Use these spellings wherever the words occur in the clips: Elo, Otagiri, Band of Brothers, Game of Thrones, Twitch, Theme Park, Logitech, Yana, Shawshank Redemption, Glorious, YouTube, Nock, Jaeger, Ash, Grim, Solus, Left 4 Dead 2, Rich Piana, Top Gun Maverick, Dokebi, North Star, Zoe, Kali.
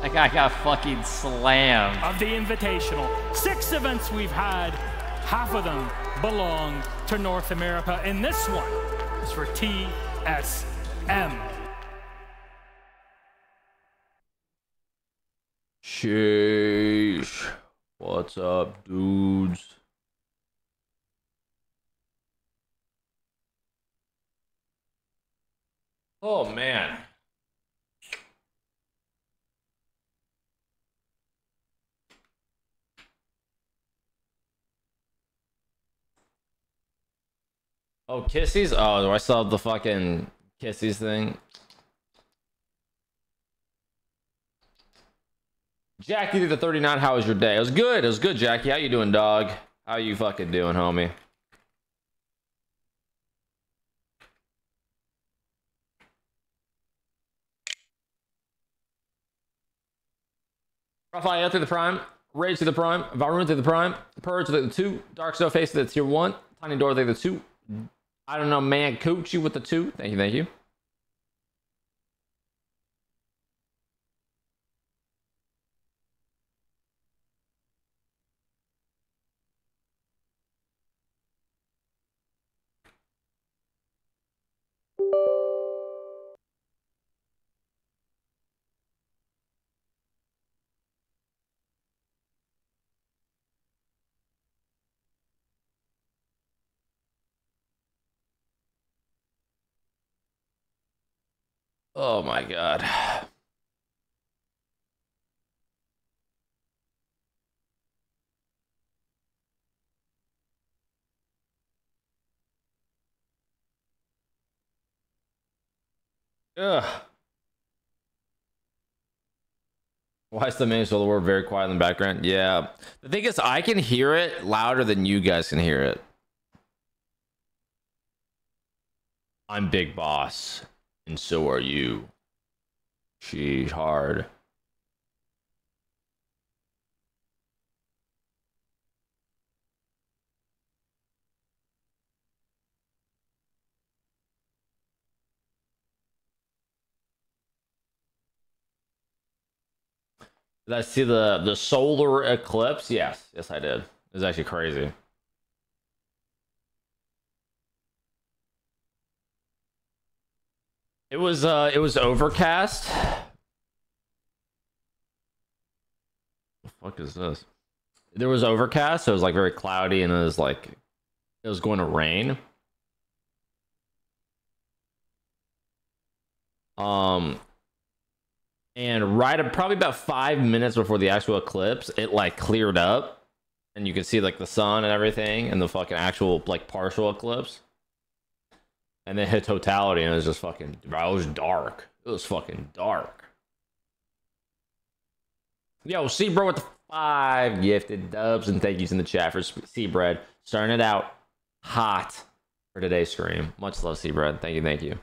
That guy got fucking slammed. Of the Invitational, 6 events we've had, half of them belong to North America, and this one is for TSM. Sheesh. What's up, dudes? Oh, man. Oh, Kissies? Oh, do I still have the fucking Kissies thing? Jackie did the 39, how was your day? It was good, Jackie. How you doing, dog? How you fucking doing, homie? Raphael to the prime, Rage to the prime, Varun to the prime, Purge to the 2, Dark Zero Face to the tier 1, Tiny Dorothy to the 2, I don't know, man, Coochie with the 2. Thank you, thank you. Oh my God. Ugh. Why is the main solo war very quiet in the background? Yeah. The thing is, I can hear it louder than you guys can hear it. I'm Big Boss. And so are you. She's hard. Did I see the solar eclipse? Yes. Yes, I did. It was actually crazy. It was overcast. What the fuck is this? There was overcast, so it was like very cloudy, and it was like it was going to rain. And right at probably about 5 minutes before the actual eclipse, it like cleared up, and you could see like the sun and everything, and the fucking actual like partial eclipse. And then hit totality, and it was just fucking, bro, it was dark. It was fucking dark. Yo, Seabread with the 5 gifted dubs, and thank yous in the chat for Seabread. Starting it out hot for today's stream. Much love, Seabread. Thank you, thank you.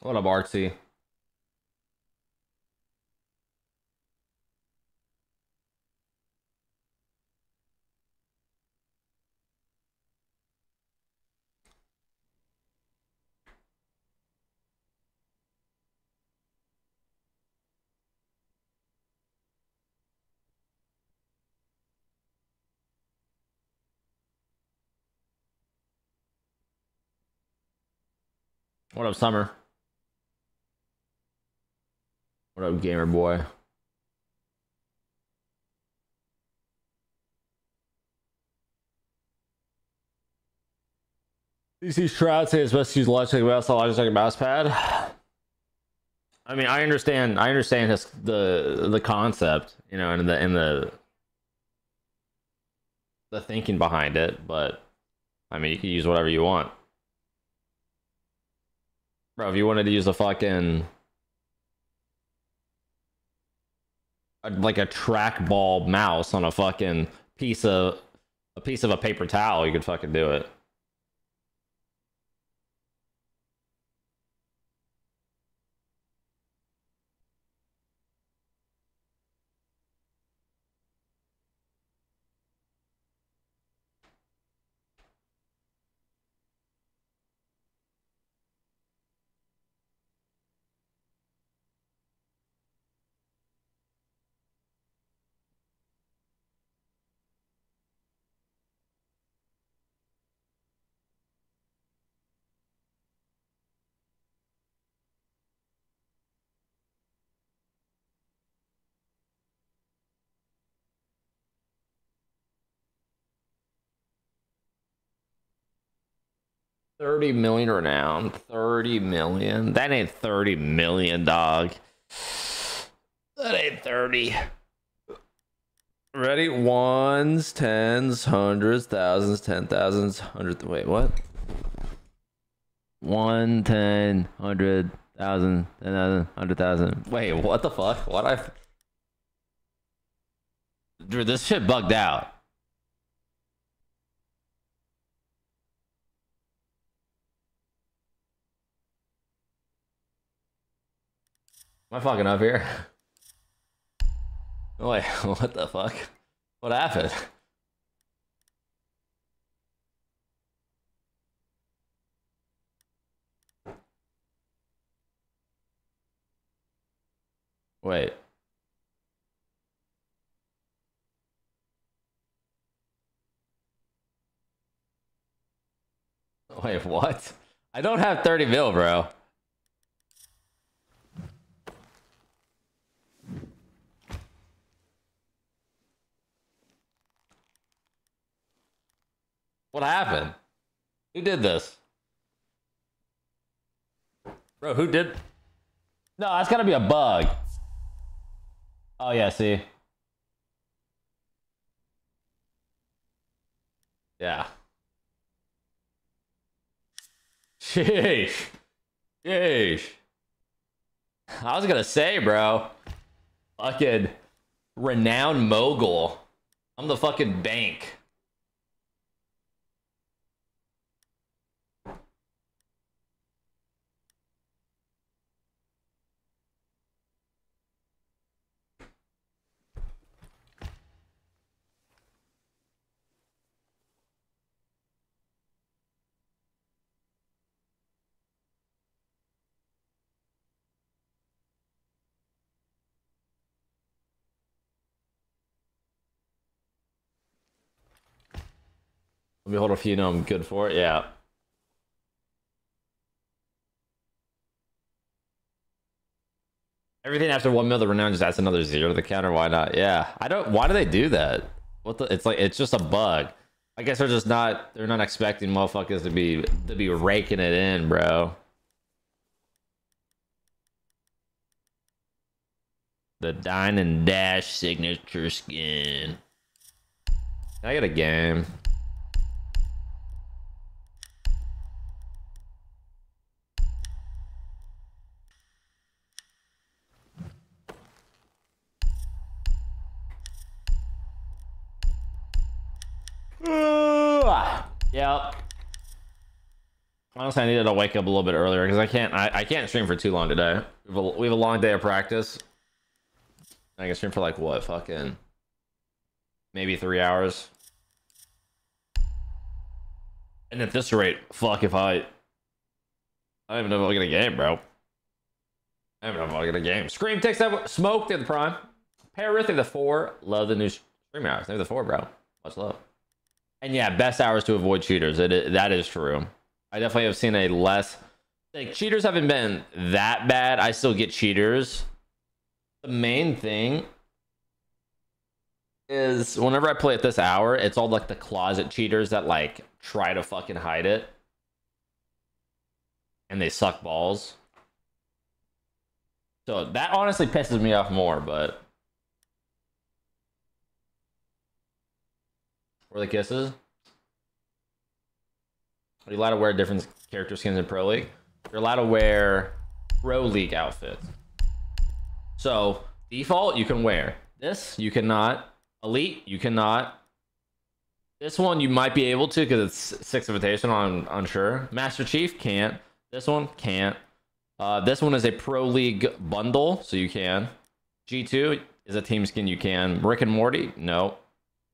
What up, Artsy? What up, Summer? What up, gamer boy? DC Shroud says it's best to use logitech mouse, not logitech mouse pad. I mean, I understand his, the concept, you know, and the thinking behind it, but I mean, you can use whatever you want, bro. If you wanted to use the fucking like a trackball mouse on a fucking piece of a paper towel, you could fucking do it. $30 million around. $30 million. That ain't $30 million, dog. That ain't 30. Ready? Ones, tens, hundreds, thousands, 10,000s, hundreds. Wait, what? 1, 10, 100,000, 10,000, 100,000. Wait, what the fuck? What I? Dude, this shit bugged out. Am I fucking up here? Wait, what the fuck? What happened? Wait. Wait, what? I don't have 30 mil, bro. What happened? Who did this? Bro, who did? No, that's gotta be a bug. Oh yeah, see? Yeah. Sheesh. Sheesh. I was gonna say, bro. Fucking renowned mogul. I'm the fucking bank. Let me hold a few. No, I'm good for it. Yeah. Everything after 1 mil, the renown just adds another zero to the counter. Why not? Yeah. I don't. Why do they do that? What the? It's like it's just a bug. I guess they're just not. They're not expecting motherfuckers to be raking it in, bro. The dine and dash signature skin. I got a game. Yep. Honestly, I needed to wake up a little bit earlier because I can't stream for too long today. We have a long day of practice. I can stream for like what, fucking maybe 3 hours. And at this rate, fuck if I don't even know if I'll get a game, bro. I don't even know if I'll get a game. Scream takes that smoke through the prime. Parith through the 4. Love the new stream hours. They're the 4, bro. Much love. And yeah, best hours to avoid cheaters. That is true. I definitely have seen a less... Like, cheaters haven't been that bad. I still get cheaters. The main thing is whenever I play at this hour, it's all like the closet cheaters that like try to fucking hide it. And they suck balls. So that honestly pisses me off more, but... Or the kisses. Are you allowed to wear different character skins in Pro League? You're allowed to wear Pro League outfits. So, default, you can wear. This, you cannot. Elite, you cannot. This one, you might be able to because it's 6 invitation, I'm unsure. Master Chief, can't. This one, can't. This one is a Pro League bundle, so you can. G2 is a team skin, you can. Rick and Morty, no.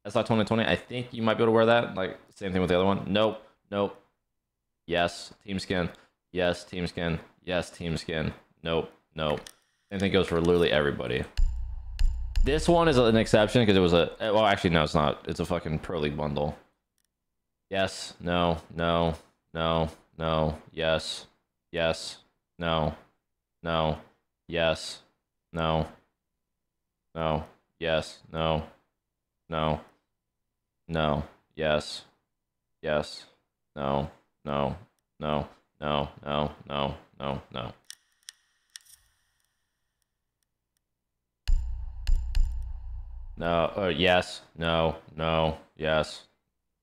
That's not 2020. I think you might be able to wear that. Like, same thing with the other one. Nope. Nope. Yes. Team skin. Yes. Team skin. Yes. Team skin. Nope. Nope. Same thing goes for literally everybody. This one is an exception because it was a... Well, actually, no, it's not. It's a fucking Pro League bundle. Yes. No. No. No. No. Yes. Yes. No. No. Yes. No. No. Yes. No. No. No. Yes. Yes. No. No. No. No. No. No. No. No. No. Yes. No. No. Yes.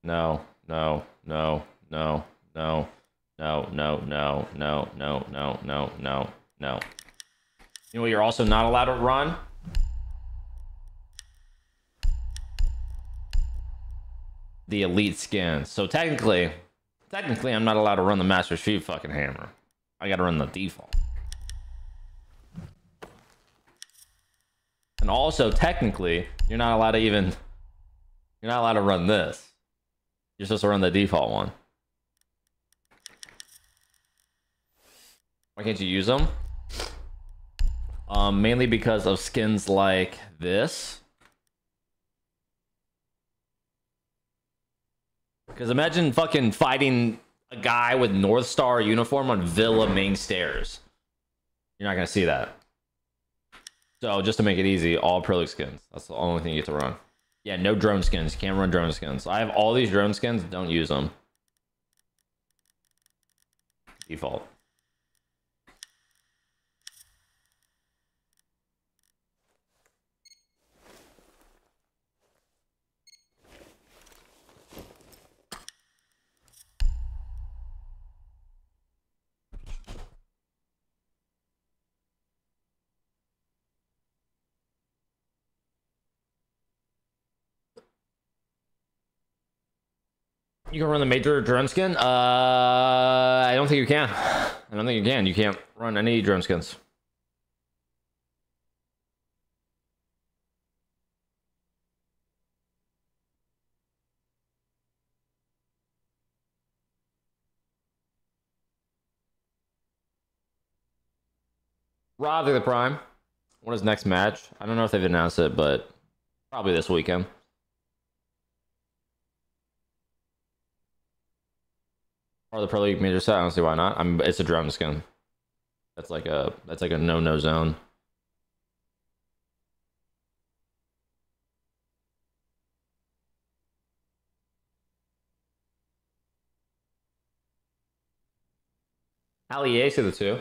No. No. No. No. No. No. No. No. No. No. No. No. No. No. You know what you're also not allowed to run? The elite skin. So technically I'm not allowed to run the Master Chief fucking hammer. I gotta run the default. And also technically, you're not allowed to run this. You're supposed to run the default one. Why can't you use them? Mainly because of skins like this. Because imagine fucking fighting a guy with North Star uniform on Villa main stairs. You're not going to see that. So just to make it easy, all Pro League skins. That's the only thing you get to run. Yeah, no drone skins. Can't run drone skins. I have all these drone skins. Don't use them. Default. You can run the major drone skin? I don't think you can. I don't think you can. You can't run any drone skins. Rather the Prime. What is next match? I don't know if they've announced it, but probably this weekend. Or the Pro League major set, I don't see why not. It's a drone skin. That's like a no-no zone. Ali Ace of the two.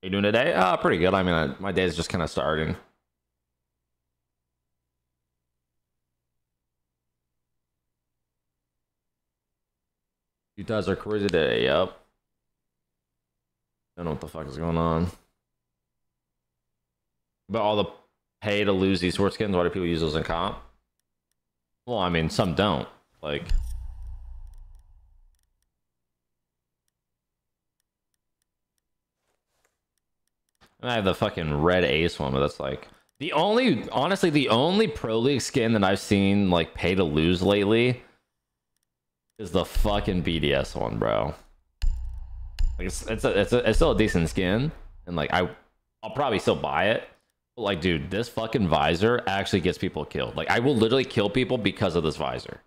You doing today? Pretty good. I mean, my day is just kind of starting. You guys are crazy today, yep. I don't know what the fuck is going on. But all the pay to lose these sword skins, why do people use those in comp? Well, I mean, some don't. Like... I have the fucking red Ace one, but that's like the only, honestly, the only Pro League skin that I've seen like pay to lose lately is the fucking BDS one, bro. Like it's still a decent skin, and like I'll probably still buy it. But like, dude, this fucking visor actually gets people killed. Like, I will literally kill people because of this visor.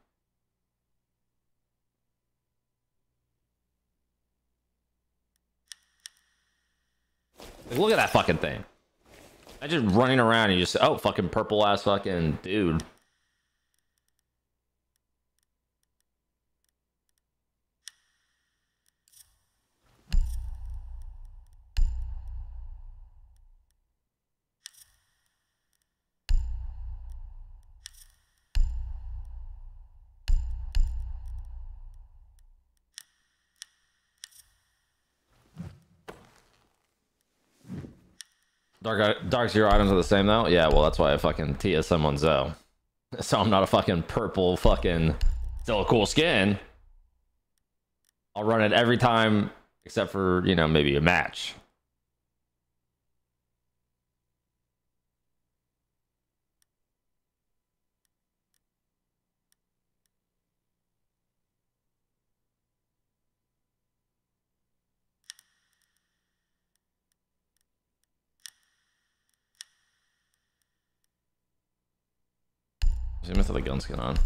Look at that fucking thing. I just running around and you just, oh, fucking purple ass fucking dude. Dark Zero items are the same though? Yeah, well that's why I fucking TSM on Zoe. So I'm not a fucking purple fucking... Still a cool skin. I'll run it every time, except for, you know, maybe a match. I must have the gun skin on.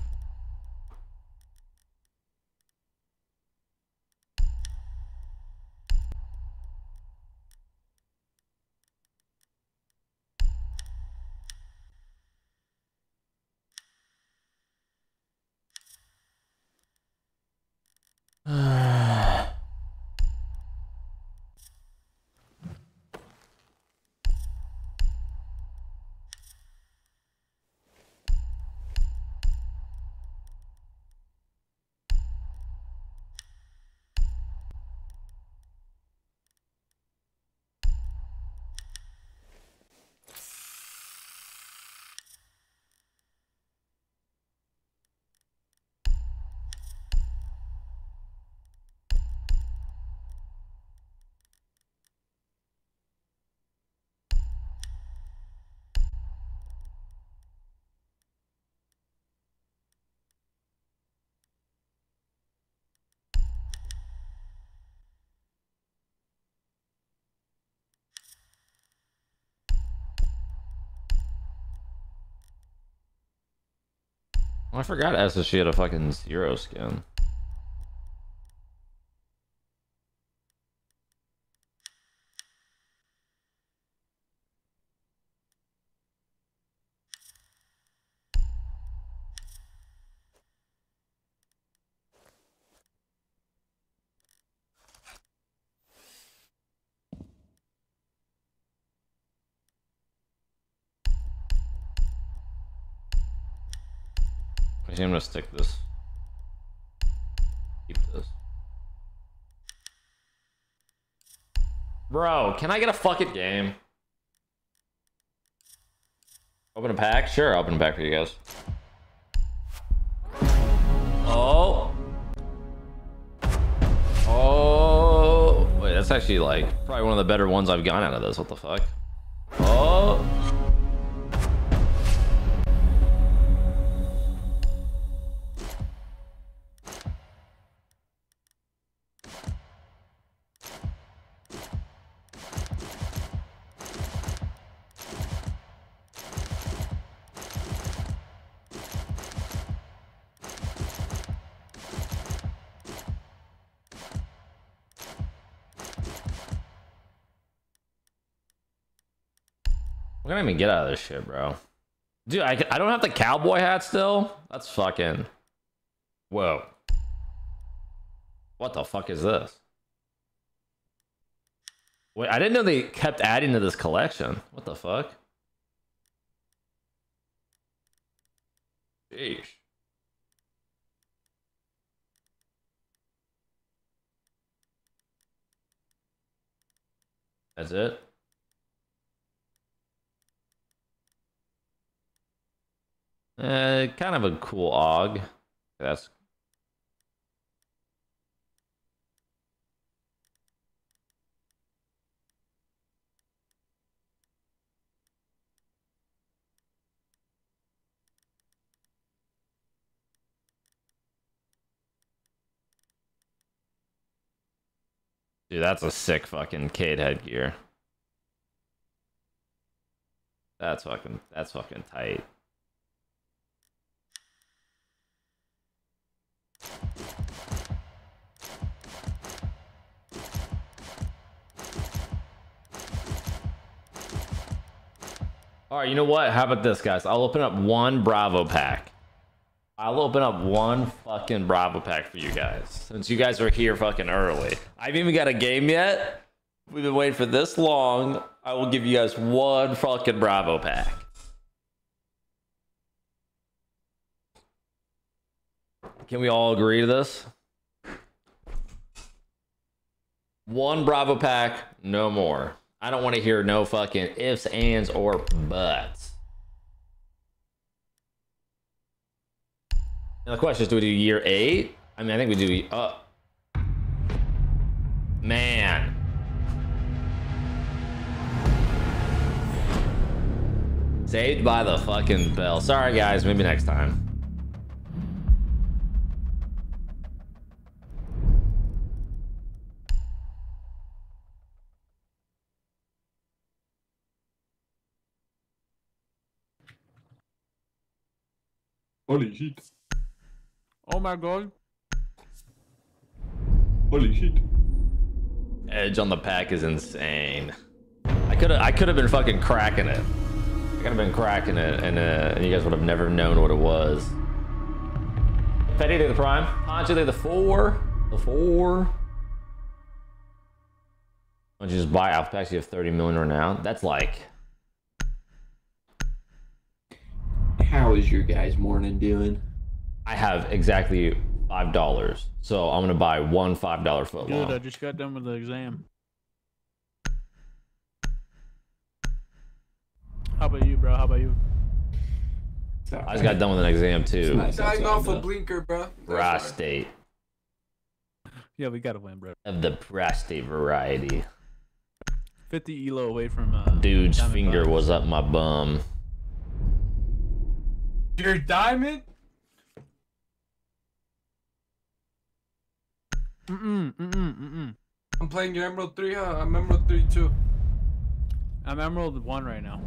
I forgot Ash that she had a fucking Zero skin. I'm gonna stick this. Keep this. Bro, can I get a fucking game? Open a pack? Sure, I'll open a pack for you guys. Oh. Oh. Wait, that's actually like probably one of the better ones I've gotten out of this. What the fuck? Oh. I mean, get out of this shit, bro. Dude, I don't have the cowboy hat still. That's fucking... Whoa. What the fuck is this? Wait, I didn't know they kept adding to this collection. What the fuck? Jeez. That's it? Kind of a cool og. That's... Dude, that's a sick fucking Cade headgear. That's fucking tight. All right, you know what? How about this, guys? I'll open up one Bravo pack. I'll open up one fucking Bravo pack for you guys, since you guys are here fucking early. I haven't even got a game yet. We've been waiting for this long. I will give you guys one fucking Bravo pack. Can we all agree to this? One Bravo pack, no more. I don't want to hear no fucking ifs, ands, or buts. Now the question is, do we do year 8? I mean, I think we do... Man. Saved by the fucking bell. Sorry, guys. Maybe next time. Holy shit. Oh my god. Holy shit. Edge on the pack is insane. I could have been fucking cracking it. I could have been cracking it, and you guys would have never known what it was. Petty to the prime. Poncho to the 4. The 4. Why don't you just buy alpha packs? You have 30 million right now. That's like... How is your guys' morning doing? I have exactly $5, so I'm gonna buy one $5 foot long. Dude, I just got done with the exam. How about you, bro? How about you? I just got done with an exam too. Nice. Dying off a blinker, bro. Prostate. Yeah, we gotta win, bro. Of the prostate variety. 50 elo away from. Dude's finger was up my bum. Your diamond? I'm playing your Emerald 3, huh? I'm Emerald 3 too. I'm Emerald 1 right now.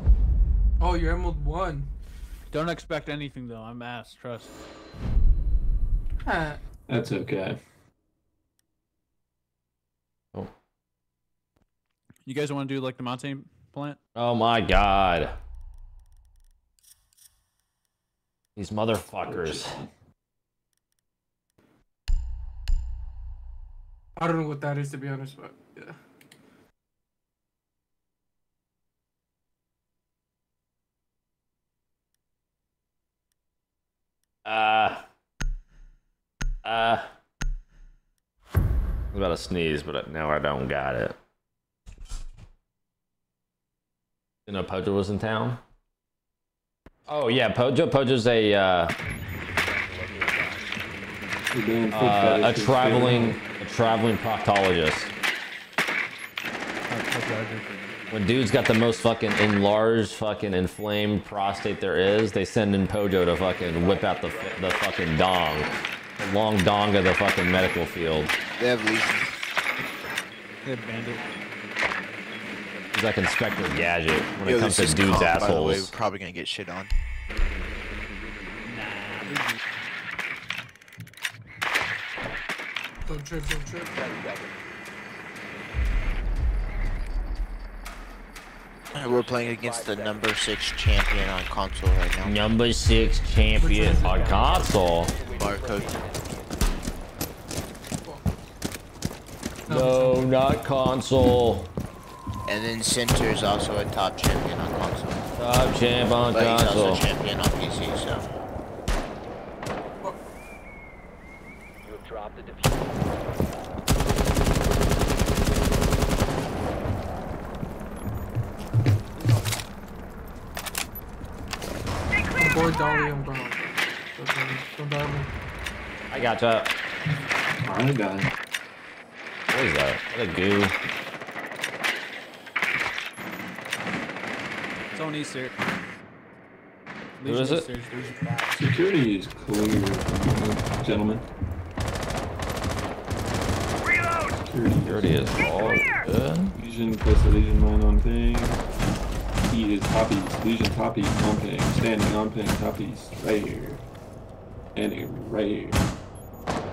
Oh, you're Emerald 1. Don't expect anything though, I'm ass, trust. That's okay. Oh. You guys wanna do like the mountain plant? Oh my god. These motherfuckers. I don't know what that is, to be honest, but yeah. I was about to sneeze, but now I don't got it. You know, Pojo was in town. Oh yeah, Pojo's a traveling proctologist. When dude's got the most fucking enlarged, fucking inflamed prostate there is, they send in Pojo to fucking whip out the fucking dong, the long dong of the fucking medical field. They have leashes. They're bandit. He's like Inspector Gadget when it comes to dudes' assholes. By the way, we're probably gonna get shit on. Don't trip, don't trip. Got it. We're playing against the number 6 champion on console right now. Number 6 champion on console? Barcode. No, not console. And then Center is also a top champion on console. Top champ on console. But he's also a champion on PC, so. You have dropped the diffuser. Boy, Dolly and Brown. Don't die me. I gotcha. I'm done. What is that? What a goo. Don't Easter. Who is it? Security is clear, gentlemen. Reload! Security is all good. Legion plus the Legion mine on ping. He is toppies. Legion toppies on ping. Standing on ping. Toppies right here. Standing right here.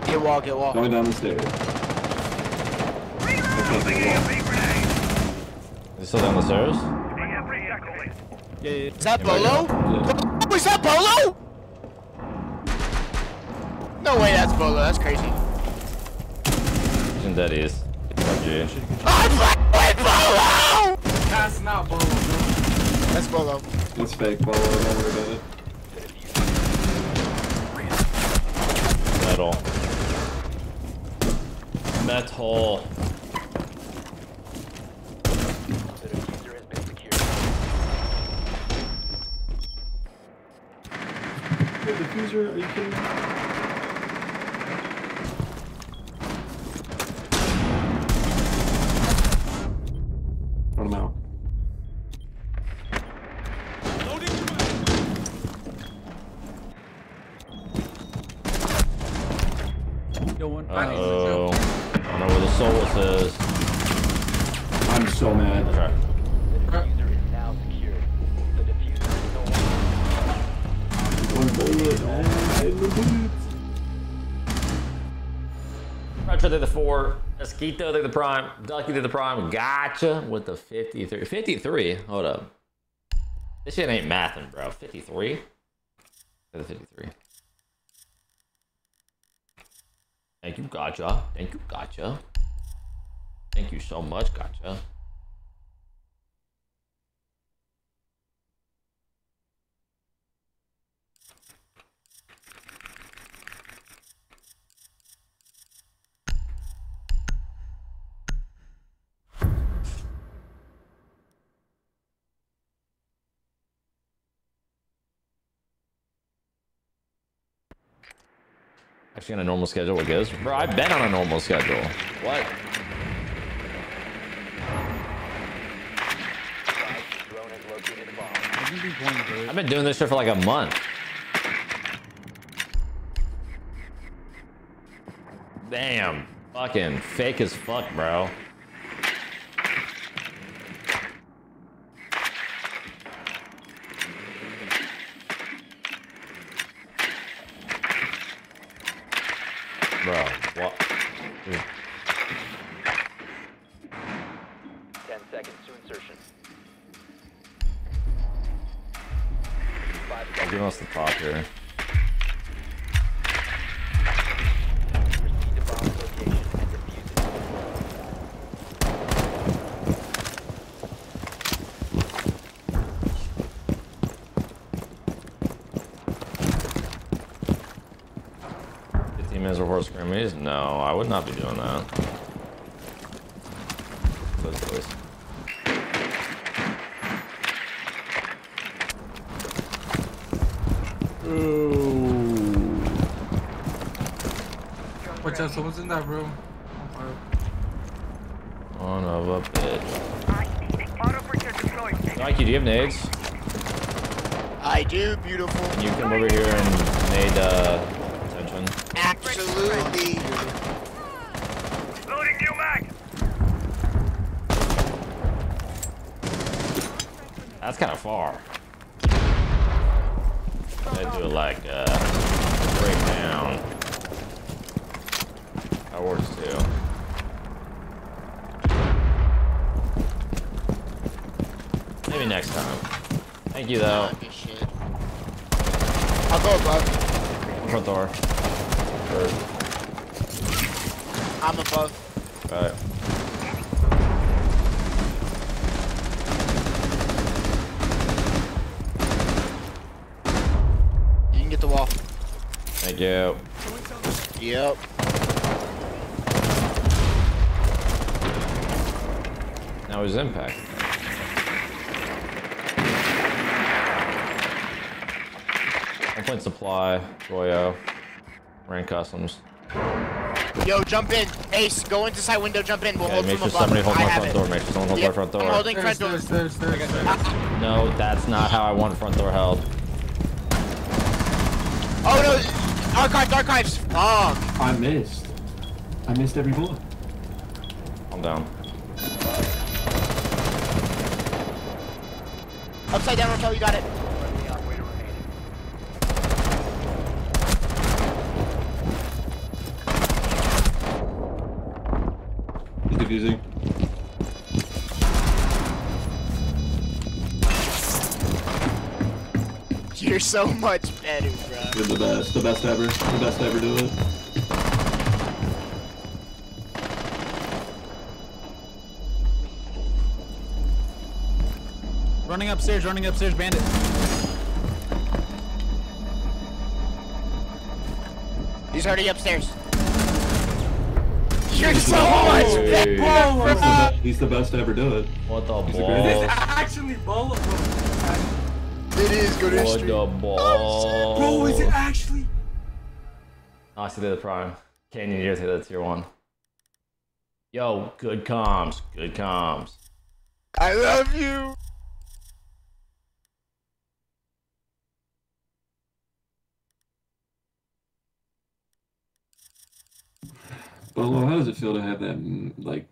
Get wall, get wall. Going down the stairs. Is he still down the stairs? Yeah. Is that Beaulo? Yeah. Is that Beaulo? No way that's Beaulo, that's crazy. And that is. I'm with Beaulo! That's not Beaulo, bro. That's Beaulo. It's fake Beaulo, don't worry about it. Metal. Metal. Reforger? Are you kidding me? Run him out. One. Uh-oh. I don't know where the soul is. I'm so mad. Right. The diffuser is now secured. The diffuser is no longer. Roger, they're the 4. Esquito, they're the prime. Ducky, they're the prime. Gotcha with the 53. 53? Hold up. This shit ain't mathing, bro. 53? They're the 53. Thank you, Gotcha. Thank you, Gotcha. Thank you so much, Gotcha. Actually on a normal schedule, it goes. Bro, I've been on a normal schedule. What? I've been doing this shit for like a month. Damn. Fucking fake as fuck, bro. Bro, what? 10 seconds to insertion. 5 seconds. Give us the top here. Proceed to bomb location and defuse it. 15 minutes before scrimmages? No, I would not be doing that. Those boys. Ooh. Watch out, someone's in that room. Son of a bitch. IQ, do you have nades? I do, beautiful. You come over here and nade attention. Absolutely. Loading new mag. That's kind of far. They do like breakdown. That works too. Maybe next time. Thank you though. I'll go above. I'm front door. Third. I'm above. All right. Thank you. Yep. Now his impact. I'm playing supply, Goyo, rank customs. Yo, jump in. Ace, go into side window, jump in. We'll hold from above. Make sure somebody holds my front door. Make sure someone holds my front door. I'm holding front door. No, that's not how I want front door held. Oh no! Archives, archives! Fuck! Oh. I missed. I missed every bullet. I'm down. Upside down, Raquel, you got it. He's defusing. You're so much better, bro. You're the best ever. The best ever do it. Running upstairs, bandit. He's already upstairs. You're so much better, bro. He's the best ever do it. What the fuck? This is actually Beaulo. It is good history. Bro, is it actually? Nice to do the prime. Canyon years hit the tier one. Yo, good comms. Good comms. I love you. Well, how does it feel to have that, like,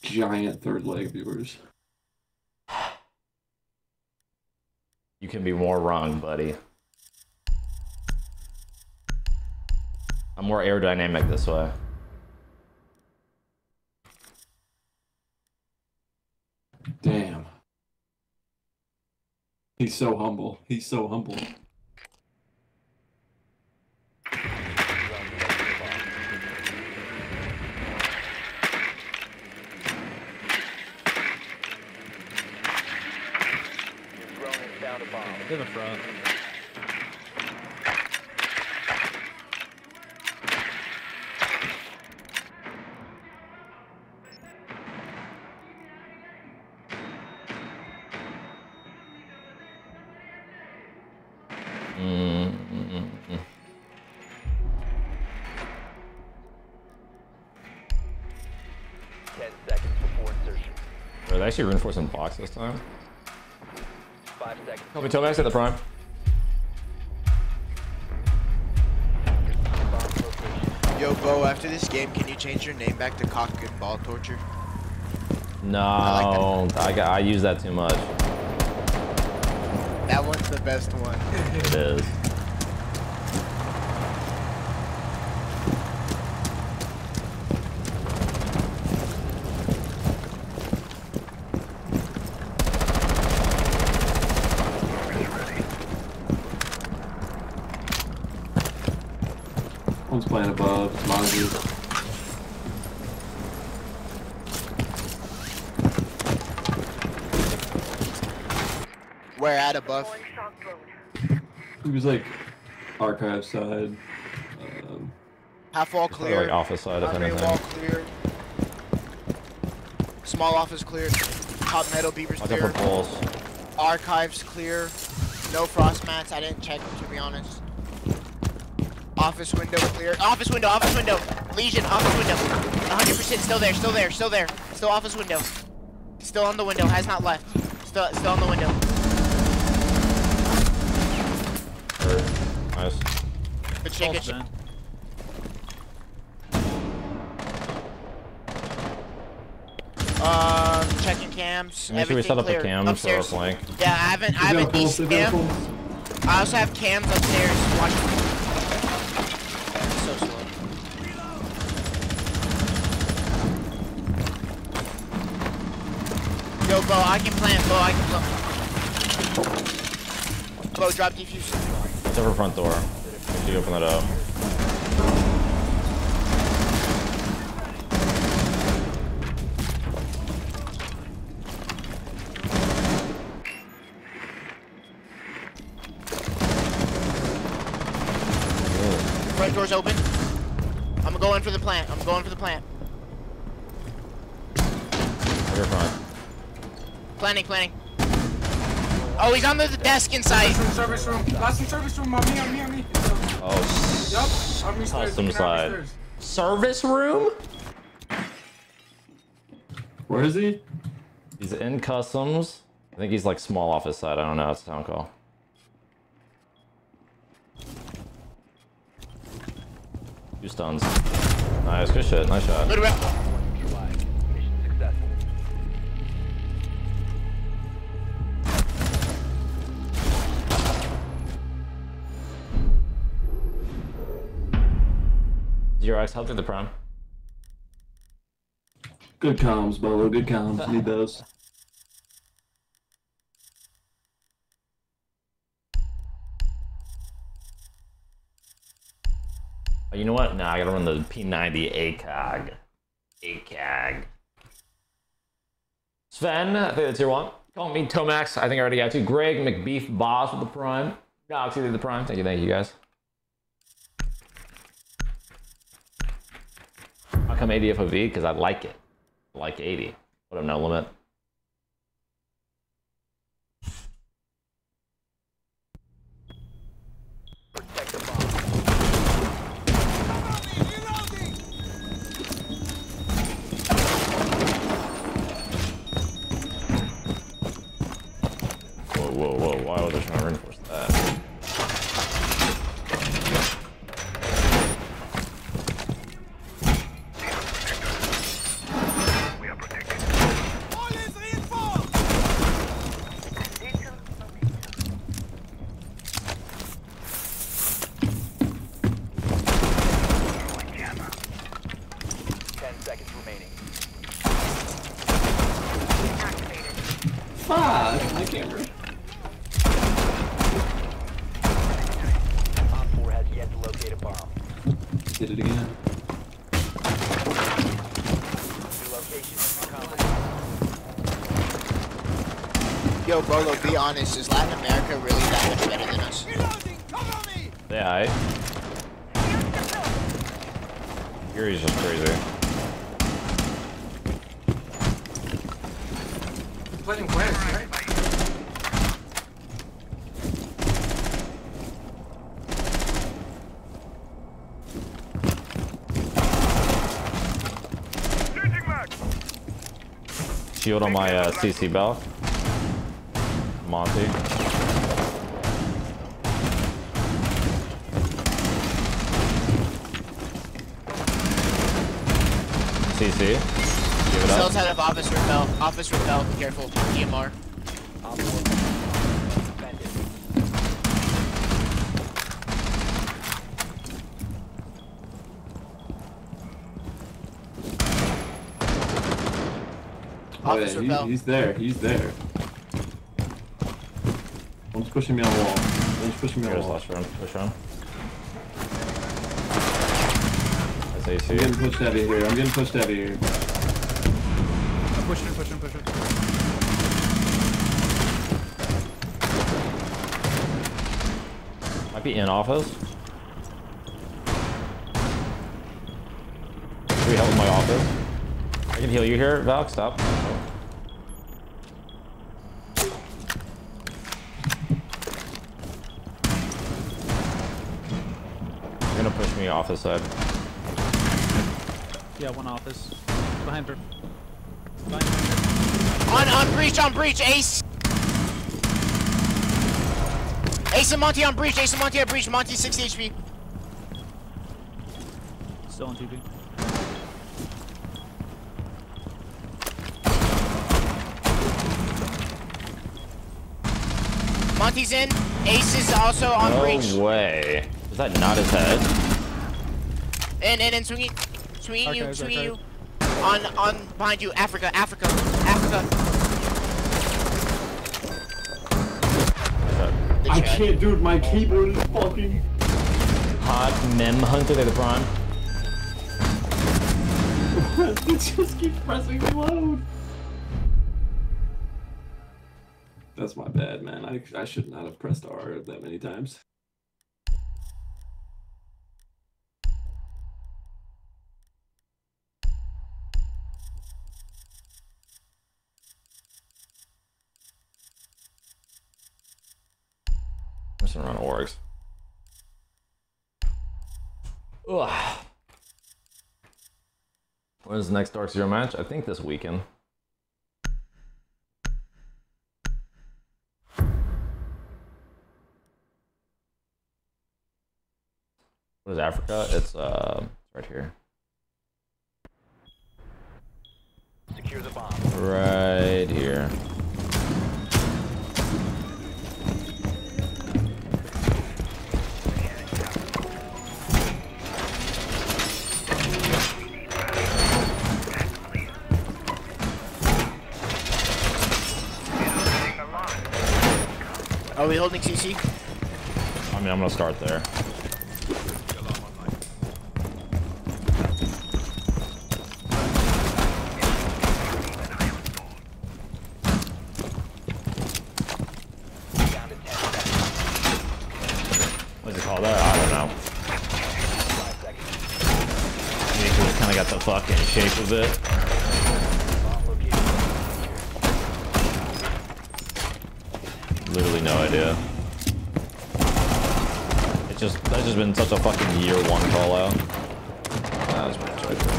giant third leg of yours? You can be more wrong, buddy. I'm more aerodynamic this way. Damn. He's so humble. He's so humble. To the front. Are they actually reinforcing box this time? Help me tell me I said the prime. Yo, Bo, after this game, can you change your name back to Cock and Ball Torture? No, I use that too much. That one's the best one. It is. Playing above, where at above? It was like archive side. Half wall clear. Like office side of anything. Wall clear. Small office clear. Top metal beavers clear. Archives clear. No frost mats. I didn't check to be honest. Office window clear. Office window, office window. Legion, office window. 100% still there, still there, still there. Still office window. Still on the window, has not left. Still on the window. Nice. Good shit, good shit. Checking cams. Make sure we set up the cams for our flank. Yeah, I haven't these cams. I also have cams upstairs watching. Yo, Bo, I can plant, Bo, I can plant. Bo, drop defuse. It's over front door. Did you open that up? Front door's open. I'm going for the plant. I'm going for the plant. Over front. Planning, planning. Oh, he's under the desk inside. Service room, service room, on me. Oh, yep, custom side. Service room? Where is he? He's in customs. I think he's like small office side. I don't know. It's a town call. Two stuns. Nice, good shit. Nice shot. Good round. Your eyes helped in the prime. Good comms, Bolo. Good comms. Need those. Oh, you know what? Nah, I gotta run the P90 ACOG. ACOG. Sven, I think that's your one. Call me Tomax. I think I already got you. Greg McBeef Boss with the prime. Galaxy with the prime. Thank you guys. I'll come 80 FOV because I like it. I like 80. Put up no limit. Protect the bomb. seconds remaining. Fuck, my camera. Op 4 has yet to locate a bomb. Did it again. New location compromised. Yo, Beaulo, be honest. Is Latin America really that much better than us? Reloading, cover me! Yeah, Yuri's just crazy. Playing West, right? Shield on my CC bell. Monty. CC. Cells out of office repel. Office repel. Be careful. EMR. Office repel. He's there. He's there. One's pushing me on the wall. One's pushing me on the wall. Push on. That's AC. I'm getting pushed heavy here. I'm getting pushed heavy here. Pushing, pushing, pushing. Might be in office. Should we help in my office? I can heal you here, Valk. Stop. You're gonna push me off this side. Yeah, one office. Behind her. On breach, Ace! Ace and Monty on breach, Ace and Monty on breach, Monty 60 HP. Still on TP. Monty's in, Ace is also on breach. No way. Is that not his head? In, swinging, swinging okay, you, swinging okay. You. On, behind you, Africa, Africa, Africa. I can't, dude, my keyboard is fucking... Hot mem hunter at the prime. It just keeps pressing load. That's my bad, man. I should not have pressed R that many times. Around orgs. Ugh. When is the next Dark Zero match? I think this weekend. What is Africa? It's right here. Secure the bomb. Right here. Are we holding CC? I mean, I'm gonna start there. What's it called that? I don't know. I just kinda got the fucking shape of it. Literally no idea. It's just that's just been such a fucking year one call out. That was pretty joyful.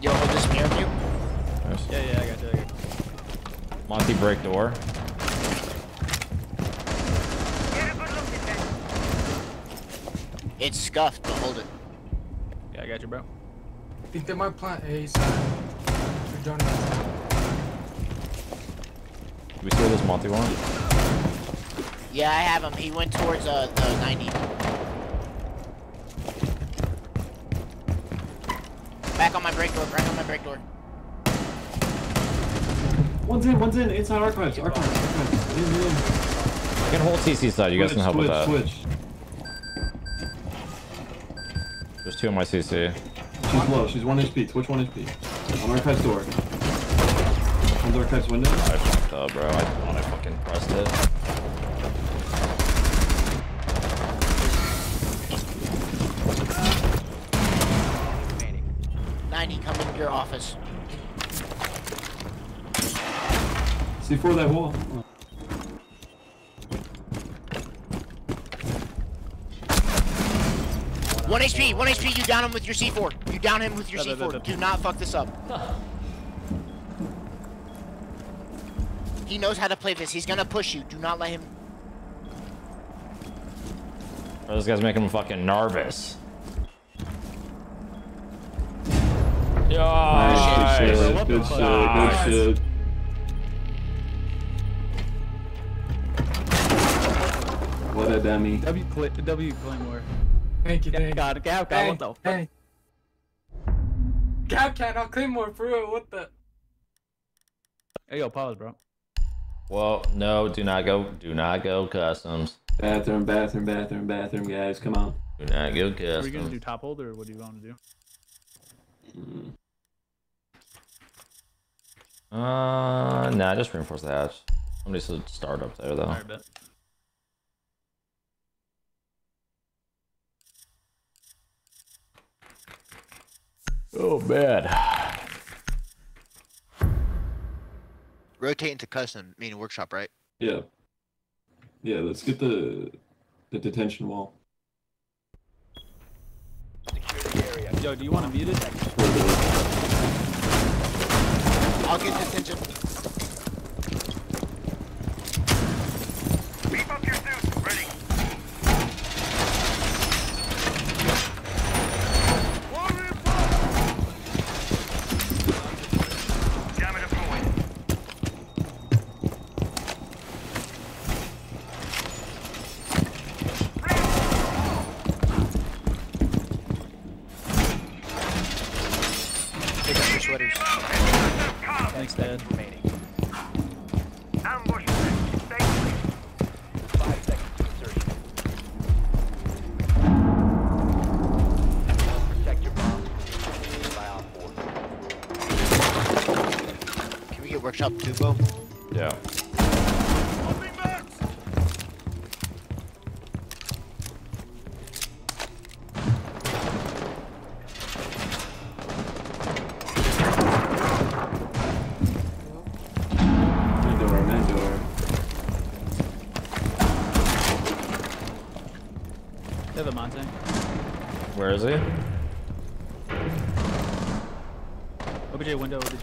Yo, hold this mirror view. Nice. Yeah, I got you. Monty break door. It's scuffed, but hold it. Yeah, I got you, bro. I think they might plant Ace. We don't know. Did we steal this Monty one? Yeah, I have him. He went towards the 90. Back on my break door. Back on my break door. One's in, inside archives, archives. In. I can hold TC side, you guys can help with that. Switch. There's two on my CC. She's low, she's 1 HP, Twitch 1 HP. On archives door. One's archives window. I fucked up, bro, I thought I fucking pressed it. Manic. 90, come into your office. C4 that wall. One HP, one HP. You down him with your C4. You down him with your C4. Do not fuck this up. He knows how to play this. He's gonna push you. Do not let him. Oh, this guy's making him fucking nervous. Nice. Good shit. Good shit. Nice. Good shit. What a dummy. W Claymore. Thank you, thank you. God, Gav, God, what the fuck? Hey. Gav cat, I'll Claymore for real, what the? Hey, yo, pause, bro. Well, no, do not go customs. Bathroom, bathroom, bathroom, bathroom, guys, come on. Do not go customs. Are we gonna do top hold, or what do you want to do? Nah, just reinforce the hatch. Somebody should start up there, though. All right, bet. Oh, man. Rotate into custom, meaning workshop, right? Yeah. Yeah, let's get the detention wall. Secure the area. Yo, do you want to mute it? I'll get detention. Beef up your suit. Ready. Shop Tubo. Yeah. Monte. Where is he? OBJ window, OBJ.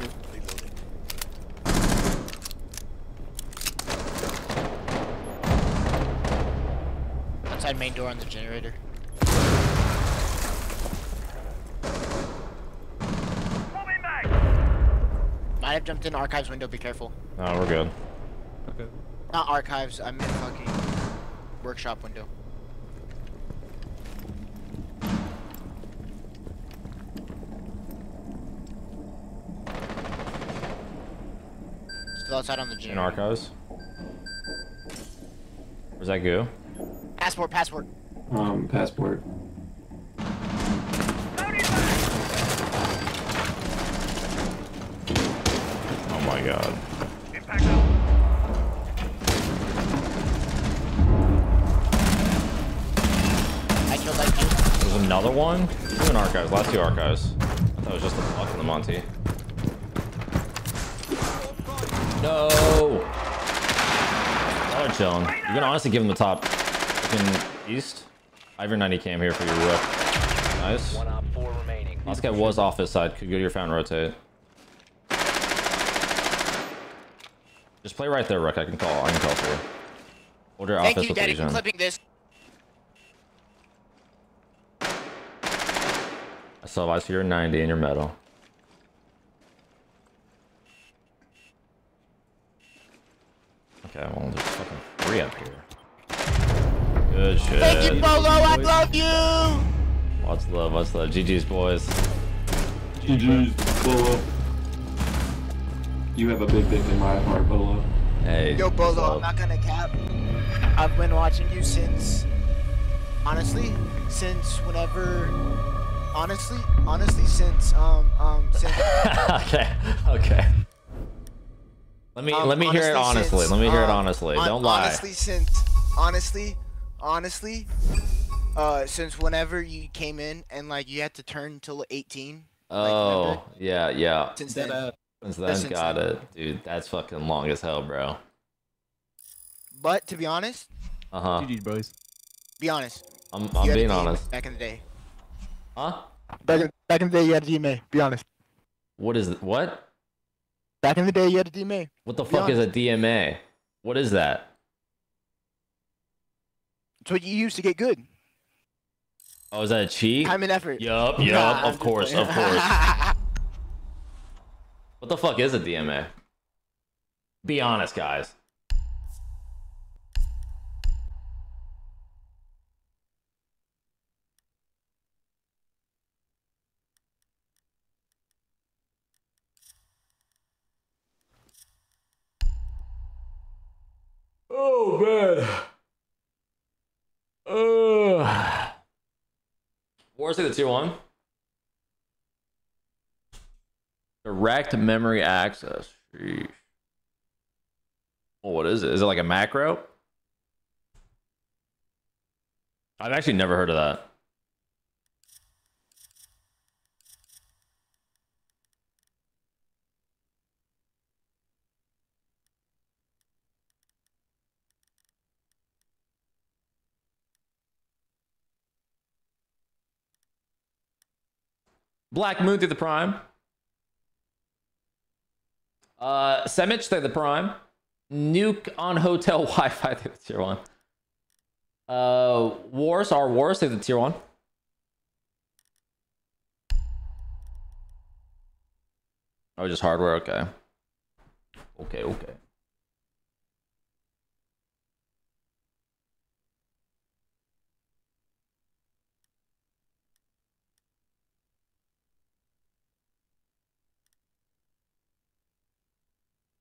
Main door on the generator. Moving back. Might have jumped in archives window. Be careful. No, we're good. Okay. Not archives. I'm in fucking workshop window. Still outside on the generator. In archives. Where's that goo? Passport, passport. Passport. Oh my god. Impact I killed IQ. There's another one? Two in archives, last two archives. I thought it was just the Buck and the Monty. No! Oh, chillin'. You can honestly give him the top. East. Ivor 90 cam here for your whip. Nice. One op, four remaining. Last guy was off his side. Could go to your fountain rotate. Just play right there, Rook. I can call for you. Hold your offense with Asian. Thank you, Daddy, for clipping this. So I see your 90 and your metal. Okay, I'm only fucking free up here. Good shit. Thank you, Beaulo. I love you. Lots of love, lots of love. GG's, boys. GG's, Beaulo. You have a big dick in my heart, Beaulo. Hey. Yo, Beaulo, I'm not gonna cap. I've been watching you since, honestly, since whenever, honestly, since. Okay. Let me hear it honestly. Since, let me hear it honestly. Don't lie. Honestly, since whenever you came in and like you had to turn till 18. Oh, like, yeah. Since then. Since then, got it, dude. That's fucking long as hell, bro. But to be honest, GG, boys. Be honest. I'm being honest. Back in the day. Huh? Back in the day, you had a DMA. Be honest. What is what? Back in the day, you had a DMA. What the fuck is a DMA? What is that? It's what you used to get good. Oh, is that a cheat? Time and effort. Yup, yup, of course, of course. What the fuck is a DMA? Be honest, guys. Oh man. Wars of the 2-1. Direct memory access. Sheesh. Oh, what is it? Is it like a macro? I've actually never heard of that. Black Moon through the Prime. Semich through the Prime. Nuke on Hotel Wi-Fi through the Tier 1. Wars through the Tier 1. Oh, just hardware? Okay. Okay.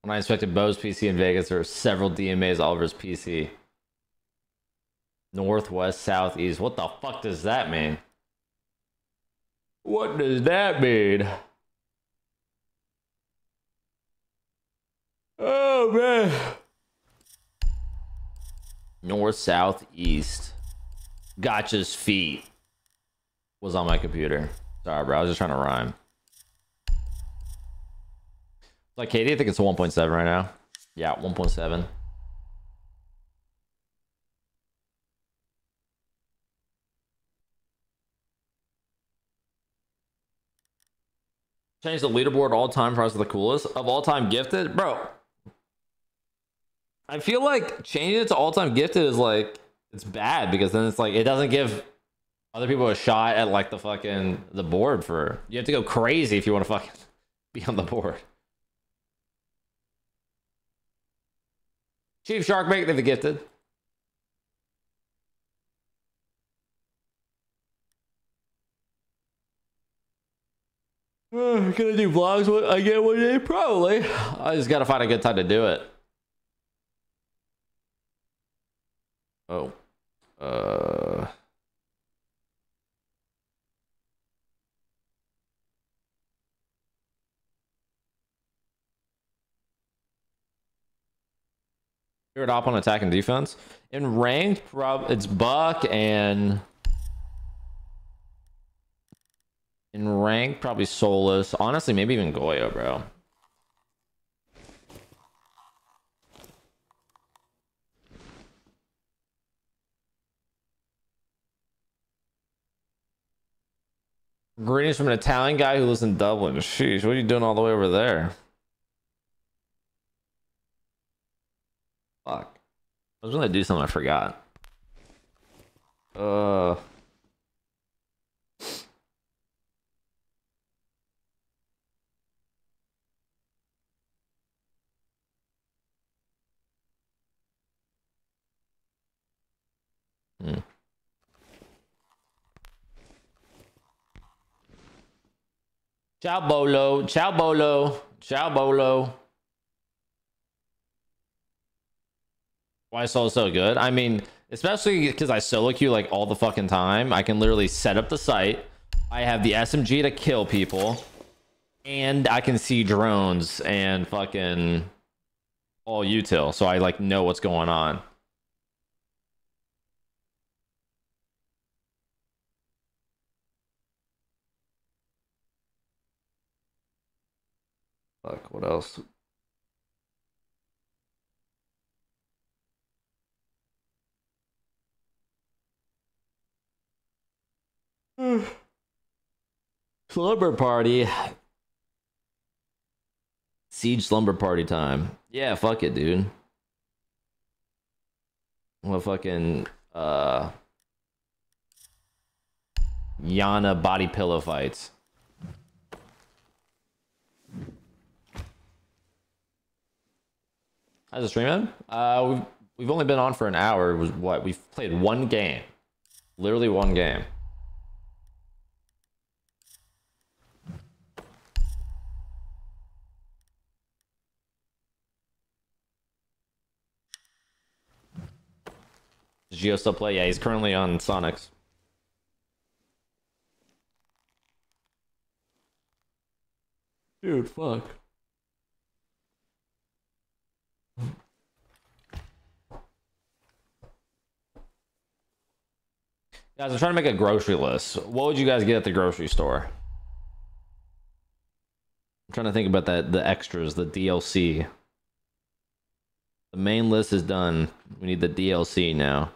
When I inspected Bo's PC in Vegas, there were several DMAs all over his PC. Northwest, southeast. What the fuck does that mean? What does that mean? Oh, man. North, south, east. Gotcha's feet was on my computer. Sorry, bro. I was just trying to rhyme. Like Katie, I think it's a 1.7 right now. Yeah, 1.7. Change the leaderboard all time for us to the coolest of all time gifted, bro. I feel like changing it to all time gifted is like it's bad because then it's like it doesn't give other people a shot at like the fucking the board for you have to go crazy if you want to fucking be on the board. Chief Shark make them the gifted. Gonna do vlogs when I get one day? Probably. I just gotta find a good time to do it. Oh. You're up on attack and defense. In ranked, it's Buck and... In ranked, probably Solus. Honestly, maybe even Goyo, bro. Greetings from an Italian guy who lives in Dublin. Sheesh, what are you doing all the way over there? Fuck. I was gonna do something I forgot. Ciao, Beaulo. Ciao, Beaulo. Ciao, Beaulo. Why solo so good? I mean, especially because I solo queue like all the fucking time. I can literally set up the site. I have the SMG to kill people. And I can see drones and fucking all util. So I like know what's going on. Fuck, what else? Slumber party. Siege slumber party time. Yeah, fuck it, dude. I'm gonna fucking Yana body pillow fights. How's the stream been? We've only been on for an hour. It was what? We've played one game. Literally one game. Does Geo still play? Yeah, he's currently on Sonics. Dude, fuck. Guys, I'm trying to make a grocery list. What would you guys get at the grocery store? I'm trying to think about that, the extras, the DLC. The main list is done. We need the DLC now.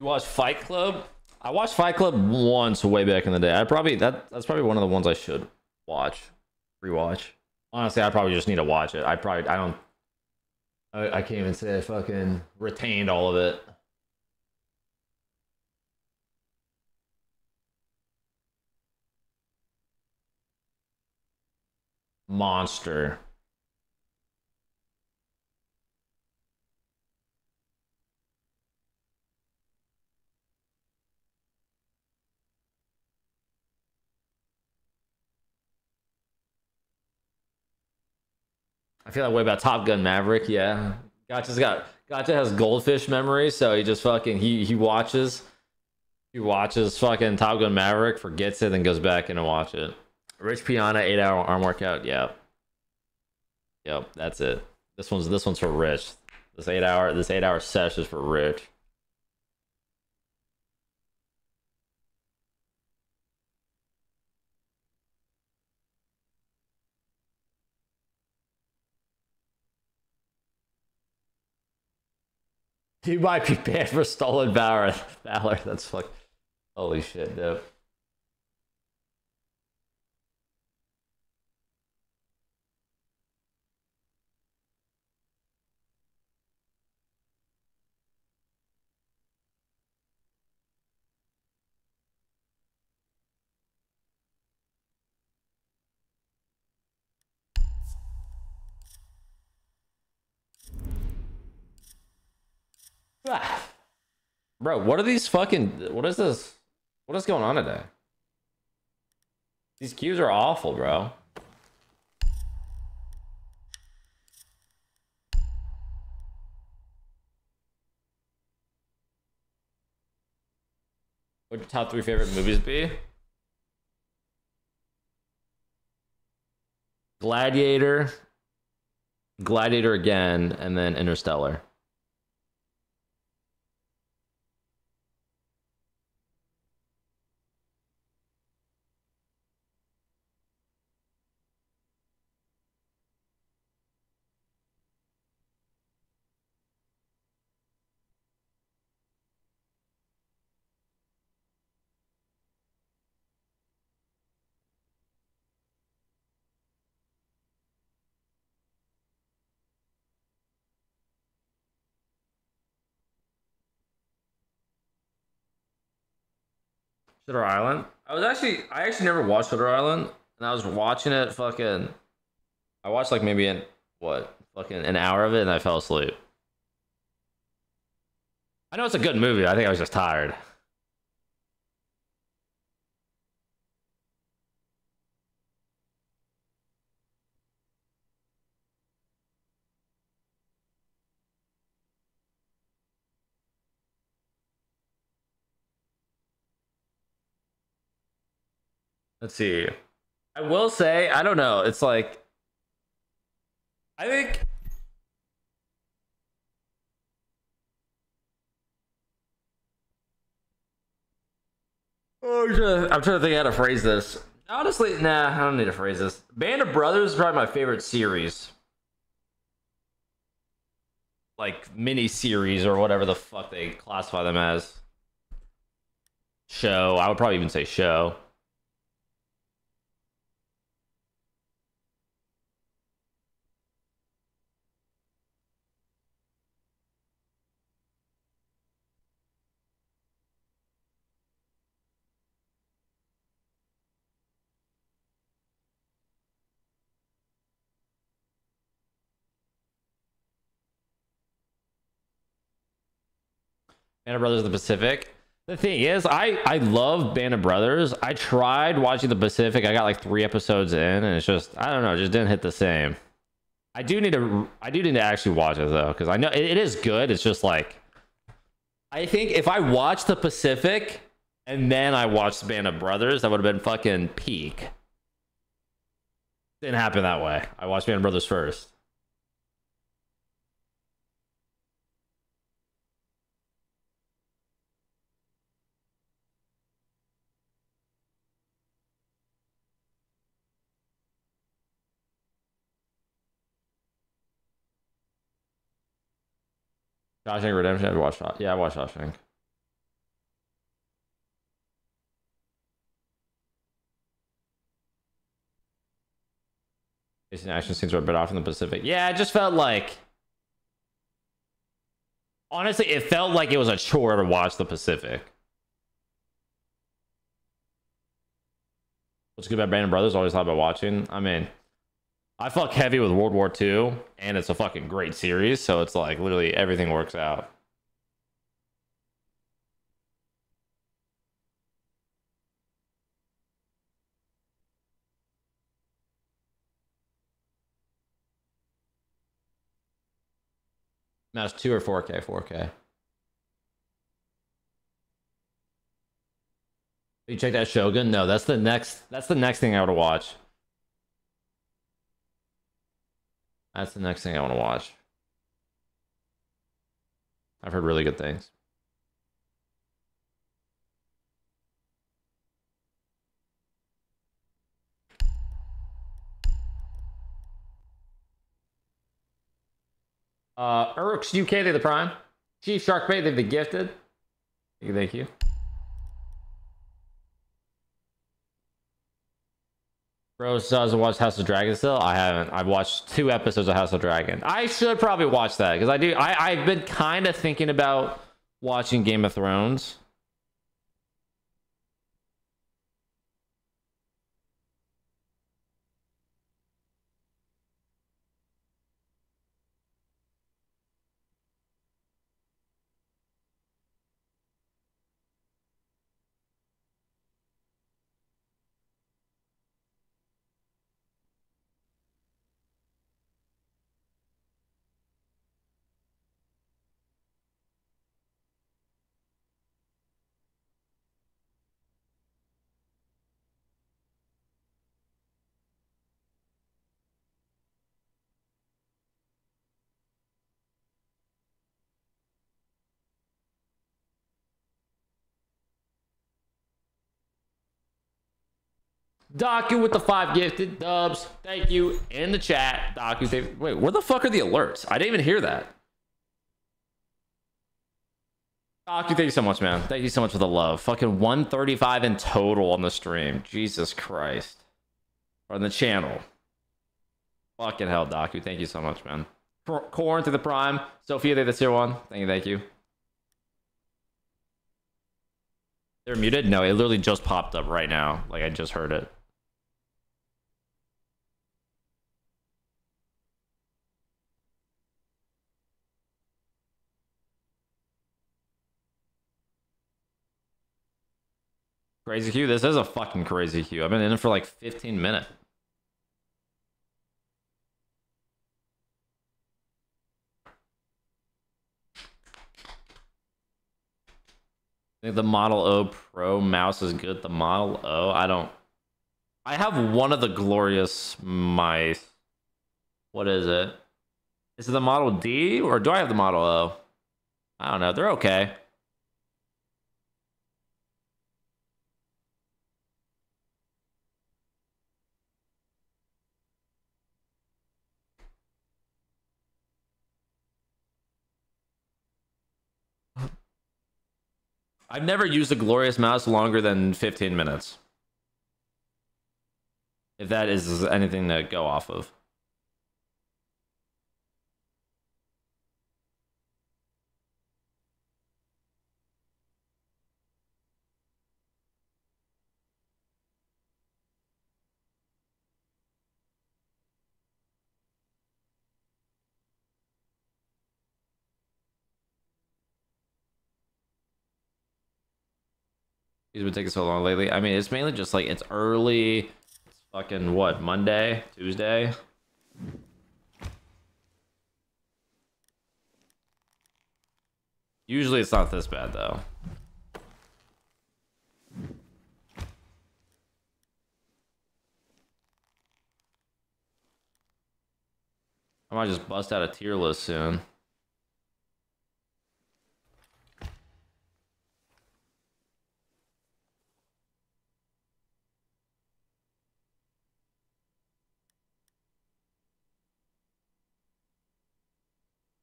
You watch Fight Club? I watched Fight Club once way back in the day. That's probably one of the ones I should watch, rewatch. Honestly, I probably just need to watch it. I can't even say I fucking retained all of it. Monster. I feel that way about Top Gun Maverick, yeah. Gotcha has goldfish memory, so he just fucking he watches fucking Top Gun Maverick, forgets it, and goes back in and watch it. Rich Piana 8-hour arm workout, yeah. Yep, that's it. This one's for Rich. This eight hour sesh is for Rich. You might be banned for stolen valor. That's fuck. Holy shit, dude. Bro, what are these fucking... What is this? What is going on today? These queues are awful, bro. What would your top 3 favorite movies be? Gladiator. Gladiator again, and then Interstellar. Shutter Island. I actually never watched Shutter Island, and I was watching it fucking. I watched like maybe an hour of it, and I fell asleep. I know it's a good movie. I think I was just tired. Let's see. I will say, I don't know. It's like, I think I'm trying to think how to phrase this. Honestly, nah, I don't need to phrase this. Band of Brothers is probably my favorite series. Like, mini-series or whatever the fuck they classify them as. Show. I would probably even say show. Band of Brothers, The Pacific. The thing is, I love Band of Brothers. I tried watching The Pacific. I got like 3 episodes in, and it's just, I don't know, it just didn't hit the same. I do need to actually watch it though, because I know it is good. It's just like, I think if I watched The Pacific and then I watched Band of Brothers, that would have been fucking peak. Didn't happen that way. I watched Band of Brothers first. Shawshank Redemption, I've watched. Yeah, I watched Shawshank. Jason action scenes were a bit off in the Pacific. Yeah, it just felt like, honestly, it felt like it was a chore to watch the Pacific. What's good about Band of Brothers? Always thought about watching. I mean, I fuck heavy with World War II, and it's a fucking great series, so it's like literally everything works out. Mouse 2 or 4K? 4K. You check that Shogun? No, that's the next thing I would watch. That's the next thing I want to watch. I've heard really good things. Urks UK, they're the Prime. Chief Sharkbait, they're the Gifted. Thank you. Bro, so I watched House of Dragons still? I haven't. I've watched 2 episodes of House of Dragons. I should probably watch that, because I've been kind of thinking about watching Game of Thrones. Doku with the 5 gifted dubs. Thank you in the chat. Doku, wait, where the fuck are the alerts? I didn't even hear that. Doku, thank you so much, man. Thank you so much for the love. Fucking 135 in total on the stream. Jesus Christ. On the channel. Fucking hell, Doku. Thank you so much, man. Corn to the Prime. Sophia, they're the tier 1. Thank you. They're muted? No, it literally just popped up right now. Like, I just heard it. Crazy queue? This is a fucking crazy queue. I've been in it for like 15 minutes. I think the Model O Pro mouse is good. The Model O, I don't... I have one of the glorious mice. What is it? Is it the Model D or do I have the Model O? I don't know. They're okay. I've never used a glorious mouse longer than 15 minutes. If that is anything to go off of. It's been taking so long lately. I mean, it's mainly just like it's early. It's fucking what, Monday, Tuesday. Usually it's not this bad though. I might just bust out a tier list soon.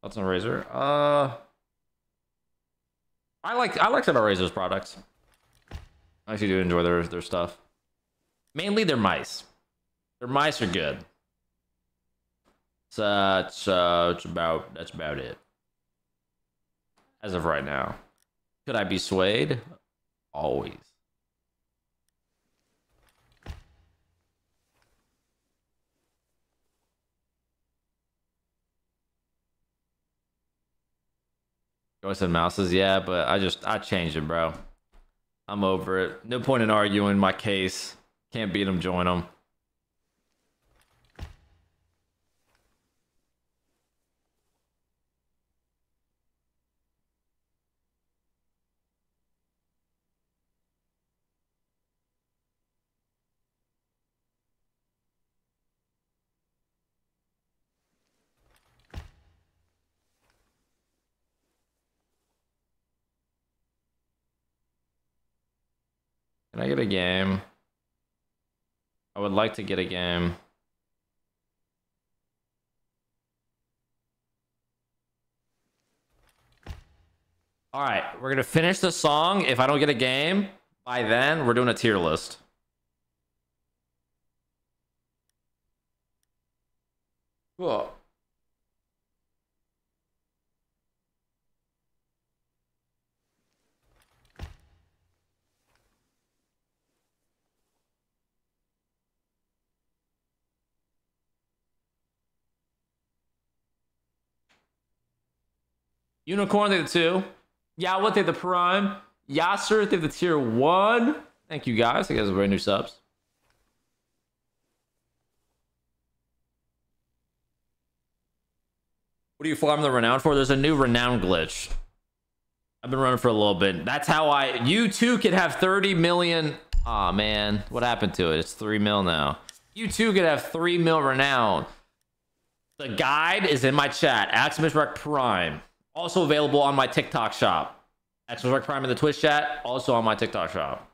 That's on Razer. I like some of Razer's products. I actually do enjoy their stuff. Mainly their mice. Their mice are good. That's about it. As of right now. Could I be swayed? Always. I said mouses, yeah, but I changed it, bro. I'm over it. No point in arguing my case. Can't beat them, join them. Can I get a game? I would like to get a game. All right, we're gonna finish the song. If I don't get a game, by then we're doing a tier list. Cool. Unicorn, they the 2. Yawat, they the prime. Yasser, they the tier 1. Thank you guys. You guys are brand new subs. What do you farm the renown for? There's a new renown glitch. I've been running for a little bit. That's how I... You too could have 30 million... Aw, man. What happened to it? It's 3 mil now. You too could have 3 mil renown. The guide is in my chat. Axmisrec Prime. Also available on my TikTok shop. Axmisrec Prime in the Twitch chat. Also on my TikTok shop.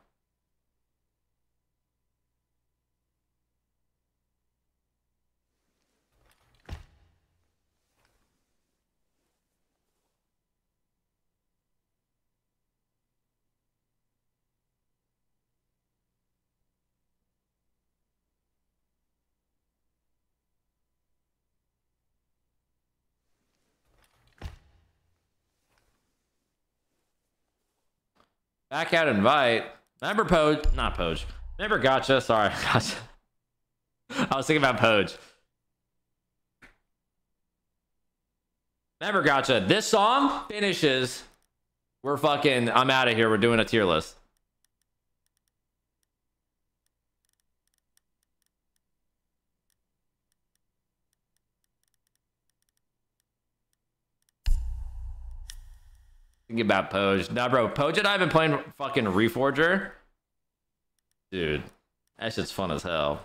Back out invite. Remember Poge? Not Poge. Remember Gotcha? Sorry. Gotcha. I was thinking about Poge. Remember Gotcha. This song finishes. We're fucking... I'm out of here. We're doing a tier list. Think about Poge. Nah, bro. Poge and I have been playing fucking Reforger. Dude. That shit's fun as hell.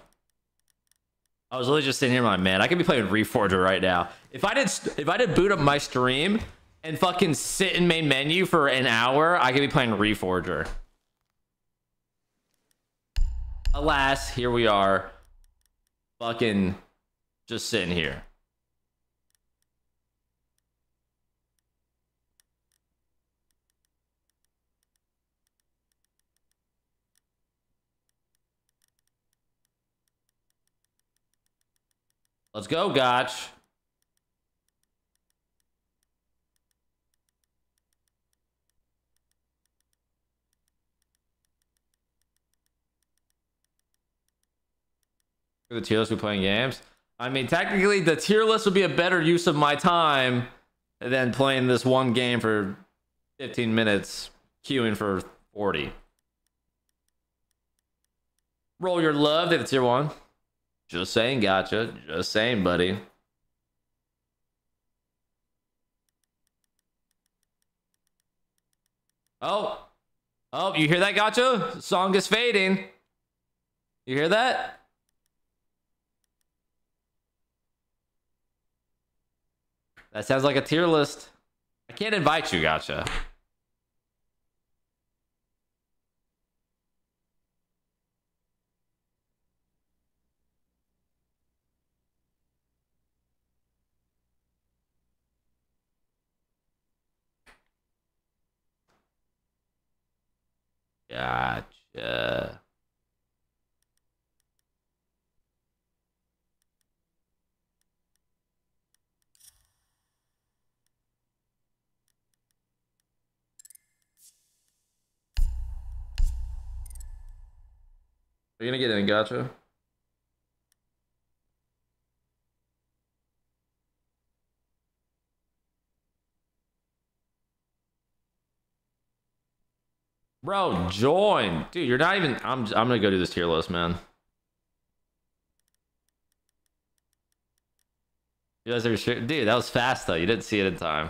I was literally just sitting here like, man, I could be playing Reforger right now. If I did boot up my stream and fucking sit in main menu for an hour, I could be playing Reforger. Alas, here we are. Fucking just sitting here. Let's go, Gotch. The tier list, we're playing games. I mean, technically, the tier list would be a better use of my time than playing this one game for 15 minutes, queuing for 40. Roll your love. They have the tier one. Just saying, Gotcha. Just saying, buddy. Oh. Oh, you hear that, Gotcha? The song is fading. You hear that? That sounds like a tier list. I can't invite you, Gotcha. Gotcha. Are you gonna get in, Gotcha? Bro, join. Dude, you're not even... I'm gonna go do this tier list, man. You guys are sure? Dude, that was fast, though. You didn't see it in time.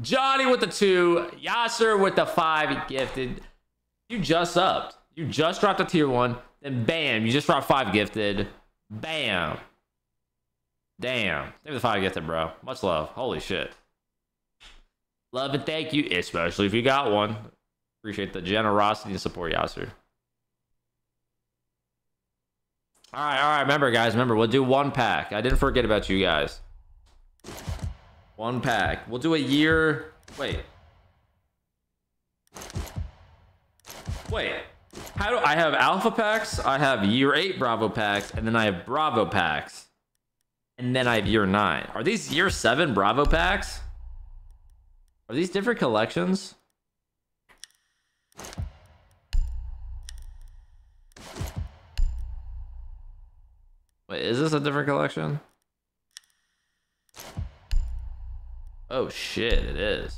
Johnny with the 2. Yasser with the 5. Gifted. You just upped. You just dropped a tier 1. And bam, you just dropped 5 gifted. Bam. Damn. Maybe the 5 gifted, bro. Much love. Holy shit. Love and thank you, especially if you got one. Appreciate the generosity and support, Yasser. All right. Remember, guys. Remember, we'll do one pack. I didn't forget about you guys. One pack. We'll do a year... Wait. How do I have alpha packs? I have year 8 Bravo packs, and then I have Bravo packs, and then I have year 9. Are these year 7 Bravo packs? Are these different collections? Wait, is this a different collection? Oh shit, it is.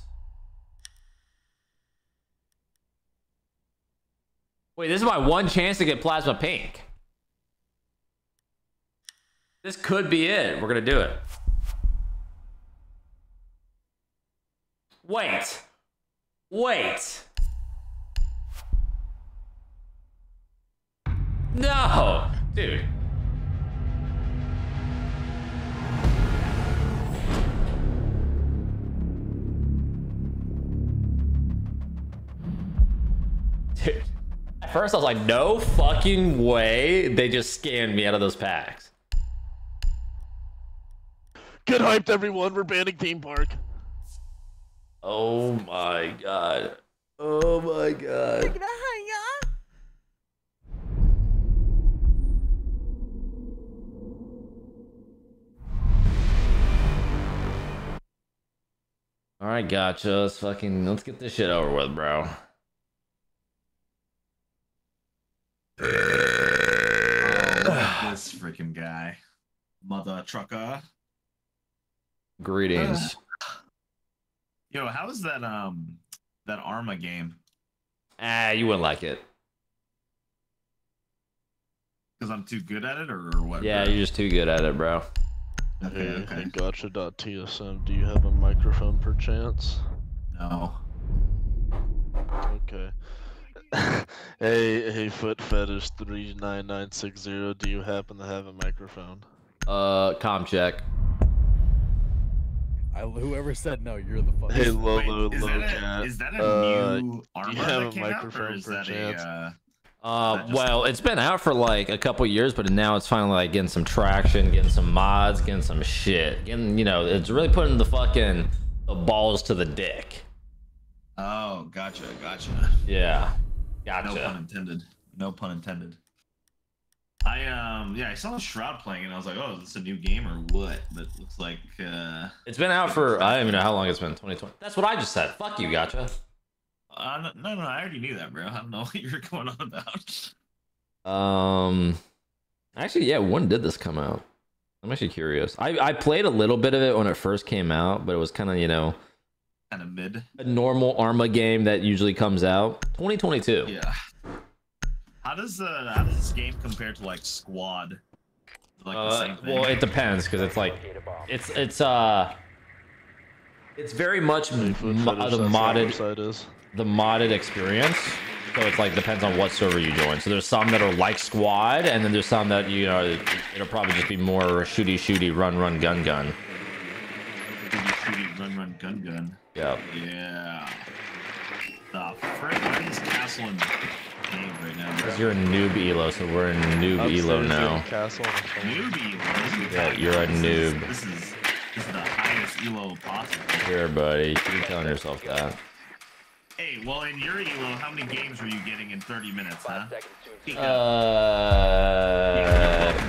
Wait, this is my one chance to get Plasma Pink. This could be it. We're gonna do it. Wait. No, dude. Dude. At first I was like, no fucking way they just scanned me out of those packs. Get hyped, everyone, we're banning theme park. Oh my god. Alright, Gotcha. Let's get this shit over with, bro. This freaking guy. Mother trucker. Greetings. Yo, how's that that Arma game? Ah, you wouldn't like it. Because I'm too good at it, or what? Yeah, bro? You're just too good at it, bro. Okay, hey, okay. Hey, Gotcha.tsm, do you have a microphone perchance? No. Okay. hey, Foot Fetish 39960, do you happen to have a microphone? Comm check. Whoever said no, you're the fucking. Hey, is that a new Arma that came out, or is that a? Well, it's been out for like a couple years, but now it's finally like getting some traction, getting some mods, getting some shit, getting, you know, it's really putting the fucking balls to the dick. Oh, gotcha. Yeah, gotcha. No pun intended. I saw Shroud playing and I was like, oh, is this a new game or what? But it looks like it's been out for, I don't even know how long it's been, 2020. That's what I just said. Fuck you, Gotcha. No, I already knew that, bro. I don't know what you're going on about. Actually, yeah, when did this come out? I'm actually curious. I played a little bit of it when it first came out, but it was kind of, you know, kind of mid. A normal Arma game that usually comes out 2022. Yeah. How does this game compare to like Squad? Like the same thing? Well, it depends, because it's like it's very much the modded experience. So it's like depends on what server you join. So there's some that are like Squad, and then there's some that, you know, it'll probably just be more shooty run gun. Shooty run gun. Yeah. Yeah. The frick, why is Castle in right now, because you're a noob elo, so we're in noob elo now. Noob elo? Yeah, you're a noob. This is the highest elo possible. Here, buddy. You keep telling yourself that. Hey, well, in your elo, how many games were you getting in 30 minutes, huh?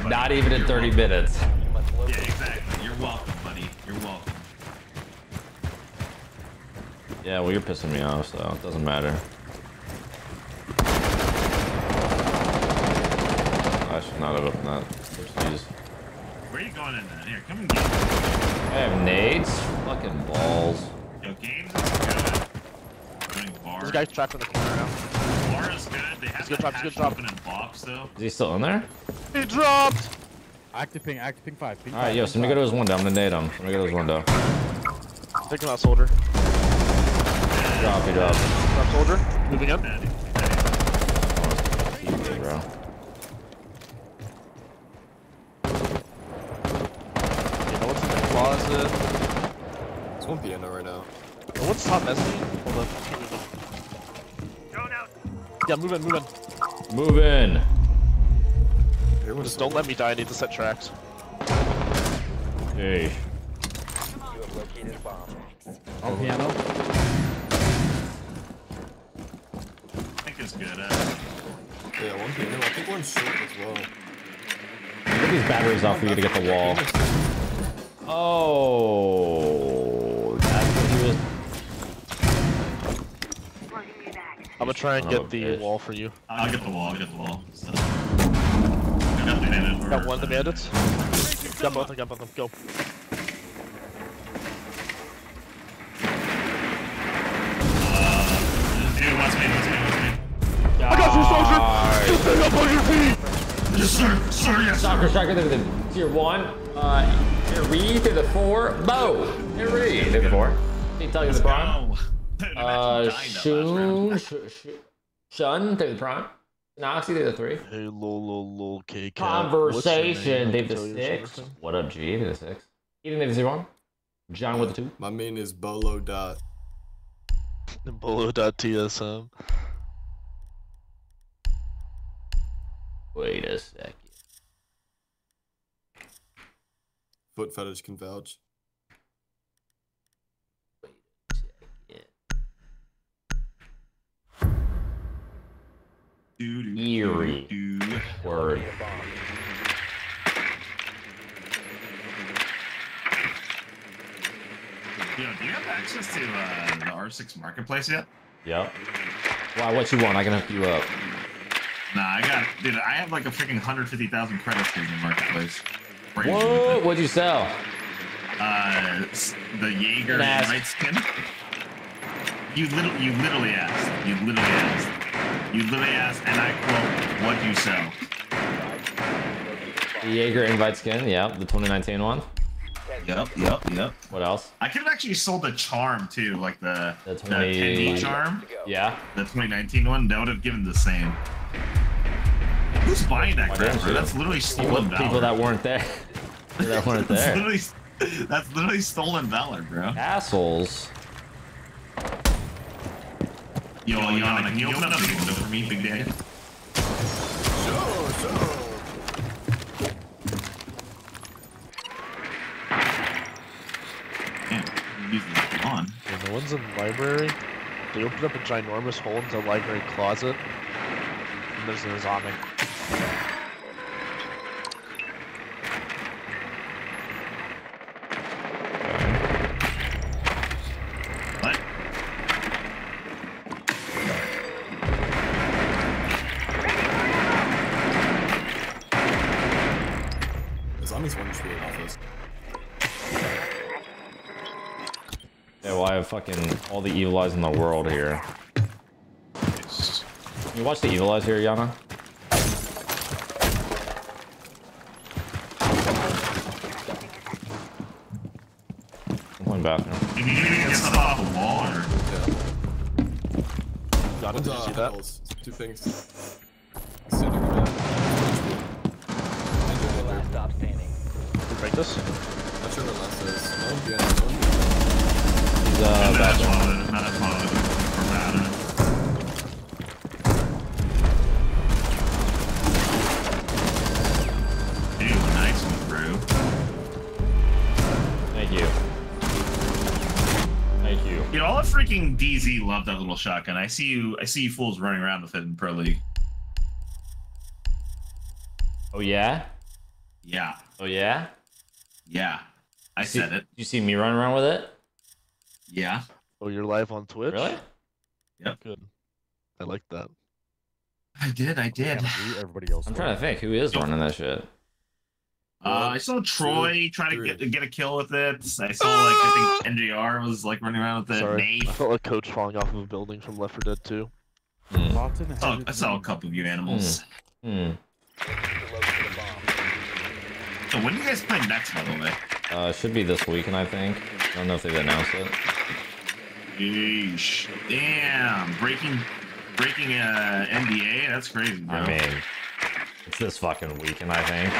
Not even in 30 minutes. Yeah, exactly. You're welcome, buddy. You're welcome. Yeah, well, you're pissing me off, so it doesn't matter. I should not have opened that. Where are you going in there? Here, come and get me. I have nades. Fucking balls. Yo, games is good. This guy's trapped in the corner now. Bar is good. They have to patch open in box, though. Is he still in there? He dropped! Active ping 5. Alright, yo, somebody go to his window. I'm gonna nade him. Somebody go to his window. Take him out, soldier. Drop. Drop, soldier. Moving up. Oh, easy, bro. This won't be in right now. Oh, what's top S? Hold up. Yeah, move in. Just don't let me die. I need to set tracks. Hey. You have located a bomb. On piano. I think it's good. Yeah, one piano. I think one's short as well. Get these batteries off for you to get the wall. Oh, that's what he was. I'm gonna try and get the wall for you. I'll get the wall. So. Got one of the bandits. Got both of them. Go. Dude, what's me? I got you, soldier! You stand up on your feet! Yes, sir! Yes, sir! Shocker, there with the tier 1. Read to the 4. Bo! Read to the 4. He tell you the prime. Shun to the prime. Noxy to the 3. Hey, lol, KK. Conversation to the 6. What up, G to the 6. Eden to the 0. John with the 2. My main is Beaulo . Beaulo.tsm. Wait a sec. Foot Fetish can vouch. Wait a second. Eerie word. Yo, do we have access to the R6 marketplace yet? Yep. Why, what you want? I can hook you up. Nah, I got, dude, I have like a freaking 150,000 credits in the marketplace. Whoa, what'd you sell? The Jaeger white skin. You literally asked, and I quote, what do you sell? The Jaeger invite skin, yeah, the 2019 one. Yep. What else? I could have actually sold the charm too, like the 10D charm. Yeah. The 2019 one, that would have given the same. Who's buying that crap, bro? That's literally stolen valor. People that weren't there. That weren't there. That's literally stolen valor, bro. Assholes. Yo, Yana, can you open up the window for me, big day? On. Yeah, the ones in the library, they opened up a ginormous hole into the library closet, and there's a zombie. What? The zombies want to be in office. Yeah, well, I have fucking all the evil eyes in the world here. Can you watch the evil eyes here, Yana? I'm going bathroom. Did you even get stuff off the wall or? Yeah. Yana, did you see that? Two things. Standing around. I do the last stop standing. Did you break this? I'm sure what last is. Oh, yeah. Dude, nice one, bro. Thank you. Dude, all the freaking DZ love that little shotgun. I see you fools running around with it in Pro League. Oh yeah? Yeah. Oh yeah? Yeah. I said it. You see me running around with it? Yeah. Oh, you're live on Twitch? Really? Yep. Good. I like that. I did. Everybody else. I'm trying to think who is running that shit. I saw Troy trying to get a kill with it. I saw like I think NGR was like running around with it. Nate. I felt like Coach falling off of a building from Left 4 Dead 2. Mm. I saw a couple of you animals. Mm. So when do you guys play next, by the way? Should be this weekend, I think. I don't know if they've announced it. Yeesh. Damn, breaking NBA. That's crazy, bro. I mean, it's this fucking weekend, I think.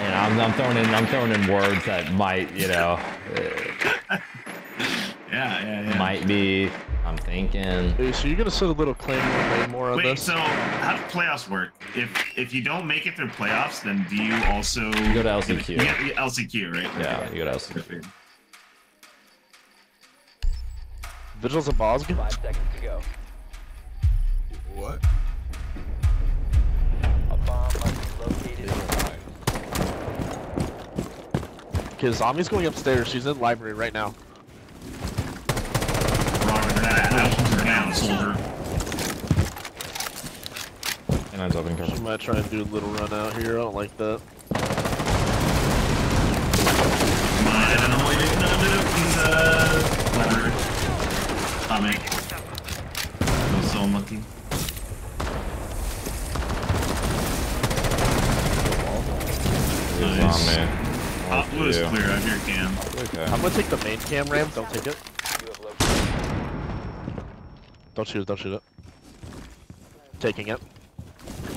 And I'm throwing in words that might, you know. Yeah. Might be. I'm thinking. Hey, so you're gonna set a little claim way more on this? Wait, so how do playoffs work? If you don't make it through playoffs, then do you also you go to LCQ? You LCQ, right? Yeah, you go to LCQ. Vigil's a boss. 5 seconds to go. What? A bomb located. Okay, zombie's going upstairs. She's in the library right now. Soldier. And I might try and do a little run out here. I don't like that. I was so unlucky. Nice. Top blue is clear out here, Cam. Okay. I'm gonna take the main cam ramp. Don't take it. Don't shoot it. Taking it.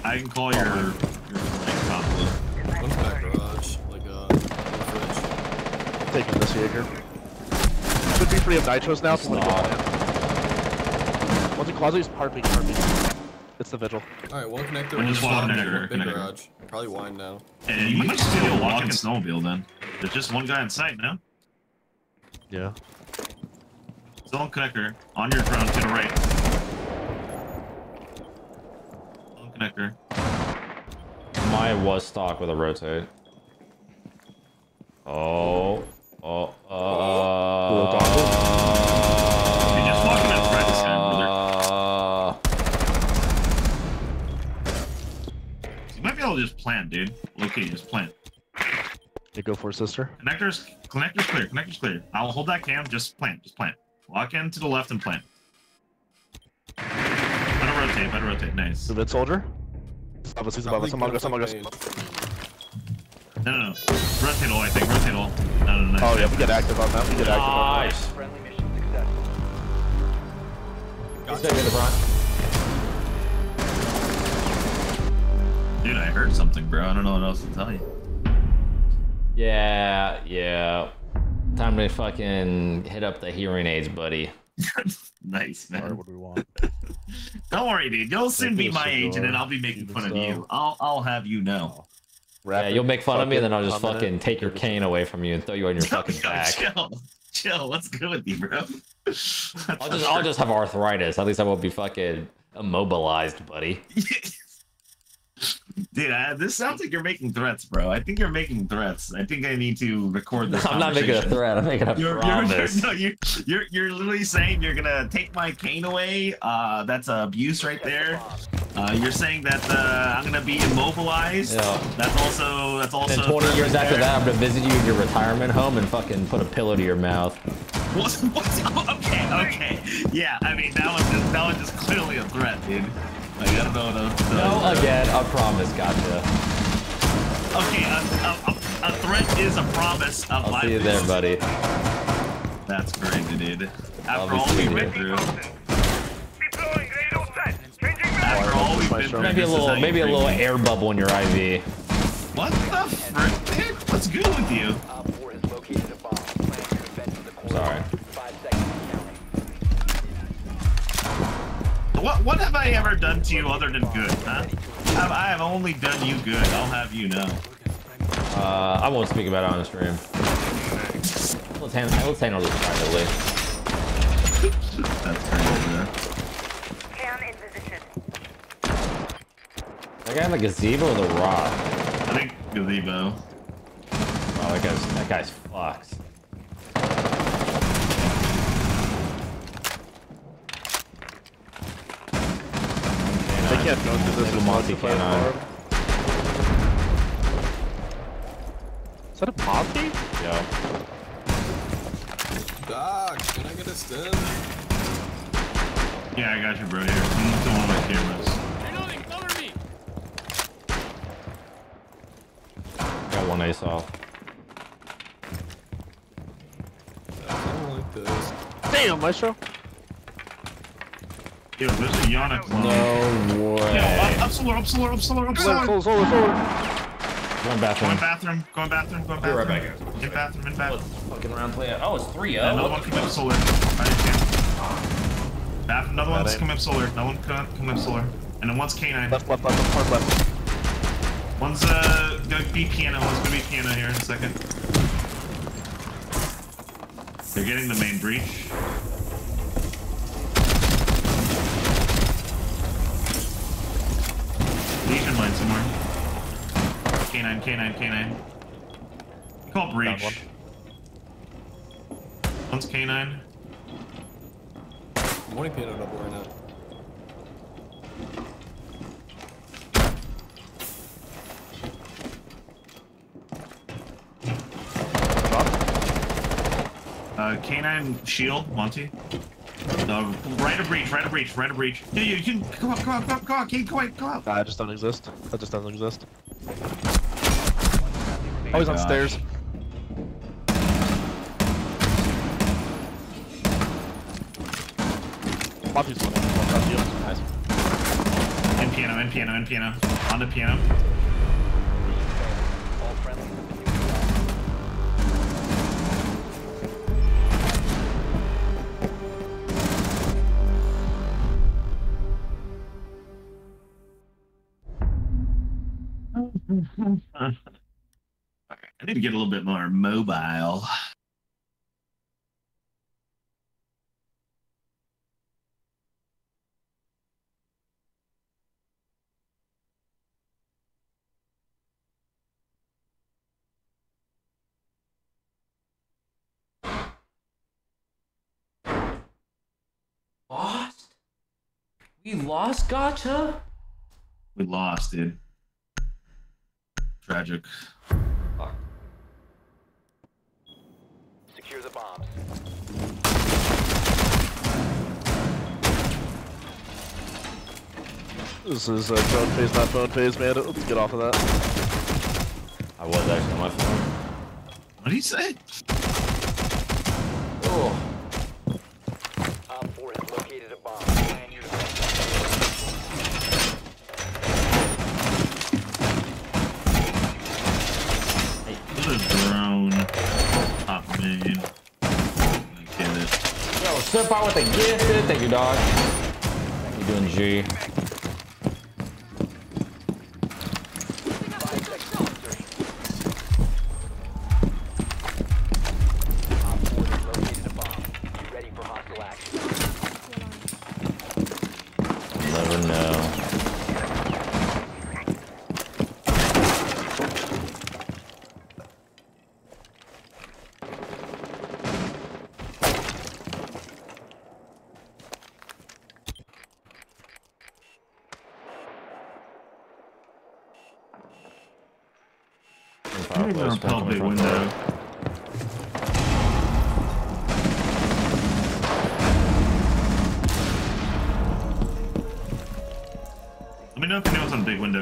I can call your top left. One's back garage, like fridge. Taking this Jaeger. Should be free of nitros now, so let it go. One's in closet, is parping. It's the Vigil. Alright, one connector. One just one connector. Big garage. Probably wine now. And you might steal a walk and snowmobile then. There's just one guy in sight now. Yeah. Zone connector on your drone to the right. Zone connector. Maya was stock with a rotate. Oh. Maybe I'll just plant, dude. Locate, just plant. They go for it, sister. Connectors clear, connectors clear. I'll hold that cam, just plant. Lock in to the left and plant. Better rotate, nice. The mid soldier? He's above us, no, no, no. Rotate all, I think. Rotate all. No, no, no. Oh, yeah, we get active on that. We get active on that. Nice. Friendly mission successful. Gotcha. Dude, I heard something, bro. I don't know what else to tell you. Yeah, yeah. Time to fucking hit up the hearing aids, buddy. Nice, man. All right, what do we want? Don't worry, dude. You'll soon be my agent, and I'll be making fun of you. I'll have you know. Yeah, you'll make fun of me, and then I'll just fucking take your cane away from you and throw you on your fucking back. Chill. What's good with you, bro? I'll just have arthritis. At least I won't be fucking immobilized, buddy. Dude, this sounds like you're making threats, bro. I think you're making threats. I think I need to record this. No, I'm not making a threat. I'm making a promise. You're literally saying you're gonna take my cane away. That's abuse right there. You're saying that I'm gonna be immobilized. Yeah. That's also. And 20 years after that, I'm gonna visit you in your retirement home and fucking put a pillow to your mouth. What? Okay. Yeah. I mean, that was just clearly a threat, dude. Like, I don't know what else to again, a promise, gotcha. Okay, a threat is a promise of life. I'll see you there, buddy. That's crazy, dude. After all we've been through. After all we've been through. Maybe a little air bubble in your IV. What the frick, dude? What's good with you? Sorry. What have I ever done to you other than good, huh? I have only done you good, I'll have you know. I won't speak about it on the stream. Let's handle this privately. That's crazy, man. Cam in position. That guy in the gazebo or the rock? I think gazebo. Oh, that guy's fucked. I can't go through this multi-can. Is that a multi? Yeah. Doc, can I get a stem? Yeah, I got you, bro. Here, I'm still on my cameras. Reloading, cover me! Got one ace off. I don't like this. Damn, Maestro! Yo, there's a Yana clone. No way. Yo, up solar. Going bathroom. Be right back. In bathroom. Let's fucking round play out. Oh, it's 3-0. Yeah, another one coming up solar. Another one's coming up solar. And then one's K9. Left. One's gonna be piano. One's gonna be piano here in a second. They're getting the main breach. Legion mine somewhere. K9. Call breach. One's K9. I'm only painted up right now. K9 shield, Monty. Right of breach. Dude, you can come up. That just doesn't exist. Oh, he's on stairs. Nice. In piano. On the piano. Okay, I need to get a little bit more mobile. Lost? We lost, Gotcha? We lost, dude. Tragic. Fuck. Secure the bombs. This is drone phase, not phone phase, man. Let's get off of that. I was actually on my phone. What'd he say? Oh. Op 4 has located a bomb. And you're drone top man. I get it. Yo, step out with a gifted. Thank you, dog. Thank you, doing G.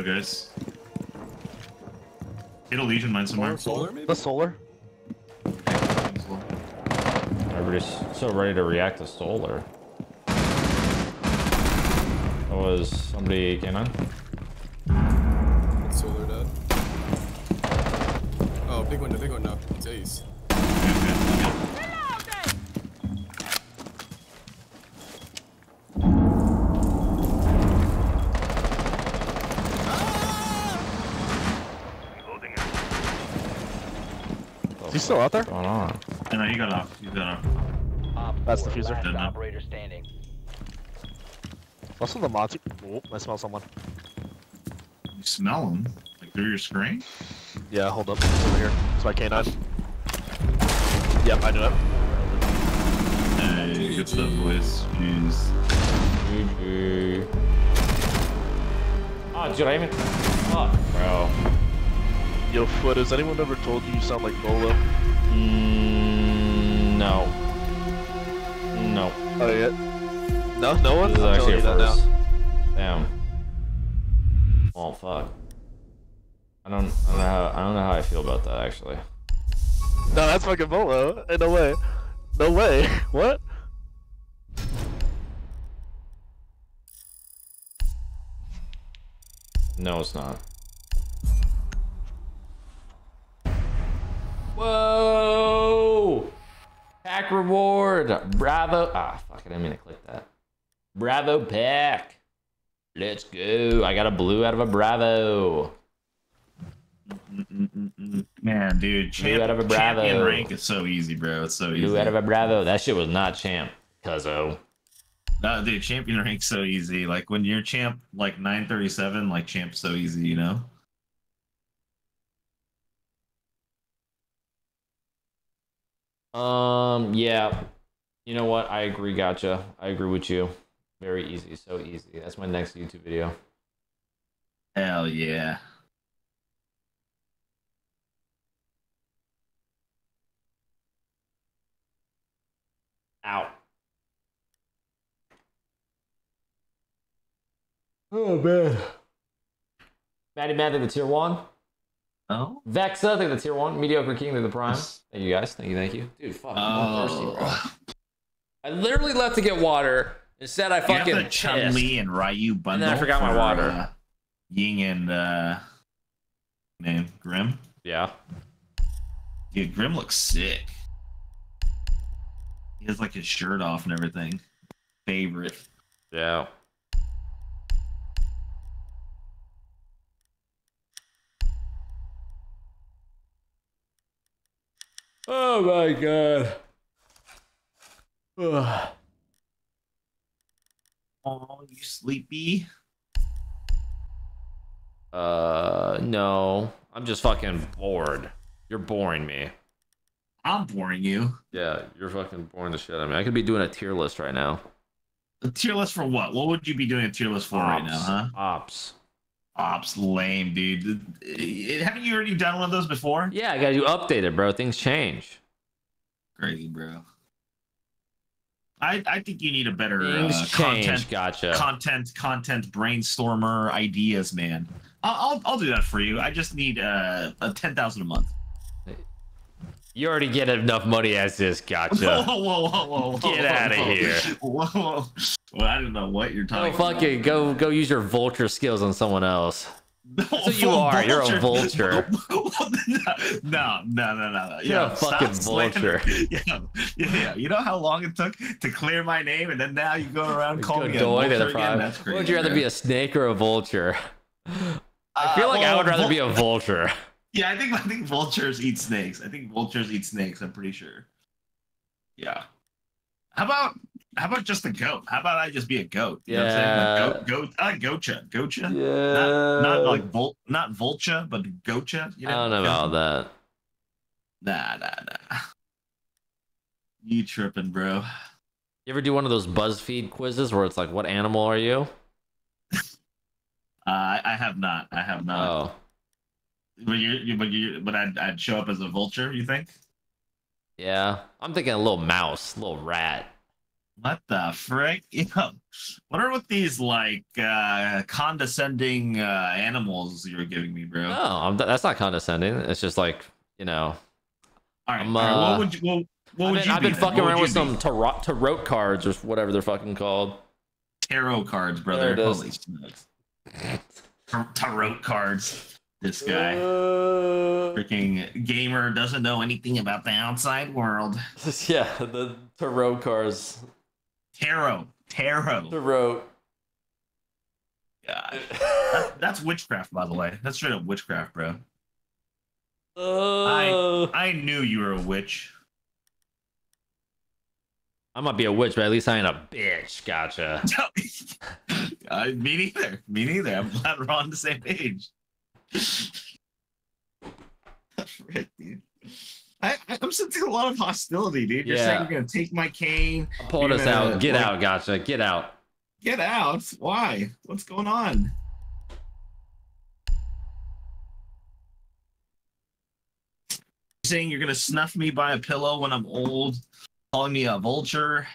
Guys, hit a Legion mine somewhere. Solar, maybe? The solar. Everybody's so ready to react to solar. That was somebody cannon. It's solar dead. Oh, big window now. It's Ace. He's still out there? What's going on? No, he got off. He's got off. That's the fuser. Operator standing. Also the mods. Oh, I smell someone. You smell him? Like through your screen? Yeah, hold up. It's over here. It's my canine. Yep, I knew it. Hey, good stuff, boys. Jeez. GG. Oh, dude, I even. Fuck, bro. Yo, Foot, has anyone ever told you sound like Beaulo? No. No. Oh, yeah? No? No one? This is I'm actually telling you first. That now. Damn. Oh, fuck. I don't know how I feel about that, actually. No, that's fucking Beaulo. Hey, no way. No way. What? No, it's not. Whoa! Pack reward! Bravo! Ah, fuck it, I didn't mean to click that. Bravo pack! Let's go! I got a blue out of a Bravo! Man, dude, champ, blue out of a Bravo. Champion rank is so easy, bro. It's so easy. Blue out of a Bravo. That shit was not champ, cuzzo. No, dude, champion rank's so easy. Like, when you're champ, like, 937, like, champ's so easy, you know? Yeah, you know what? I agree. Gotcha. I agree with you. Very easy. So easy. That's my next YouTube video. Hell yeah. Ow. Oh, man. Maddie Mad in the tier 1. Oh? Vexa, they're the tier 1. Mediocre King, they're the prime. Thank you guys. Thank you, thank you. Dude, fuck. Oh. I'm thirsty, bro. I literally left to get water. Instead, I fucking. You have the Chun Li and Ryu bundle. And then I forgot my water. Ying and. Name? Grim? Yeah. Dude, Grim looks sick. He has like his shirt off and everything. Favorite. Yeah. Oh my god. Ugh. Oh, you sleepy? No. I'm just fucking bored. You're boring me. I'm boring you? Yeah, you're fucking boring the shit out of me. I could be doing a tier list right now. A tier list for what? What would you be doing a tier list for right now, huh? Ops. Ops, lame, dude. Haven't you already done one of those before? Yeah, I gotta do updated, bro. Things change. Crazy, bro. I think you need a better content brainstormer ideas, man. I'll do that for you. I just need a 10,000 a month. You already get enough money as this, Gotcha. Whoa. Get out of here. Whoa. Well, I don't know what you're talking about. Fucking go use your vulture skills on someone else. No, so you are. Vulture. You're a vulture. No. You're a fucking vulture. Yeah. You know how long it took to clear my name, and then now you go around calling me a vulture again? That's crazy. Would you rather be a snake or a vulture? I feel like I would rather be a vulture. Yeah, I think vultures eat snakes. I'm pretty sure. Yeah. How about just a goat? How about I just be a goat? You know what I'm saying? Like Gotcha. Yeah. Not like not vulture, but Gotcha. You know? I don't know about that. Nah. You tripping, bro? You ever do one of those BuzzFeed quizzes where it's like, "What animal are you?" I have not. Oh. But I'd show up as a vulture. You think? Yeah, I'm thinking a little mouse, a little rat. What the frick? Yeah. What are with these like condescending animals you're giving me, bro? No, that's not condescending. It's just like, you know. All right. What would you? I've been fucking around with some tarot cards or whatever they're fucking called. Tarot cards, brother. Holy shit. Tarot cards. This guy, freaking gamer, doesn't know anything about the outside world. Yeah, the tarot cards. Tarot. God. That's witchcraft, by the way. That's straight up witchcraft, bro. I knew you were a witch. I might be a witch, but at least I ain't a bitch. Gotcha. Me neither. I'm glad we're on the same page. Frick, dude. I'm sensing a lot of hostility, dude. You're saying you're gonna take my cane. Pull us out. Get out, Gotcha. Get out. Get out? Why? What's going on? You're saying you're gonna snuff me by a pillow when I'm old, calling me a vulture.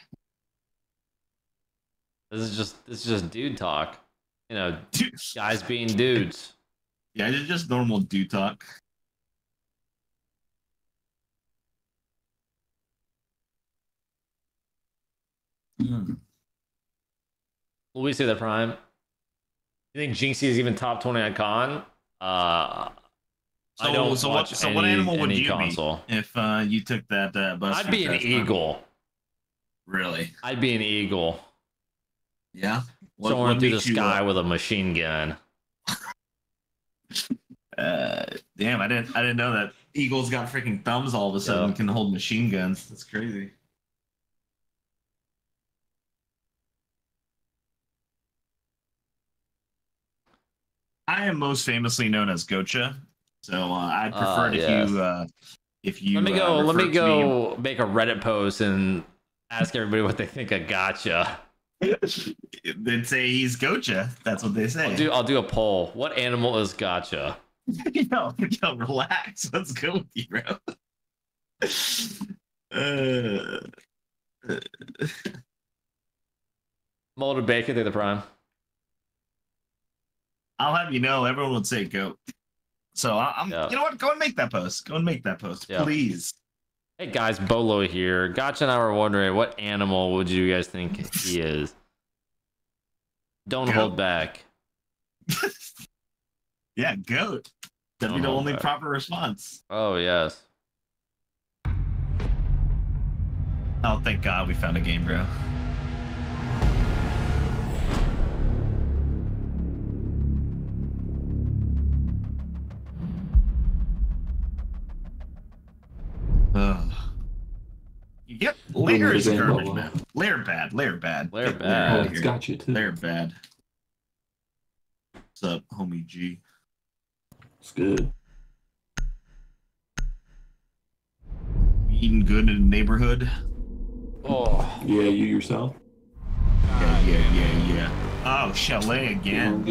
This is just dude talk. You know, guys being dudes. Yeah, it's just normal dude talk. Will we say the prime? You think Jinxie is even top 20 at con? So what animal would you be if you took that bus? I'd be an eagle. Really? I'd be an eagle. Yeah. Someone through the sky with a machine gun. Damn, I didn't know that eagles got freaking thumbs all of a sudden. Can hold machine guns. That's crazy. I am most famously known as Gotcha, so I'd prefer if you let me go make a Reddit post and ask everybody what they think of Gotcha. They'd say he's Gotcha. That's what they say. I'll do a poll. What animal is Gotcha? yo, relax. Let's go with you, bro. Molded bacon through the prime. I'll have you know, everyone would say goat. So you know what? Go and make that post. Please. Hey guys, Beaulo here. Gotcha and I were wondering, what animal would you guys think he is? Don't hold back. Yeah, goat. That'd be the only proper response. Oh, yes. Oh, thank God we found a game, bro. Yep, layer is garbage, man. Layer bad. It's got you too. Layer bad. What's up, homie G? It's good. Eating good in the neighborhood. Oh. Yeah, you yourself? Yeah. Oh, chalet again.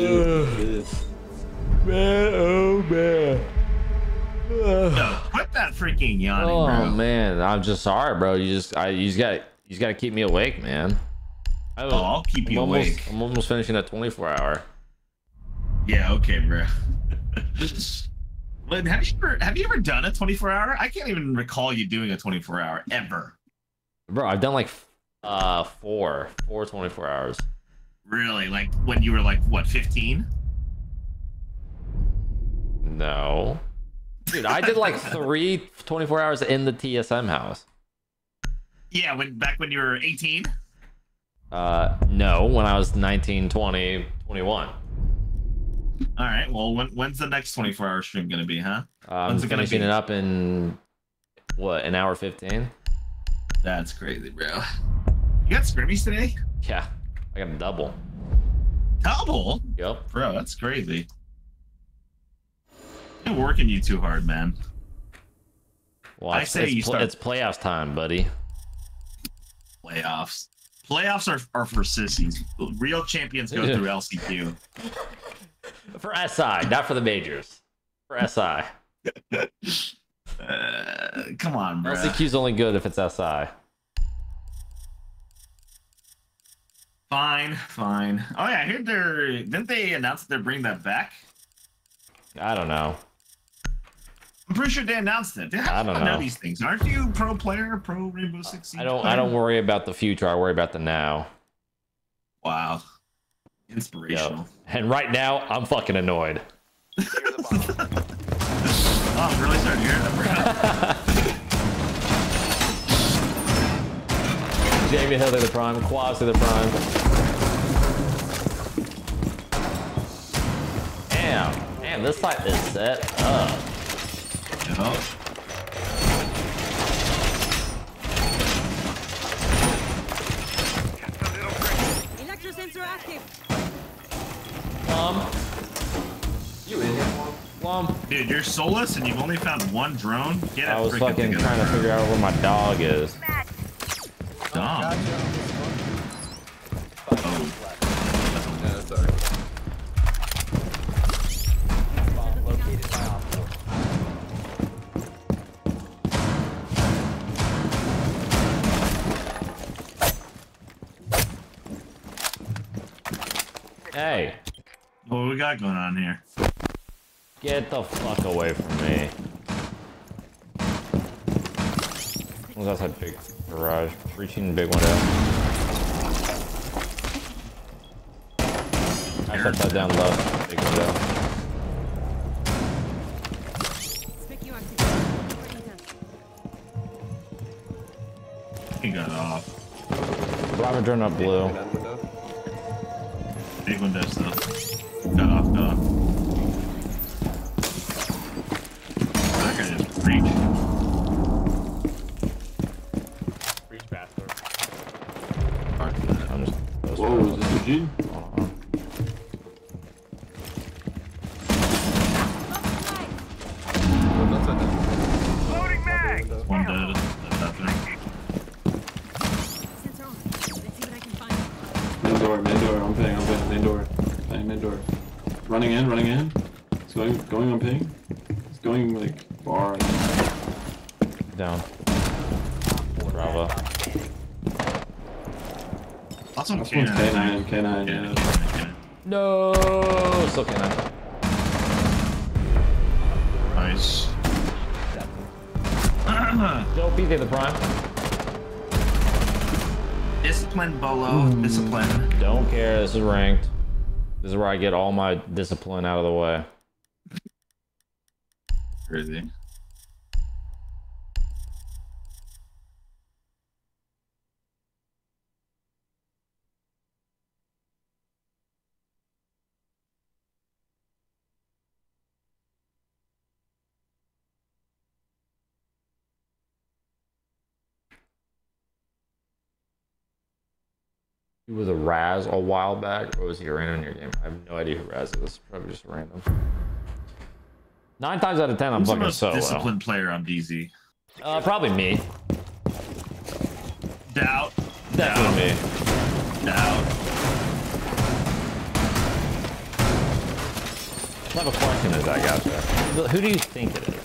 Man, oh man. Quit that freaking yawning, bro. Oh man, I'm just sorry, bro. You just gotta keep me awake, man. I'll keep you awake. I'm almost finishing that 24-hour. Yeah, okay, bro. Lynn, have you ever done a 24-hour? I can't even recall you doing a 24-hour ever. Bro, I've done like four 24 hours. Really? Like when you were like what, 15? No. Dude, I did like 3 24 hours in the TSM house. Yeah, back when you were 18? No, when I was 19, 20, 21. All right, well, when's the next 24-hour stream gonna be, huh? When's it gonna be? It up in what, an hour 15? That's crazy, bro. You got scrimmies today? Yeah, I got a double. Double? Yep, bro, that's crazy. You're working you too hard, man. Well, I say you start. It's playoffs time, buddy. Playoffs. Playoffs are for sissies. Real champions go through LCQ. For SI, not for the majors. For SI. Come on, bro. LCQ's only good if it's SI. Fine, fine. Oh yeah, I heard didn't they announce that they're bringing that back? I don't know. I'm pretty sure they announced it. I don't know these things. Aren't you pro player, pro Rainbow Six Siege? I don't worry about the future. I worry about the now. Wow. Inspirational. Yep. And right now, I'm fucking annoyed. Oh, I'm really starting to hear that, bro. Jamie Hill to the prime, Quaz to the prime. Damn, this type is set up. Yep. Electro sensor active. You in here? Dude, you're soulless and you've only found one drone. Get it. I was fucking trying to figure out where my dog is. Dumb. Hey. What we got going on here? Get the fuck away from me. I was outside big garage, reaching big window. I shut that down low, big window. He got off. Robert turned up blue. Big window stuff. Got off, got off. G? Uh-huh. Loading mag. One dead. Mid door. I'm ping. Mid door. Running in. It's going on ping. It's going like bar. Down. Brava. That's K9. K9, yeah. K9. No, still K9. Nice. Don't be there, the prime. Discipline, Beaulo. Discipline. Don't care. This is ranked. This is where I get all my discipline out of the way. Crazy. He was a Raz a while back, or was he a random in your game? I have no idea who Raz is. Probably just random. 9 times out of 10, I'm fucking solo. Who's the most disciplined player on DZ? Probably me. Doubt. Definitely me. Doubt. have a flank in it, I gotcha. Who do you think it is?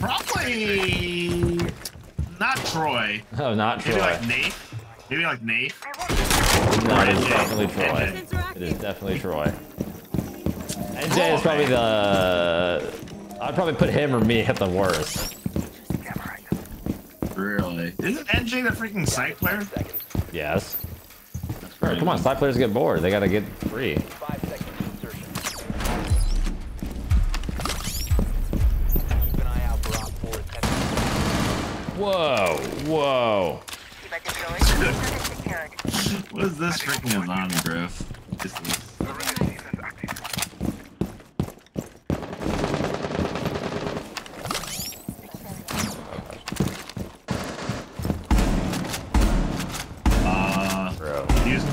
Probably not Troy. Oh, not Troy. Maybe like Nate. Maybe like Nate. No, it is definitely Troy. It is definitely Troy. And Jay is probably the. I'd probably put him or me at the worst. Really? Isn't NJ the freaking site player? Yes. Right, come on, site players get bored. They gotta get free. 5 seconds insertion. Keep an eye out for op 4 attempts. Whoa, whoa. What is this freaking Azami, Griff?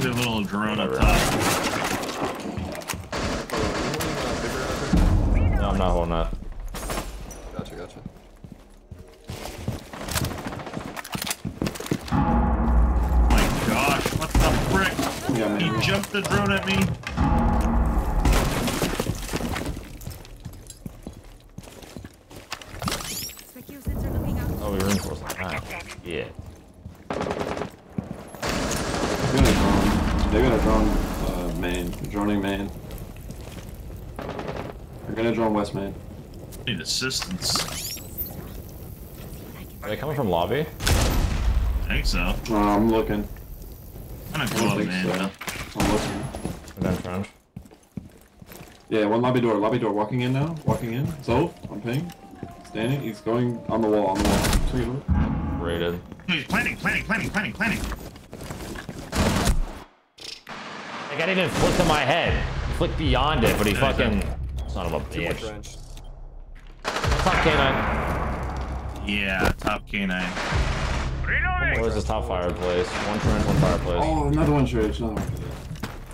A little drone up top. No, I'm not holding up. Gotcha, gotcha. My gosh, what the frick? Yeah, he jumped the drone at me. Oh, we reinforced that. Nice. Yeah. They're gonna drone main. They're droning main. They're gonna drone west main. Need assistance. Are they coming from lobby? I think so. No, I'm looking. I'm gonna go up main though. I'm looking. We're down front. Yeah, one lobby door. Lobby door. Walking in now. Walking in. So, I'm ping. Standing. He's going on the wall. On the wall. Raided. He's planning, planning, planning, planning, planning. I didn't even flick to my head. Flick beyond it, but he fucking son of a bitch. Top K9. Yeah, top K9. Where's this top fireplace? One trench, one fireplace. Oh, another one trench. Another one.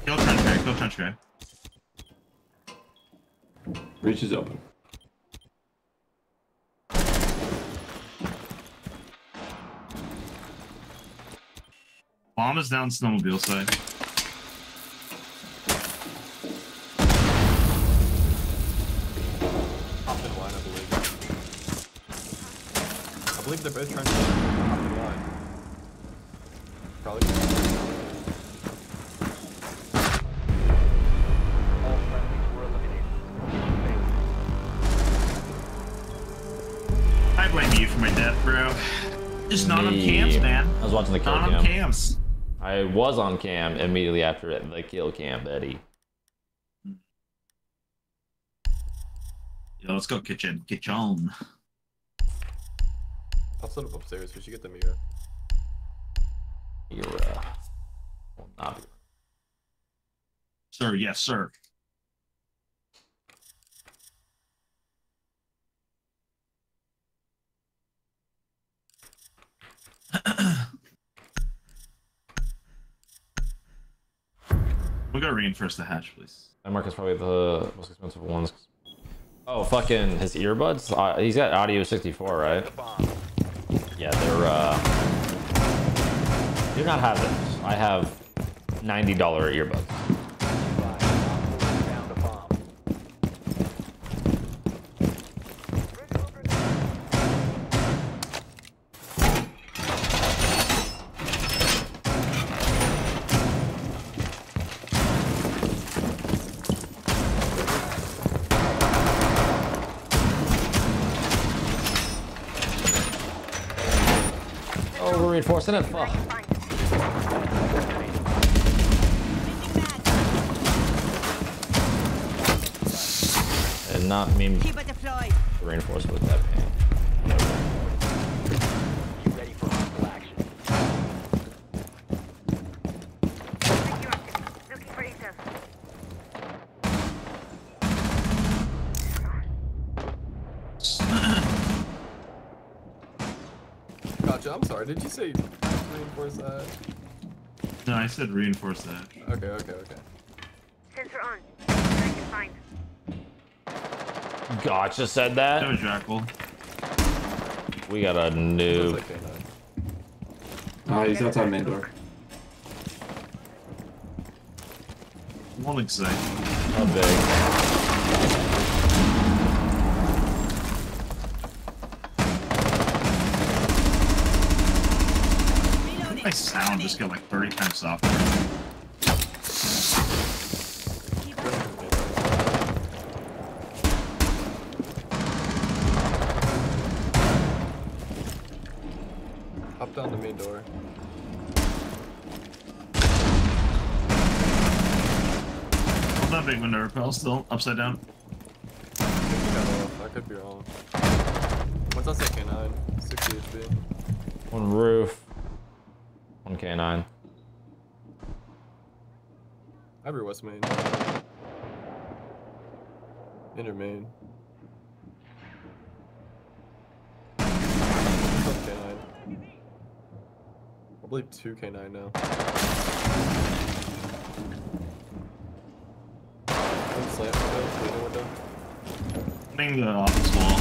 Kill trench guy. Kill trench guy. Reach is open. Bomb is down snowmobile side. I believe they're both trying to top the line. Probably. All friendlies were eliminated. I blame you for my death, bro. Just not on cams, man. I was watching the kill cam. Not on cams. I was on cam immediately after the kill cam, Eddie. Yo, let's go kitchen. Kitchen. I'll set up upstairs. We should get the mirror. Mirror. Will not be. Sir, yes, sir. We'll go reinforce the hatch, please. That mark is probably the most expensive ones. Oh, fucking his earbuds? He's got audio 64, right? Yeah, they're, do not have this. I have $90 earbuds. Forcing it, fuck. And not mean reinforce with that pain. You ready for hostile action? Looking for yourself. Gotcha, I'm sorry, did you say reinforce that? No, I said reinforce that. Okay, okay, okay. Sensor on. I can find. Gotcha said that? No, Jackal. We got a noob. Okay, no. He's outside main door. One exact. How big? My sound just got like 30 times softer. Down the main door. Hold that big window repel still upside down. I could be wrong. What's on K9? 60 HP. One roof. One K9. Every West Main. Inner Main. I believe 2K9 now. I'm slammed window, window. I think the office wall.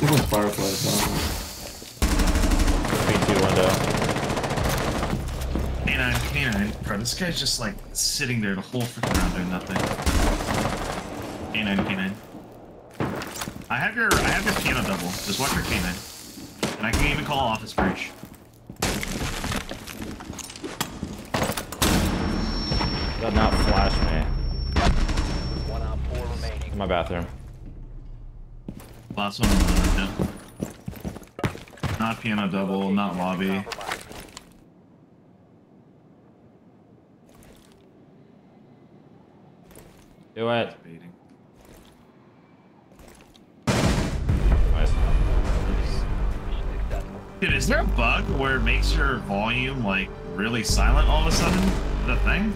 There's fireflies on. B2 window. K9, bro, this guy's just like sitting there the whole freaking round doing nothing. K9. I have your piano double. Just watch your K9. And I can even call office breach. Does not flash me. 1 on 4 remaining. In my bathroom. Last one in. Not piano double, not lobby. Do it. Dude, is there a bug where it makes your volume like really silent all of a sudden? Is that a thing?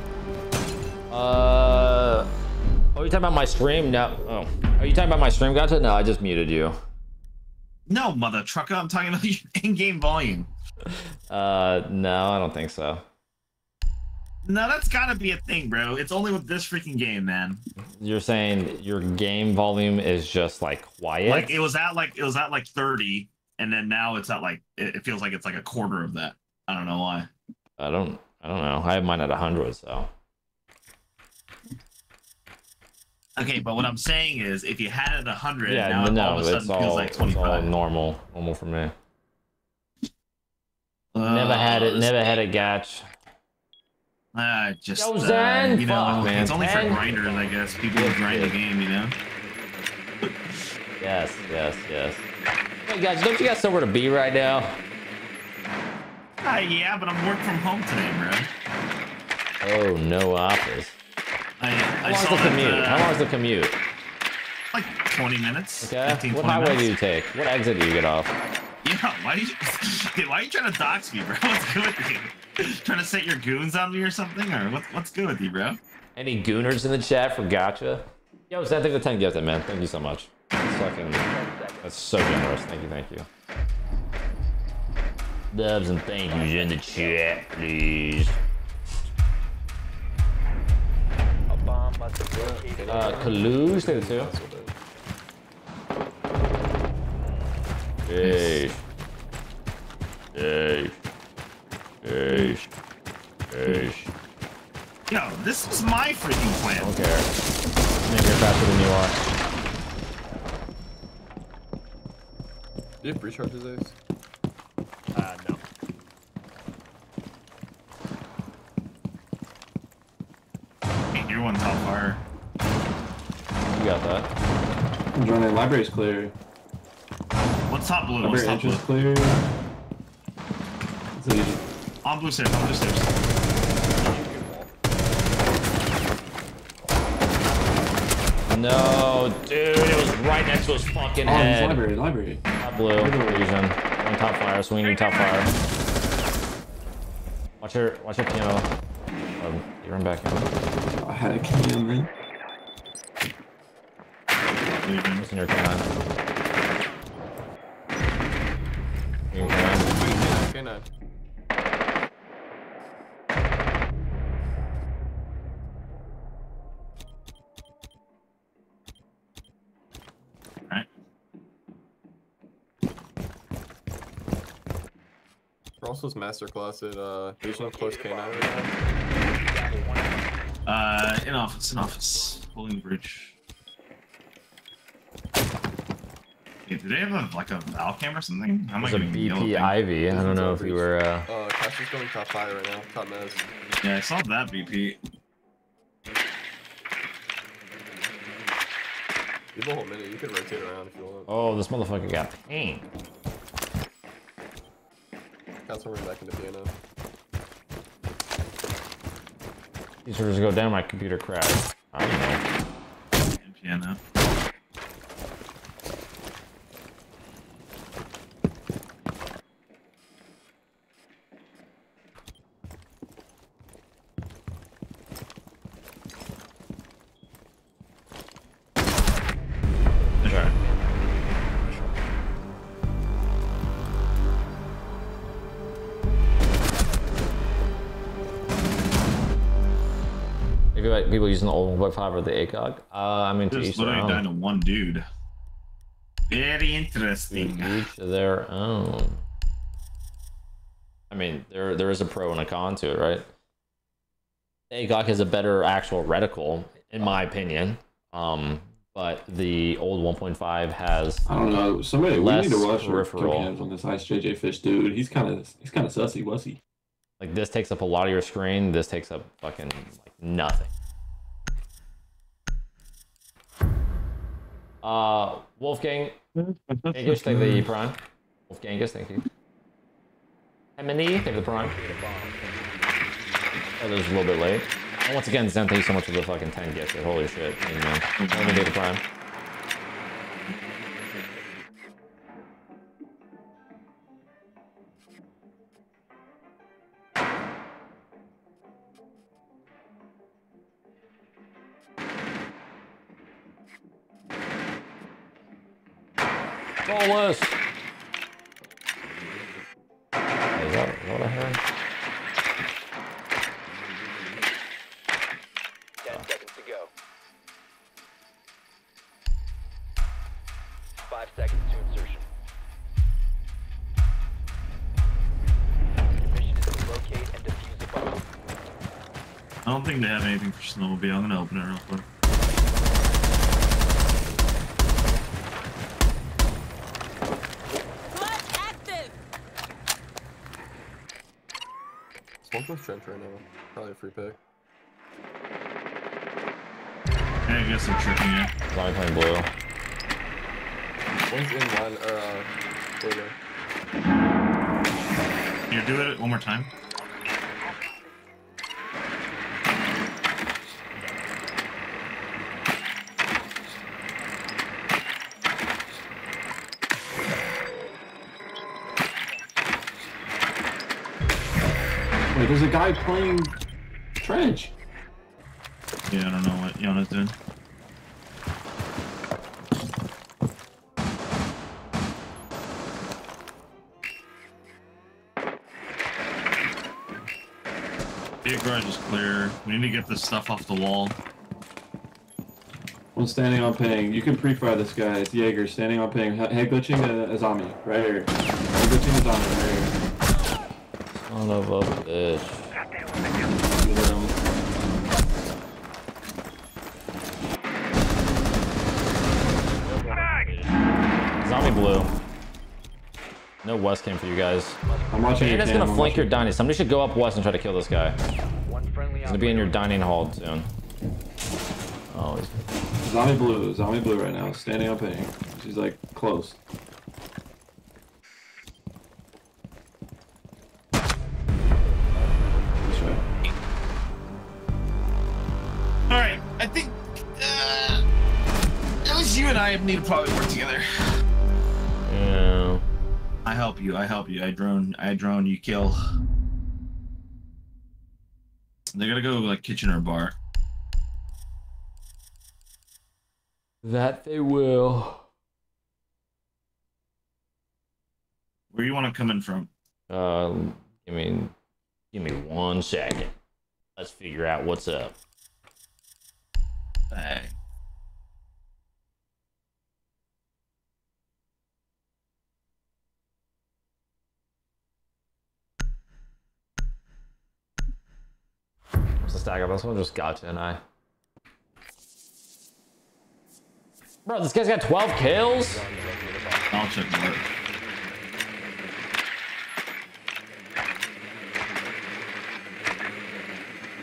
Are you talking about my stream? No. Oh, are you talking about my stream? Gotcha. No, I just muted you. No, mother trucker. I'm talking about your in-game volume. No, I don't think so. No, that's gotta be a thing, bro. It's only with this freaking game, man. You're saying your game volume is just like quiet? Like it was at like 30. And then now it's at like, it feels like it's like a quarter of that. I don't know why. I don't know. I have mine at 100, so. Okay, but what I'm saying is if you had it at 100, yeah, now no, all of a sudden feels like 25. It's all normal for me. Never had it, Gotch. Zen, you know, fuck, man. It's only for grinders, I guess. People who grind the game, you know? Yes. Hey guys, don't you got somewhere to be right now? Yeah, but I'm working from home today, bro. Oh, no office. How long is the commute? Like 20 minutes. Okay. 15, what highway do you take? What exit do you get off? Yeah, why are you trying to dox me, bro? What's good with you? Trying to set your goons on me or something? Or what's good with you, bro? Any gooners in the chat for Gotcha? Yo, Zen, thank you for the 10 gifted, man. Thank you so much. That's so generous. Thank you. Dubs and thank yous in the chat, please. Kaluj, stay the two. Hey. Yo, this was my freaking plan. I don't care. I think you're faster than you are. Do you have recharges, Ace? No. Hey, your one's on fire. You got that. I'm joining. Library's clear. What's top blue? Library top blue? Clear. It's easy. On blue stairs, on blue stairs. No, dude, it was right next to his fucking head. Library. Blue, Asian. One top fire, swinging top fire. Watch your piano. You run back in. I had a camera. What's in your canine? You can canine. else was masterclass at regional close K9 right now? In office. Holding bridge. Hey, did they have a, like a valve cam or something? How am I going to be able to BP Ivy. I don't know if you were. Cash is going top 5 right now. Top mez. Yeah, I saw that BP. You have a whole minute, you can rotate around if you want. Oh, this motherfucker got pain. Got some room back into Vienna. These servers go down, my computer crashed. I don't know. Vienna. People using the old 1.5 or the ACOG? I'm into each literally their own. Down to one dude. Very interesting. Each of their own. I mean, there is a pro and a con to it, right? The ACOG has a better actual reticle, in my opinion. But the old 1.5 has. I don't know. Somebody we need to watch peripheral on this Ice JJ Fish dude. He's kind of sussy wussy. Like this takes up a lot of your screen. This takes up fucking like nothing. Wolfgang Genghis, take the prime. Wolfgang Genghis, thank you. Hemini, take the prime. Oh, that was a little bit late. And once again, Zen, thank you so much for the fucking 10 gifts. Holy shit. Hey, man. I'm gonna take the prime. Flores. Is that what I heard? 10 seconds to go. 5 seconds to insertion. The mission is to locate and defuse the bomb. I don't think they have anything for snowmobile. I'm gonna open it real quick. Trench right now. Probably a free pick. Yeah, I guess I'm tricking you. Lion playing blue. One's in line, or blue. Can you do it one more time? There's a guy playing trench. Yeah, I don't know what Yana's doing. The garage is clear. We need to get this stuff off the wall. One standing on ping. You can pre-fire this guy. It's Jaeger standing on ping. Head glitching a zombie right here. Head glitching a zombie right here. Son of a bitch. Zombie blue. No west cam for you guys. I'm watching. You're just gonna flank your dining. Somebody should go up west and try to kill this guy. He's gonna be in your dining hall soon. Oh, he's... Zombie blue right now. Standing up here. She's like close. I need to probably work together. Yeah. I help you. I drone, you kill. They're gonna go like kitchen or bar. That they will. Where you wanna come in from? Give me 1 second. Let's figure out what's up. Hey. stack up. This one just Gotcha and I. Bro, this guy's got 12 kills. I'll check the alert.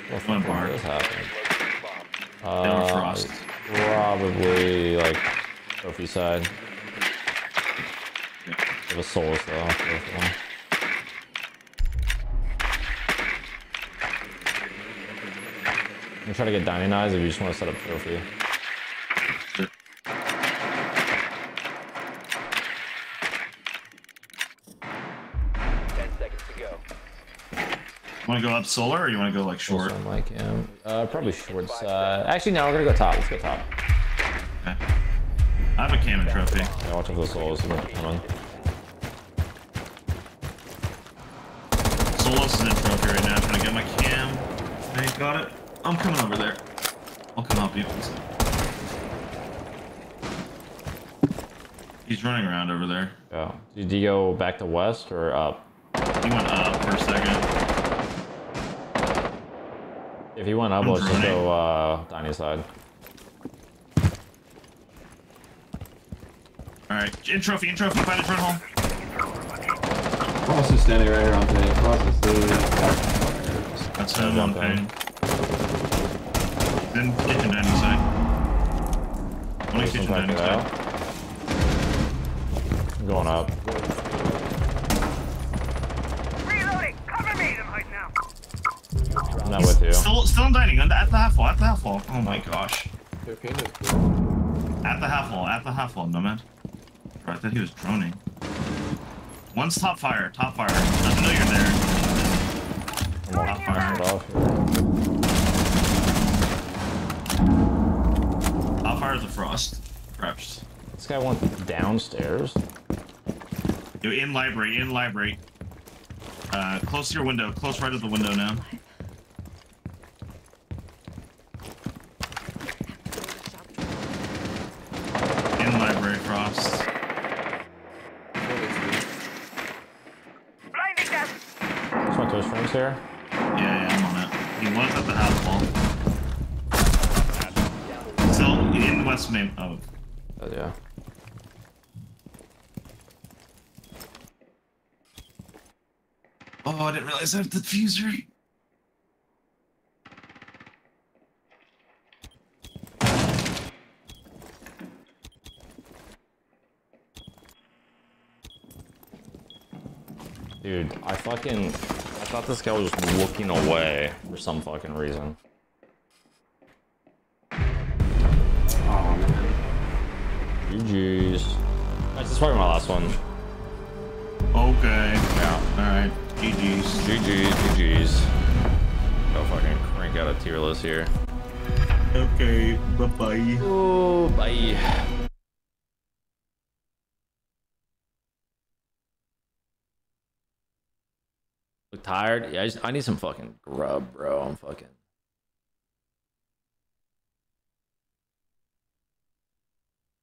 What's the bar? Frost. Probably like trophy side. Yeah. They have a Solus though. I'm gonna try to get dining eyes if you just want to set up trophy. Want to go up solar, or you want to go like short? I'm like, yeah. Probably shorts. Actually, no, we're gonna go top. Let's go top. Okay. I have a cannon trophy. Yeah, watch out for the solos. Come on. Solos is in trophy right now. I'm trying to get my cam. Hey, got it. I'm coming over there. I'll come help you. He's running around over there. Yeah. Did you go back to west or up? He went up for a second. If you want, I'll just go Donnie's side. Alright, in trophy, find a turn home. Ross is standing right here on pain. That's him on pain. Then kitchen Donnie's side. Only kitchen Donnie's side. I'm going up. I'm not with you. Still on dining, at the half wall, Oh my gosh. Okay, at the half wall, Nomad. Bro, I thought he was droning. One's top fire, Doesn't know you're there. Oh, top fire. Top fire is a frost. Preps. This guy went downstairs. Yo, in library, close to your window, close right at the window now. There? Yeah, I'm on it. He was at the house wall. Still in West Main. Oh. Oh, yeah. Oh, I didn't realize I had the diffuser. Dude, I fucking. I thought this guy was just looking away for some fucking reason. Oh man. GG's. This is probably my last one. Okay. Yeah. Alright. GG's. GG's. Go fucking crank out a tier list here. Okay. Bye bye. Oh, bye. Tired? Yeah, I need some fucking grub, bro. I'm fucking.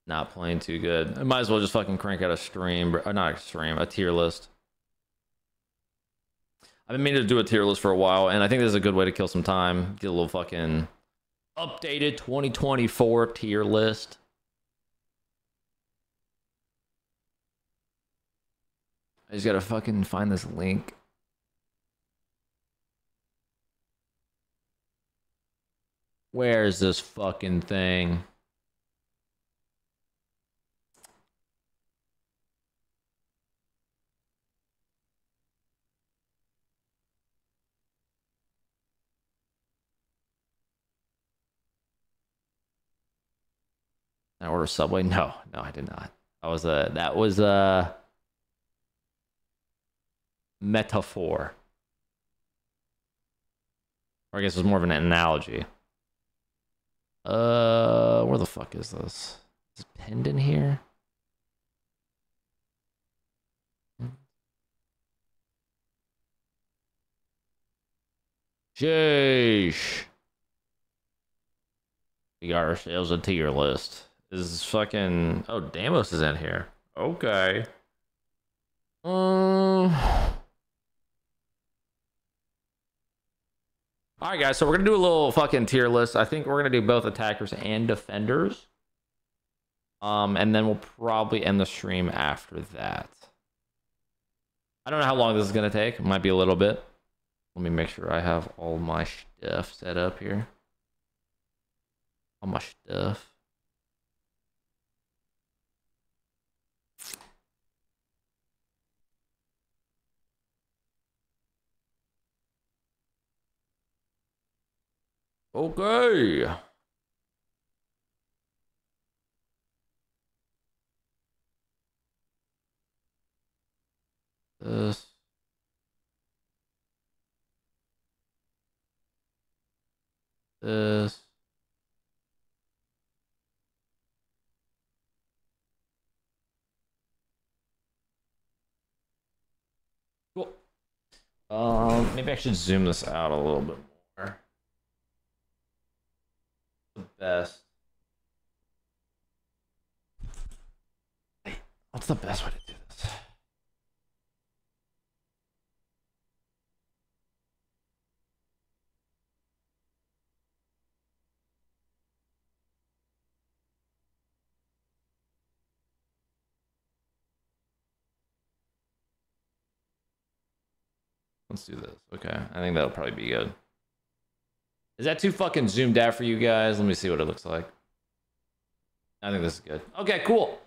Not playing too good. I might as well just fucking crank out a stream, bro. Not a stream, a tier list. I've been meaning to do a tier list for a while, and I think this is a good way to kill some time. Get a little fucking updated 2024 tier list. I just gotta fucking find this link. Where is this fucking thing? Did I order Subway? No, I did not. I was that was a metaphor. Or I guess it was more of an analogy. Where the fuck is this? Is it pinned in here? Sheesh. We got ourselves a tier list. This is fucking... Oh, Damos is in here. Okay. All right, guys, so we're gonna do a little fucking tier list. I think we're gonna do both attackers and defenders. And then we'll probably end the stream after that. I don't know how long this is gonna take. It might be a little bit. Let me make sure I have all my stuff set up here. All my stuff. Okay. This. This. Cool. Maybe I should zoom this out a little bit more. The best. Wait, what's the best way to do this? Let's do this. Okay, I think that'll probably be good. Is that too fucking zoomed out for you guys? Let me see what it looks like. I think this is good. Okay, cool.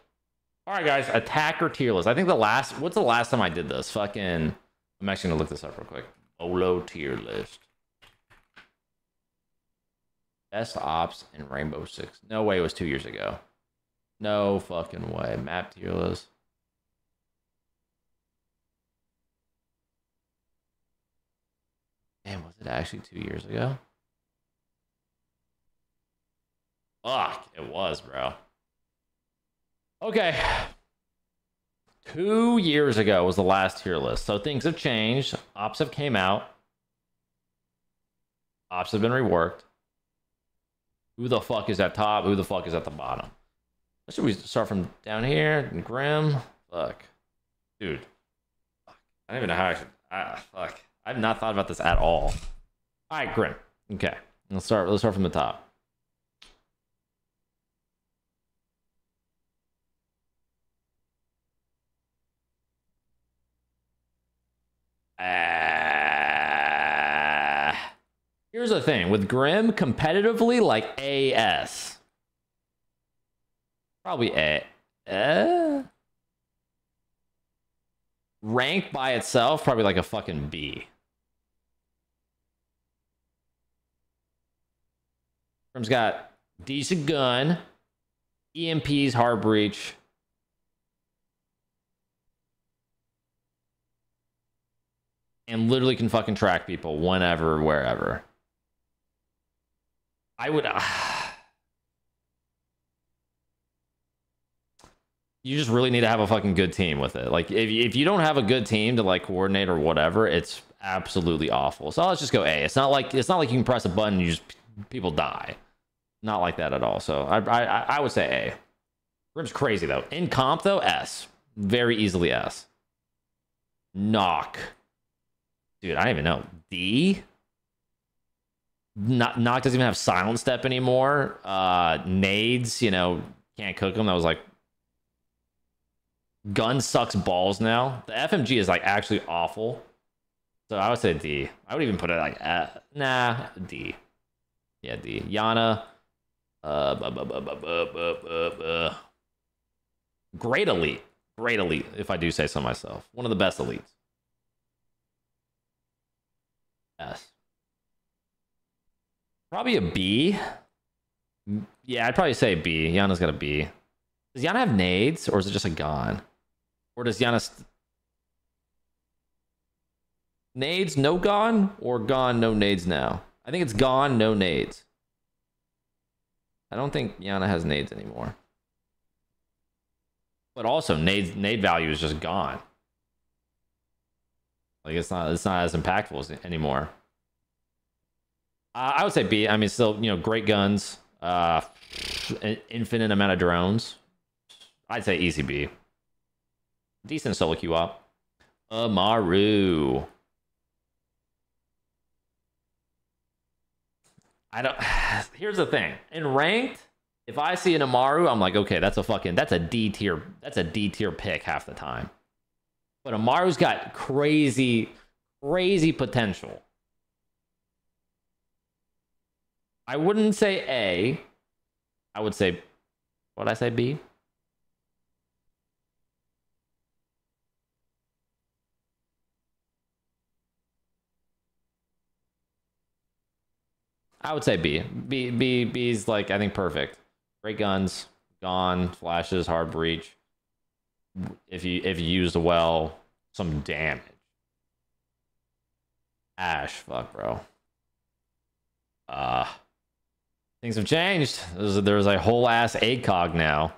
All right, guys. Attacker tier list. I think the last... What's the last time I did this? Fucking... I'm actually going to look this up real quick. Beaulo tier list. Best ops in Rainbow Six. No way it was 2 years ago. No fucking way. Map tier list. Damn, was it actually 2 years ago? Fuck, it was, bro. Okay. 2 years ago was the last tier list. So things have changed. Ops have came out. Ops have been reworked. Who the fuck is at top? Who the fuck is at the bottom? Should we start from down here? Grim. Fuck. Dude. Fuck. I don't even know how I should... fuck. I've not thought about this at all. All right, Grim. Okay. Let's start from the top. Here's the thing with Grim competitively, like AS, probably ranked by itself, probably like a fucking B. Grim's got decent gun, EMPs, hard breach. And literally can fucking track people whenever, wherever. I would... you just really need to have a fucking good team with it. Like, if you don't have a good team to, like, coordinate or whatever, it's absolutely awful. So let's just go A. It's not like you can press a button and you just... people die. Not like that at all. So I would say A. Grim's crazy, though. In comp, though, S. Very easily S. Nock. Dude, I don't even know. D? Nock doesn't even have silent step anymore. Nades, you know, can't cook them. That was like... Gun sucks balls now. The FMG is like actually awful. So I would say D. I would even put it like... nah, D. Yeah, D. Yana. Great elite. Great elite, if I do say so myself. One of the best elites. S. Probably a B. Yeah, I'd probably say B. Yana's got a B. Does Yana have nades, or is it just a gun? Or does Yana... nades, no gun, or gun, no nades now? I think it's gun, no nades. I don't think Yana has nades anymore. But also, nade value is just gone. Like, it's not as impactful anymore. I would say B. I mean, still, you know, great guns, infinite amount of drones. I'd say easy B. Decent solo queue op. Amaru. I don't. Here's the thing. In ranked, if I see an Amaru, I'm like, okay, that's a fucking, that's a D tier pick half the time. But Amaru's got crazy, crazy potential. I wouldn't say A. I would say, what'd I say, B? I would say B. B's like, I think, perfect. Great guns, gone, flashes, hard breach. If you use well, some damage. Ash, fuck, bro. Things have changed. There's a whole ass ACOG now.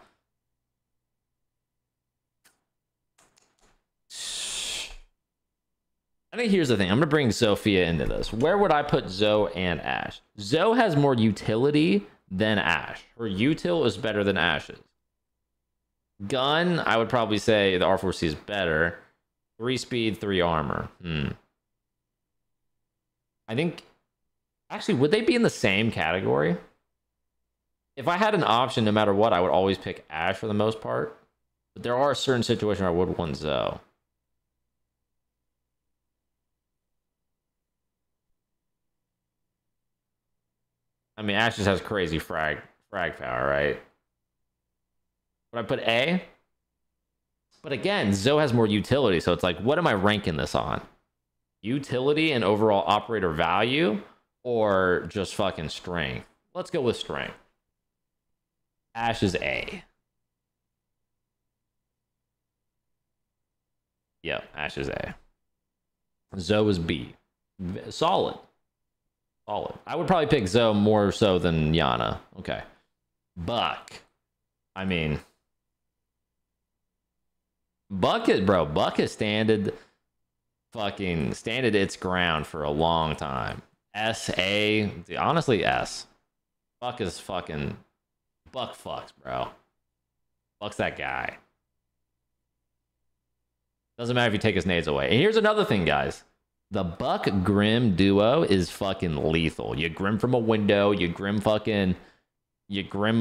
I think here's the thing. I'm going to bring Sophia into this. Where would I put Zoe and Ash? Zoe has more utility than Ash. Her util is better than Ash's. Gun, I would probably say the R4C is better. 3 speed, 3 armor. I think... Actually, would they be in the same category? If I had an option, no matter what, I would always pick Ash for the most part. But there are certain situations where I would want Zoe. I mean, Ash just has crazy frag power, right? Would I put A? But again, Zoe has more utility, so it's like, what am I ranking this on? Utility and overall operator value, or just fucking strength? Let's go with strength. Ash is A. Yep, Ash is A. Zoe is B. Solid. Solid. I would probably pick Zoe more so than Yana. Okay. Buck. I mean, Buck has standed its ground for a long time. Honestly, S. Buck fucks, bro. Buck's that guy. Doesn't matter if you take his nades away. And here's another thing, guys. The Buck Grim duo is fucking lethal. You Grim from a window, you Grim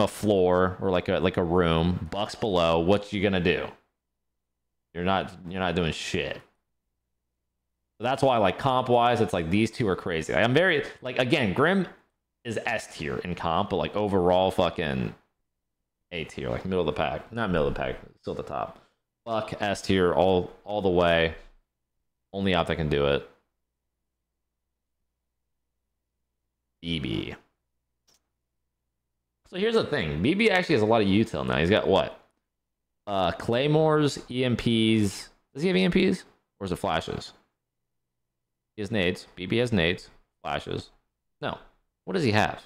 a floor or like a room. Buck's below. What you gonna do? You're not doing shit. So that's why, like, comp wise, it's like these two are crazy. Like, I'm very, like, again, Grim is S tier in comp, but like overall fucking A tier, like middle of the pack. Not middle of the pack, still the top. Buck S tier all the way. Only op that can do it. BB. So here's the thing. BB actually has a lot of util now. He's got what? Claymores, EMPs. Does he have EMPs? Or is it flashes? He has nades. BB has nades. Flashes. No. What does he have?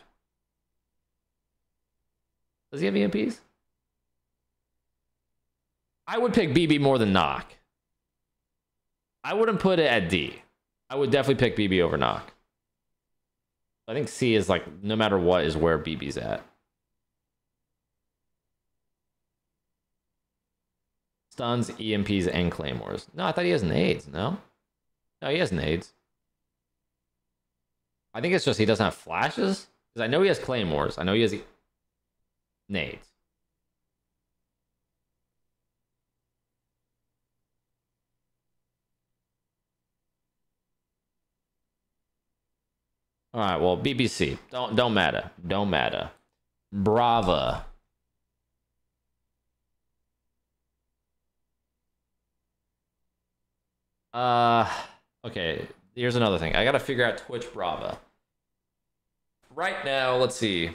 Does he have EMPs? I would pick BB more than Nock. I wouldn't put it at D. I would definitely pick BB over Nock. I think C is like, no matter what, is where BB's at. Stuns, EMPs, and Claymores. No, I thought he has nades, no? No, he has nades. I think it's just he doesn't have flashes. Because I know he has Claymores. I know he has nades. All right, well, BBC. Don't matter. Don't matter. Brava. Okay, here's another thing. I got to figure out Twitch Brava. Right now, let's see.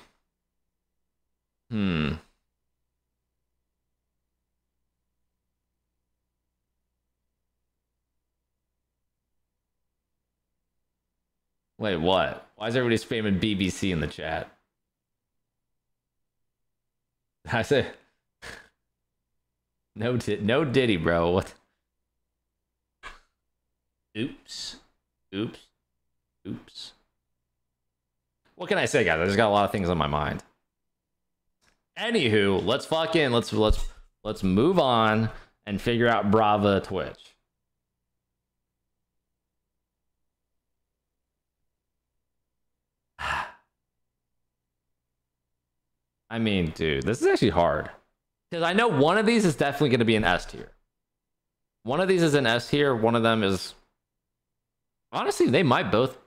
Wait, what? Why is everybody spamming BBC in the chat? I said, no Diddy, bro. What? Oops. Oops. Oops. What can I say, guys? I just got a lot of things on my mind. Anywho, let's move on and figure out Brava Twitch. I mean, dude, this is actually hard. Because I know one of these is definitely going to be an S tier. One of these is an S tier. One of them is... Honestly, they might both...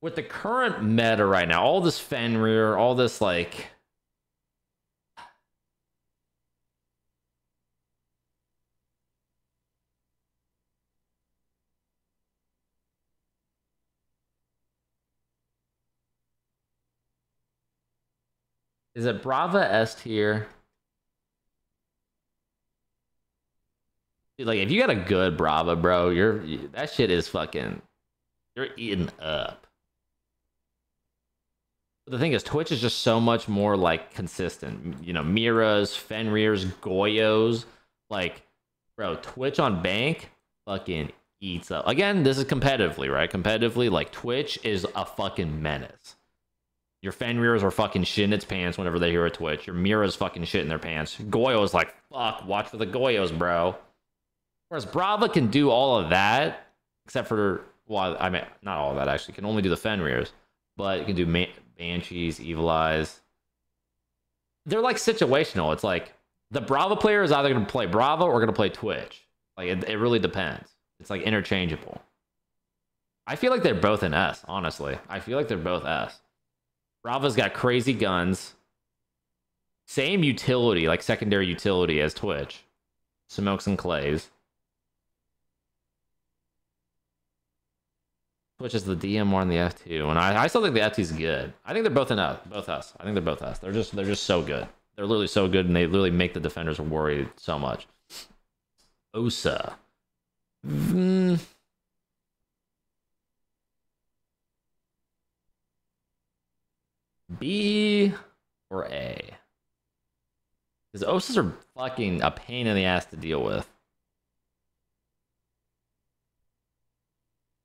With the current meta right now, all this Fenrir, all this, like... Is it Brava S tier? Dude, like, if you got a good Brava, bro, that shit is fucking... You're eating up. But the thing is, Twitch is just so much more, like, consistent. You know, Mira's, Fenrir's, Goyo's. Like, bro, Twitch on Bank fucking eats up. Again, this is competitively, right? Competitively, like, Twitch is a fucking menace. Your Fenrir's are fucking shit in its pants whenever they hear a Twitch. Your Mira's fucking shit in their pants. Goyo's like, fuck, watch for the Goyo's, bro. Whereas Brava can do all of that, except for, well, I mean, not all of that, actually. Can only do the Fenrir's, but it can do Banshees, Evil Eyes. They're, like, situational. It's like, the Brava player is either going to play Brava or going to play Twitch. Like, it really depends. It's, like, interchangeable. I feel like they're both an S, honestly. I feel like they're both S. Brava's got crazy guns. Same utility, like secondary utility as Twitch. Smokes and clays. Twitch is the DMR and the F2. And I still think the F2's good. I think they're both enough. Both us. I think they're both us. They're just so good. They're literally so good, and they literally make the defenders worry so much. Osa. B or A? Because Osas are fucking a pain in the ass to deal with.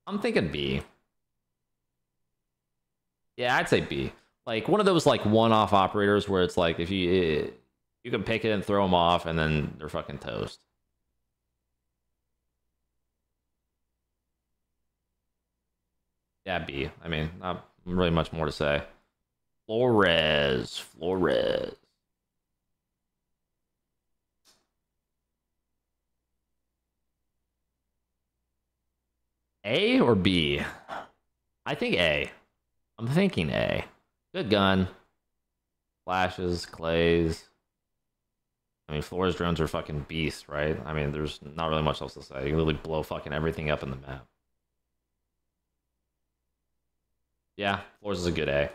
I'm thinking B. Yeah, I'd say B. Like, one of those, like, one-off operators where it's like, if you can pick it and throw them off, and then they're fucking toast. Yeah, B. I mean, not really much more to say. Flores. A or B? I think A. I'm thinking A. Good gun. Flashes, clays. I mean, Flores drones are fucking beasts, right? I mean, there's not really much else to say. You can literally blow fucking everything up in the map. Yeah, Flores is a good A.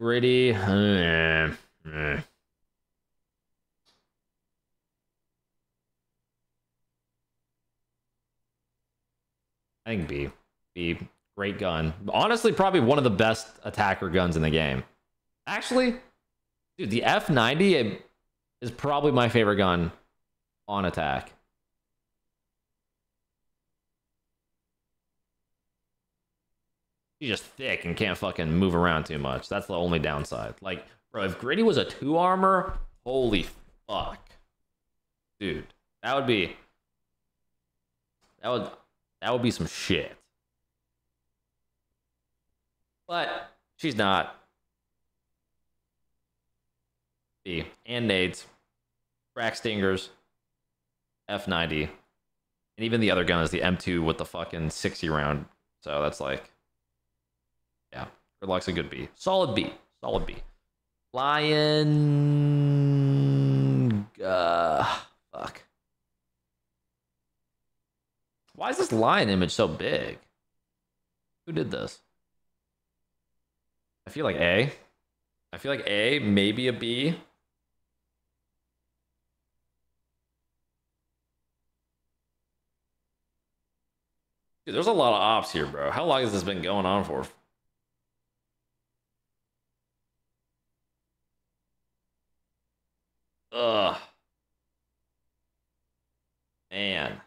Gritty. I think B. B. Great gun. Honestly, probably one of the best attacker guns in the game. Actually, dude, the F90 is probably my favorite gun on attack. She's just thick and can't fucking move around too much. That's the only downside. Like, bro, if Gritty was a 2-armor, holy fuck. Dude, that would be some shit. But she's not. B. And nades. Crack stingers. F90. And even the other gun is the M2 with the fucking 60 round. So that's like... Yeah, good luck's a good B. Solid B. Solid B. Lion... fuck. Why is this lion image so big? Who did this? I feel like A. I feel like A, maybe a B. Dude, there's a lot of ops here, bro. How long has this been going on for? Ugh. Man.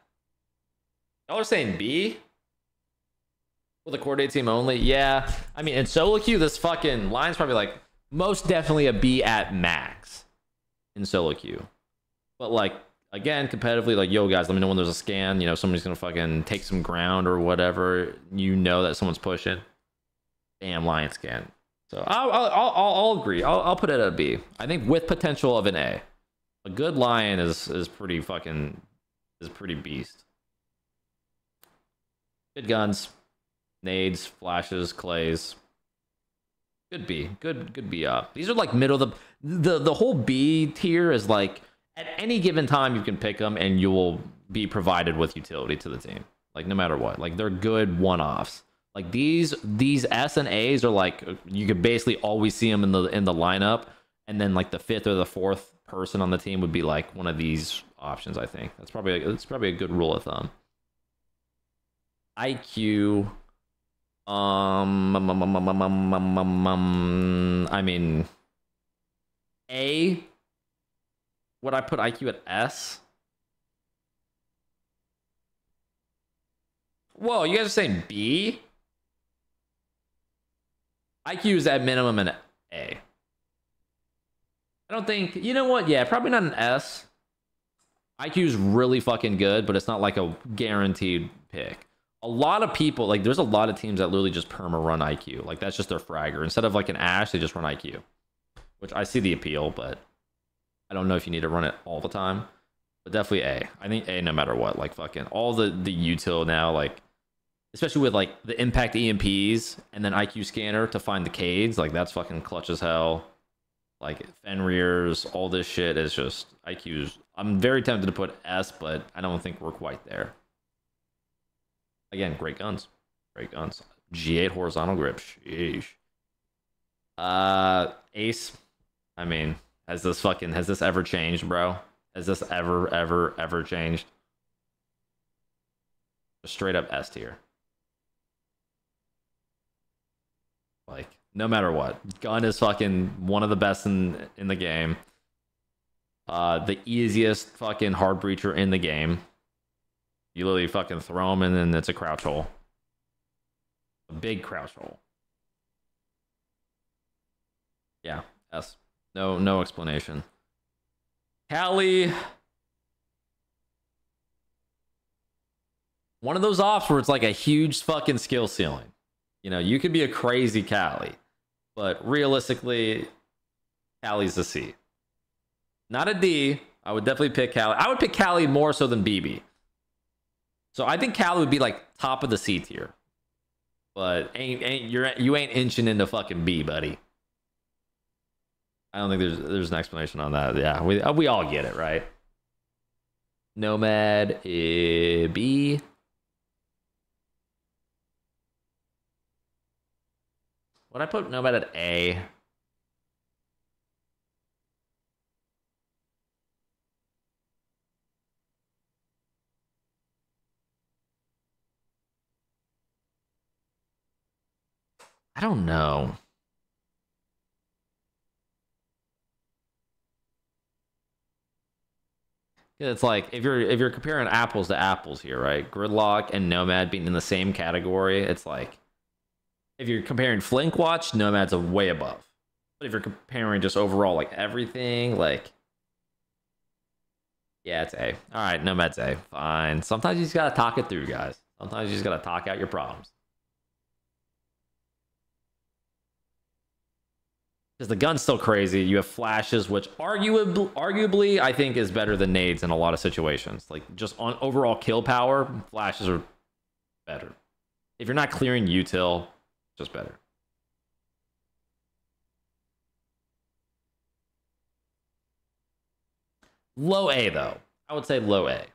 Y'all are saying B? With a core day team only? Yeah. I mean, in solo queue, this fucking line's probably like, most definitely a B at max. In solo queue. But like, again, competitively, like, yo guys, let me know when there's a scan. You know, somebody's gonna fucking take some ground or whatever. You know that someone's pushing. Damn, Lion scan. So I'll agree. I'll put it at a B. I think with potential of an A. A good Lion is pretty beast. Good guns, nades, flashes, clays. Good B. Good B up. These are like middle of the whole B tier is like at any given time you can pick them and you will be provided with utility to the team. Like no matter what. Like they're good one-offs. Like these S and A's are like you could basically always see them in the lineup, and then like the fifth or the fourth person on the team would be like one of these options. I think that's probably a good rule of thumb. IQ, I mean, A. Would I put IQ at S? Whoa, you guys are saying B? IQ is at minimum an A. I don't think... You know what? Yeah, probably not an S. IQ is really fucking good, but it's not like a guaranteed pick. A lot of people... Like, there's a lot of teams that literally just perma-run IQ. Like, that's just their fragger. Instead of, like, an Ash, they just run IQ. Which, I see the appeal, but... I don't know if you need to run it all the time. But definitely A. I think A no matter what. Like, fucking... All the util now, like... Especially with like the impact EMPs and then IQ scanner to find the cades, like that's fucking clutch as hell. Like Fenrir's, all this shit is just IQ's. I'm very tempted to put S, but I don't think we're quite there. Again, great guns, great guns. G8 horizontal grip, sheesh. Ace, I mean, has this ever changed, bro? Has this ever changed? Just straight up S tier. Like, no matter what. Gun is fucking one of the best in the game. The easiest fucking hard breacher in the game. You literally fucking throw him and then it's a crouch hole. A big crouch hole. Yeah, S. No explanation. Kali. One of those ops where it's like a huge fucking skill ceiling. You know, you could be a crazy Kali, but realistically, Kali's a C. Not a D. I would definitely pick Kali. I would pick Kali more so than BB. So I think Kali would be like top of the C tier. But you ain't inching into fucking B, buddy. I don't think there's an explanation on that. Yeah, we all get it, right? Nomad B. Would I put Nomad at A? I don't know. It's like if you're comparing apples to apples here, right? Gridlock and Nomad being in the same category, it's like. If you're comparing Flink Watch, Nomad's a way above. But if you're comparing just overall, like, everything, like... Yeah, it's A. Alright, Nomad's A. Fine. Sometimes you just gotta talk it through, guys. Sometimes you just gotta talk out your problems. Because the gun's still crazy. You have flashes, which arguably, I think, is better than nades in a lot of situations. Like, just on overall kill power, flashes are better. If you're not clearing util... Just better. Low A though. I would say low A.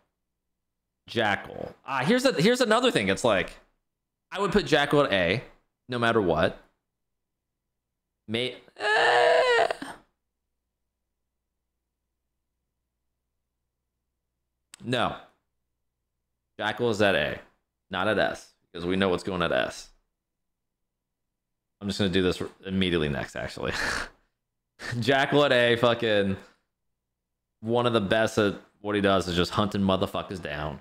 Jackal. Here's another thing. It's like I would put Jackal at A, no matter what. No. Jackal is at A, not at S, because we know what's going at S. I'm just going to do this immediately next, actually. Jackal at A, fucking... One of the best at what he does is just hunting motherfuckers down.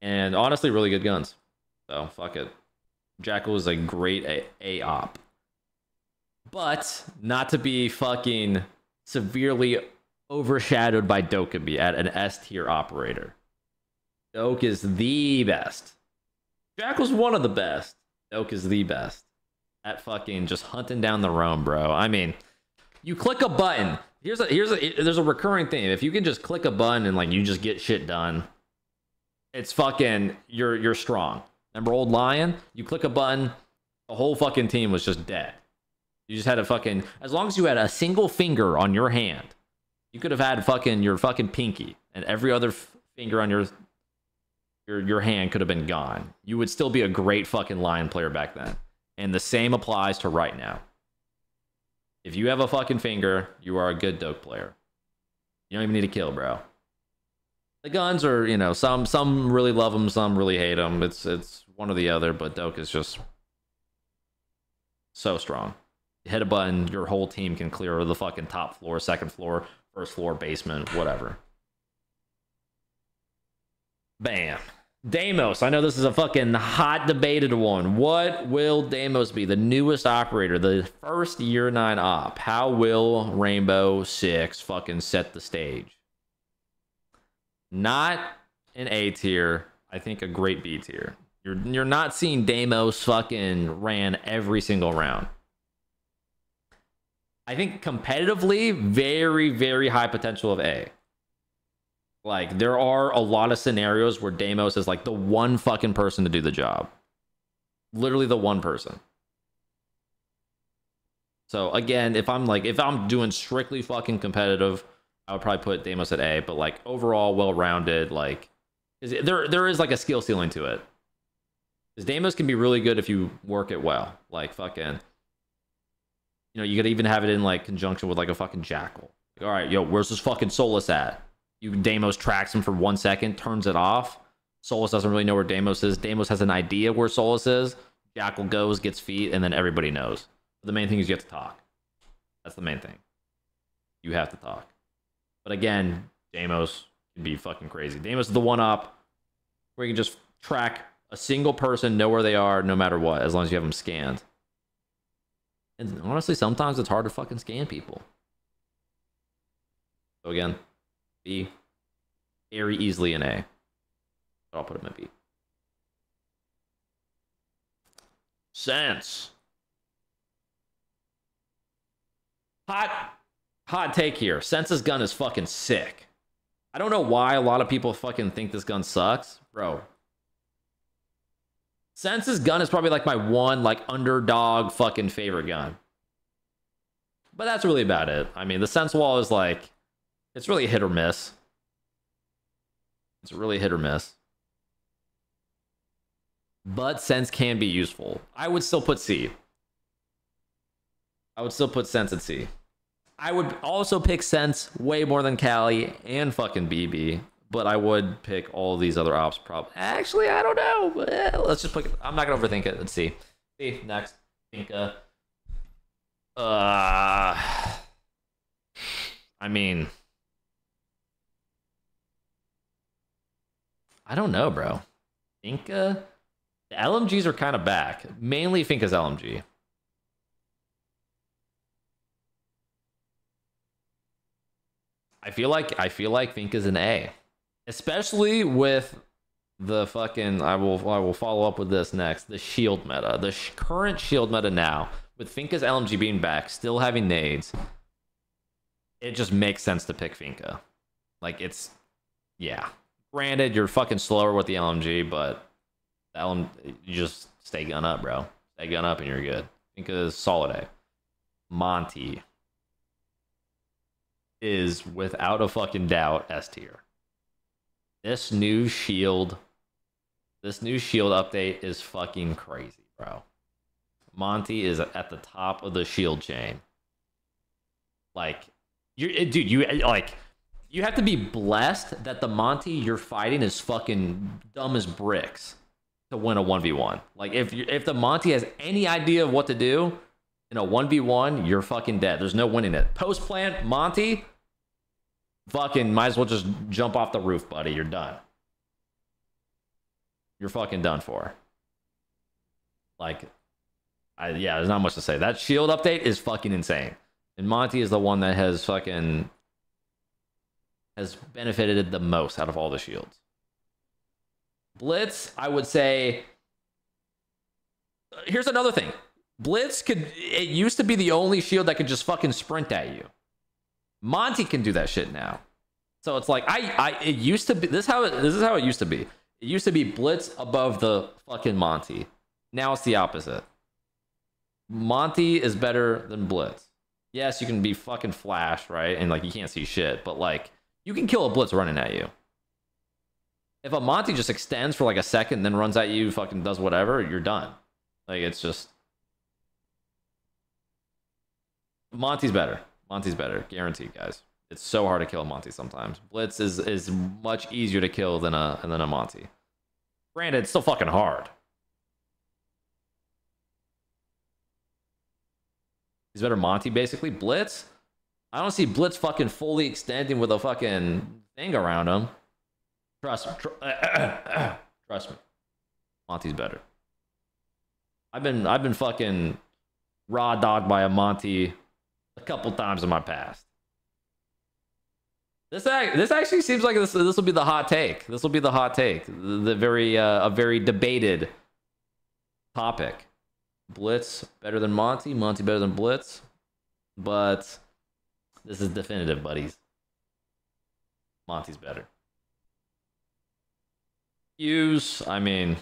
And honestly, really good guns. So, fuck it. Jackal is a great A op. But, not to be fucking severely overshadowed by Dokebi at an S tier operator. Doke is the best. Jackal's one of the best. Nock is the best at fucking just hunting down the roam, bro. I mean, you click a button. There's a recurring thing. If you can just click a button and like you just get shit done, it's fucking you're strong. Remember old Lion? You click a button, the whole fucking team was just dead. You just had a fucking, as long as you had a single finger on your hand, you could have had fucking your fucking pinky, and every other finger on your hand could have been gone. You would still be a great fucking Lion player back then. And the same applies to right now. If you have a fucking finger, you are a good Doke player. You don't even need to kill, bro. The guns are, you know, some really love them, some really hate them. It's one or the other, but Doke is just so strong. You hit a button, your whole team can clear the fucking top floor, second floor, first floor, basement, whatever. Bam. Deimos, I know this is a fucking hot debated one. What will Deimos be? The newest operator, the first year 9 op. How will Rainbow Six fucking set the stage? Not an A tier, I think a great B tier. You're not seeing Deimos fucking ran every single round. I think competitively, very, very high potential of A. Like, there are a lot of scenarios where Deimos is like the one fucking person to do the job. Literally the one person. So again, if I'm doing strictly fucking competitive, I would probably put Deimos at A, but like overall well-rounded, like there is like a skill ceiling to it. Because Deimos can be really good if you work it well. Like fucking, you know, you could even have it in like conjunction with like a fucking Jackal. Like, all right, yo, where's this fucking Solus at? You Deimos tracks him for 1 second, turns it off. Solus doesn't really know where Deimos is. Deimos has an idea where Solus is. Jackal goes, gets feet, and then everybody knows. But the main thing is you have to talk. That's the main thing. You have to talk. But again, Deimos can be fucking crazy. Deimos is the one up where you can just track a single person, know where they are, no matter what, as long as you have them scanned. And honestly, sometimes it's hard to fucking scan people. So again, B, very easily an A, but I'll put him at B. Sense. Hot take here. Sense's gun is fucking sick. I don't know why a lot of people fucking think this gun sucks, bro. Sense's gun is probably like my one like underdog fucking favorite gun, but that's really about it. I mean, the Sense wall is like, it's really hit or miss. It's really hit or miss. But Sense can be useful. I would still put C. I would still put Sense at C. I would also pick Sense way more than Kali and fucking BB. But I would pick all these other ops probably. Actually, I don't know. Let's just pick it. I'm not going to overthink it. Let's see. C, next. Finka. I mean, I don't know, bro. Finka? The LMGs are kind of back. Mainly Finka's LMG. I feel like Finka's an A. Especially with the fucking, I will follow up with this next. The shield meta. The current shield meta now, with Finka's LMG being back, still having nades, it just makes sense to pick Finka. Like, it's, yeah. Granted, you're fucking slower with the LMG, but the you just stay gun up, bro. Stay gun up and you're good. Finka is solid A. Monty is without a fucking doubt S tier. This new shield update is fucking crazy, bro. Monty is at the top of the shield chain. Like, you have to be blessed that the Monty you're fighting is fucking dumb as bricks to win a 1v1. Like, if the Monty has any idea of what to do in a 1v1, you're fucking dead. There's no winning it. Post plant Monty, fucking might as well just jump off the roof, buddy. You're done. You're fucking done for. Like, yeah, there's not much to say. That shield update is fucking insane. And Monty is the one that has fucking has benefited the most out of all the shields. Blitz, I would say here's another thing. Blitz could, it used to be the only shield that could just fucking sprint at you. Monty can do that shit now. So it's like, it used to be, this is how it used to be. It used to be Blitz above the fucking Monty. Now it's the opposite. Monty is better than Blitz. Yes, you can be fucking flash, right? And like, you can't see shit, but like, you can kill a Blitz running at you. If a Monty just extends for like a second, then runs at you, fucking does whatever, you're done. Like, it's just... Monty's better. Monty's better. Guaranteed, guys. It's so hard to kill a Monty sometimes. Blitz is much easier to kill than a Monty. Granted, it's still fucking hard. He's better Monty, basically. Blitz? I don't see Blitz fucking fully extending with a fucking thing around him. Trust me. Trust me. Monty's better. I've been fucking raw dogged by a Monty a couple times in my past. This actually seems like this will be the hot take. This will be the hot take. The very a very debated topic. Blitz better than Monty. Monty better than Blitz. But this is definitive, buddies. Monty's better. Use, I mean,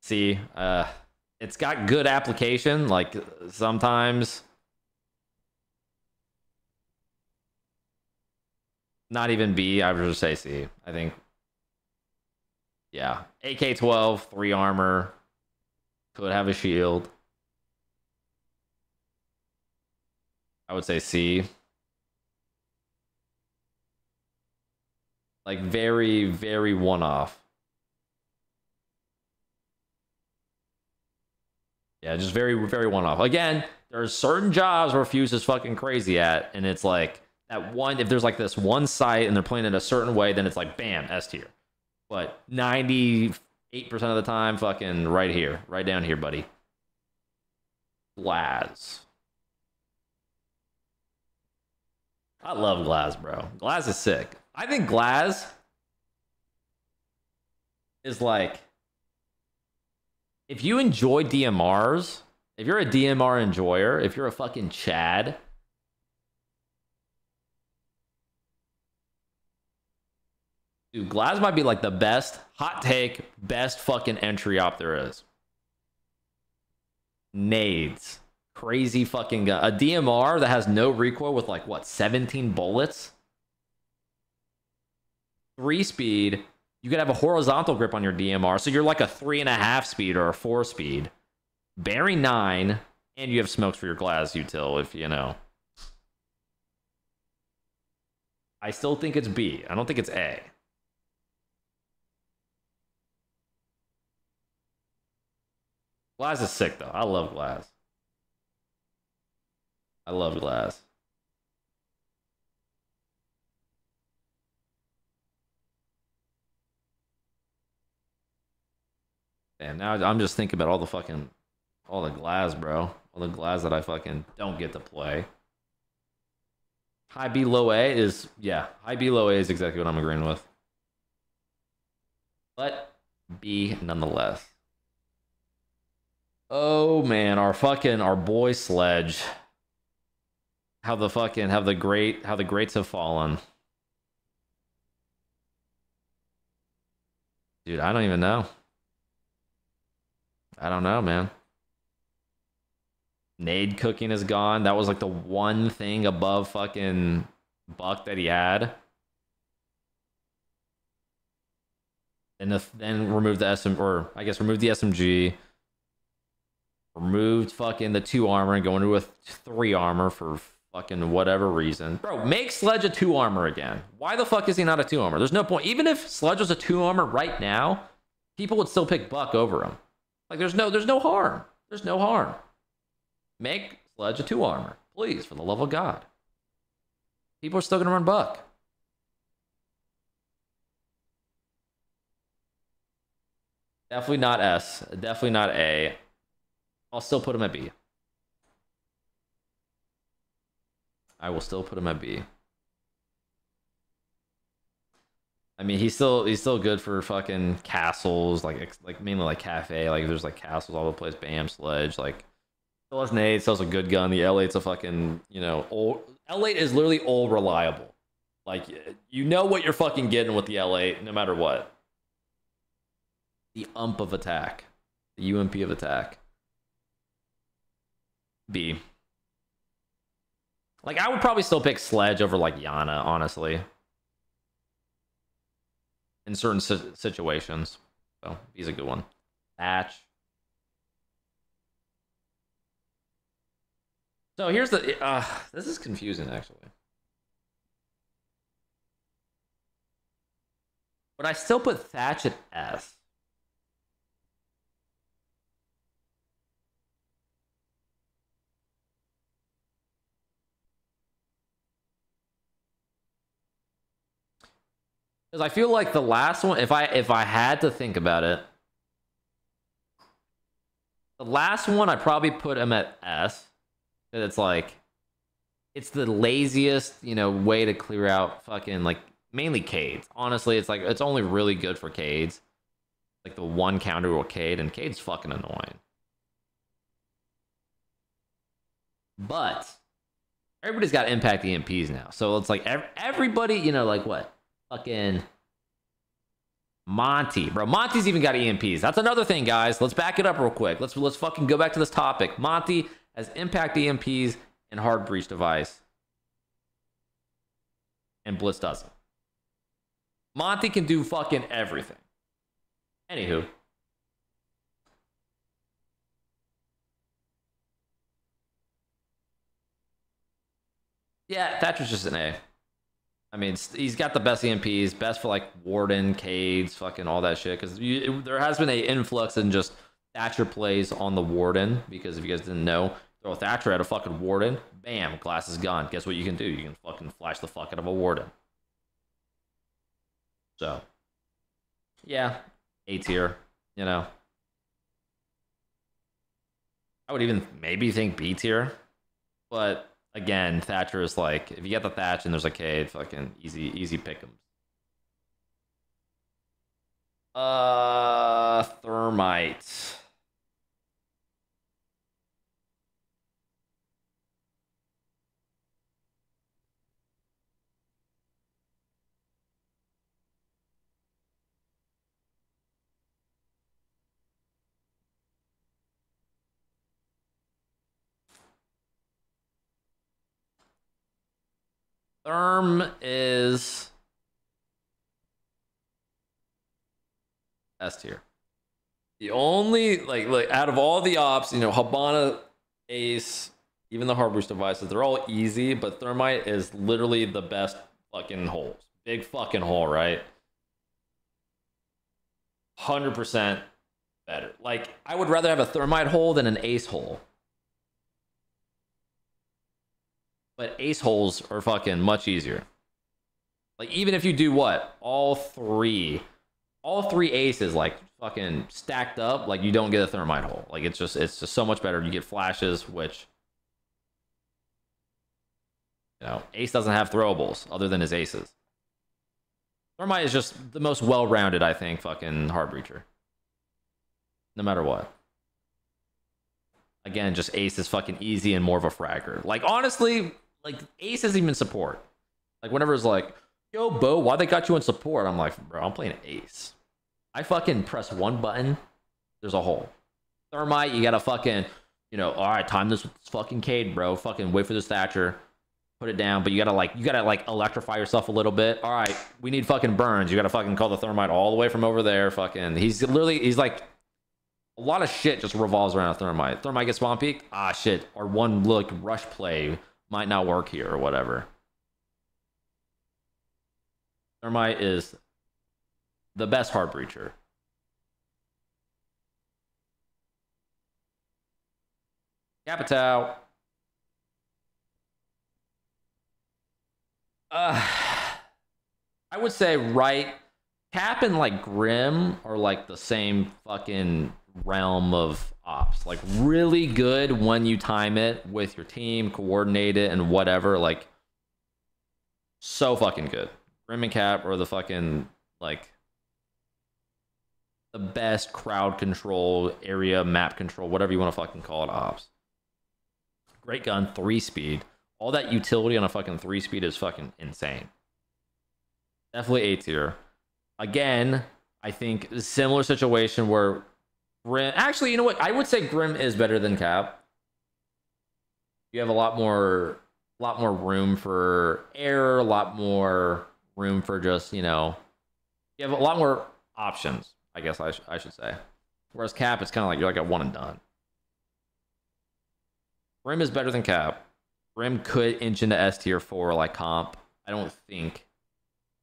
see, it's got good application. Like sometimes not even B, I would just say C, I think. Yeah, AK-12, 3 armor. Could have a shield. I would say C. Like very, very one-off. Yeah, just very, very one-off. Again, there's certain jobs where Fuse is fucking crazy at, and it's like that one. If there's like this one site and they're playing it a certain way, then it's like bam, S tier. But 98% of the time, fucking right here, right down here, buddy. Glaz. I love Glaz, bro. Glaz is sick. I think Glaz is like, if you enjoy DMRs, if you're a DMR enjoyer, if you're a fucking Chad, dude, Glaz might be like the best, hot take, best fucking entry op there is. Nades. Crazy fucking gun. A DMR that has no recoil with like, what, 17 bullets? 3 speed. You could have a horizontal grip on your DMR, so you're like a 3.5 speed or a 4 speed. Barry 9, and you have smokes for your Glaz util, if you know. I still think it's B. I don't think it's A. Glaz is sick, though. I love Glaz. I love Glaz. Damn, now I'm just thinking about all the fucking... all the Glaz, bro. All the Glaz that I fucking don't get to play. High B, low A is... yeah, high B, low A is exactly what I'm agreeing with. But B, nonetheless. Oh man, our boy Sledge. How the greats have fallen. Dude, I don't even know. I don't know, man. Nade cooking is gone. That was like the one thing above fucking Buck that he had. And then removed the SM, or I guess removed the SMG. Removed fucking the 2 armor and going to a 3 armor for fucking whatever reason. Bro, make Sledge a 2 armor again. Why the fuck is he not a 2 armor? There's no point. Even if Sledge was a 2 armor right now, people would still pick Buck over him. Like, there's no harm. There's no harm. Make Sledge a 2 armor. Please, for the love of God. People are still going to run Buck. Definitely not S. Definitely not A. I'll still put him at B. I will still put him at B. I mean, he's still good for fucking castles, like mainly like cafe, like there's like castles all over the place. Bam, sledge, like still has nades, still has a good gun. The L8's a fucking, you know, L8 is literally all reliable. Like, you know what you're fucking getting with the L8, no matter what. The ump of attack, the UMP of attack. B. Like, I would probably still pick Sledge over like Yana, honestly. In certain situations. So, he's a good one. Thatch. So here's the... this is confusing, actually. But I still put Thatch at S. Because I feel like the last one, if I had to think about it, the last one I probably put him at S. Because it's like, it's the laziest, you know, way to clear out fucking, like, mainly Cades. Honestly, it's like, it's only really good for Cades. Like the one counter will Cade, and Cade's fucking annoying. But everybody's got impact EMPs now. So it's like everybody, you know, like what? Fucking Monty, bro. Monty's even got EMPs. That's another thing, guys. Let's back it up real quick. Let's fucking go back to this topic. Monty has impact EMPs and hard breach device, and Bliss doesn't. Monty can do fucking everything. Anywho, yeah, Thatcher's just an A. I mean, he's got the best EMPs, best for like Warden, Cades, fucking all that shit. Because there has been an influx in just Thatcher plays on the Warden. Because if you guys didn't know, throw a Thatcher at a fucking Warden, bam, glass is gone. Guess what you can do? You can fucking flash the fuck out of a Warden. So, yeah, A tier, you know. I would even maybe think B tier, but. Again, Thatcher is like, if you get the Thatch and there's a Cade, fucking easy pick'ems. Thermite. Therm is S tier. The only, like out of all the ops, you know, Habana, Ace, even the Harbor's devices, they're all easy, but Thermite is literally the best fucking holes. Big fucking hole, right? 100% better. Like, I would rather have a Thermite hole than an Ace hole. But Ace holes are fucking much easier. Like, even if you do what? All three Aces, like, fucking stacked up, like, you don't get a Thermite hole. Like, it's just so much better. You get flashes, which, you know, Ace doesn't have throwables other than his Aces. Thermite is just the most well-rounded, I think, fucking hard breacher. No matter what. Again, just Ace is fucking easy and more of a fragger. Like, honestly... Like, Ace isn't even support. Like, whenever it's like, yo, Bo, why they got you in support? I'm like, bro, I'm playing Ace. I fucking press one button, there's a hole. Thermite, you gotta fucking, you know, all right, time this fucking Cade, bro. Fucking wait for this Thatcher, put it down, but you gotta, like, electrify yourself a little bit. All right, we need fucking burns. You gotta fucking call the Thermite all the way from over there, fucking. He's like... A lot of shit just revolves around a Thermite. Thermite gets Swamp Peak? Ah, shit. Or one look rush play might not work here or whatever. Thermite is the best hard breacher. Capitao. I would say, right, Cap and like Grim are like the same fucking realm of ops. Like, really good when you time it with your team, coordinate it, and whatever. Like, so fucking good. Grim and Cap are the fucking like the best crowd control, area map control, whatever you want to fucking call it, ops. Great gun, 3-speed. All that utility on a fucking 3-speed is fucking insane. Definitely A tier. Again, I think similar situation where Grim... Actually, you know what? I would say Grim is better than Cap. You have a lot more room for error, a lot more room for just, you know... You have a lot more options, I guess I should say. Whereas Cap, it's kind of like you're like a one and done. Grim is better than Cap. Grim could inch into S tier 4 like comp. I don't think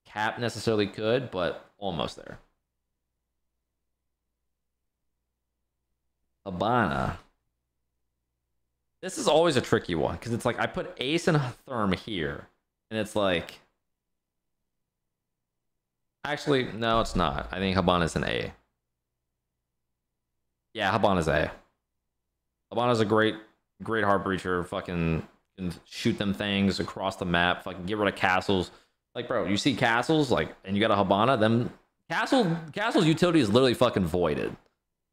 Cap necessarily could, but almost there. Habana. This is always a tricky one because it's like I put Ace and Therm here, and it's like, actually, no, it's not. I think Habana's an A. Yeah, Habana's A. Habana's a great hard breacher. Fucking can shoot them things across the map. Fucking get rid of castles. Like, bro, you see castles, like, and you got a Habana, them castle's utility is literally fucking voided.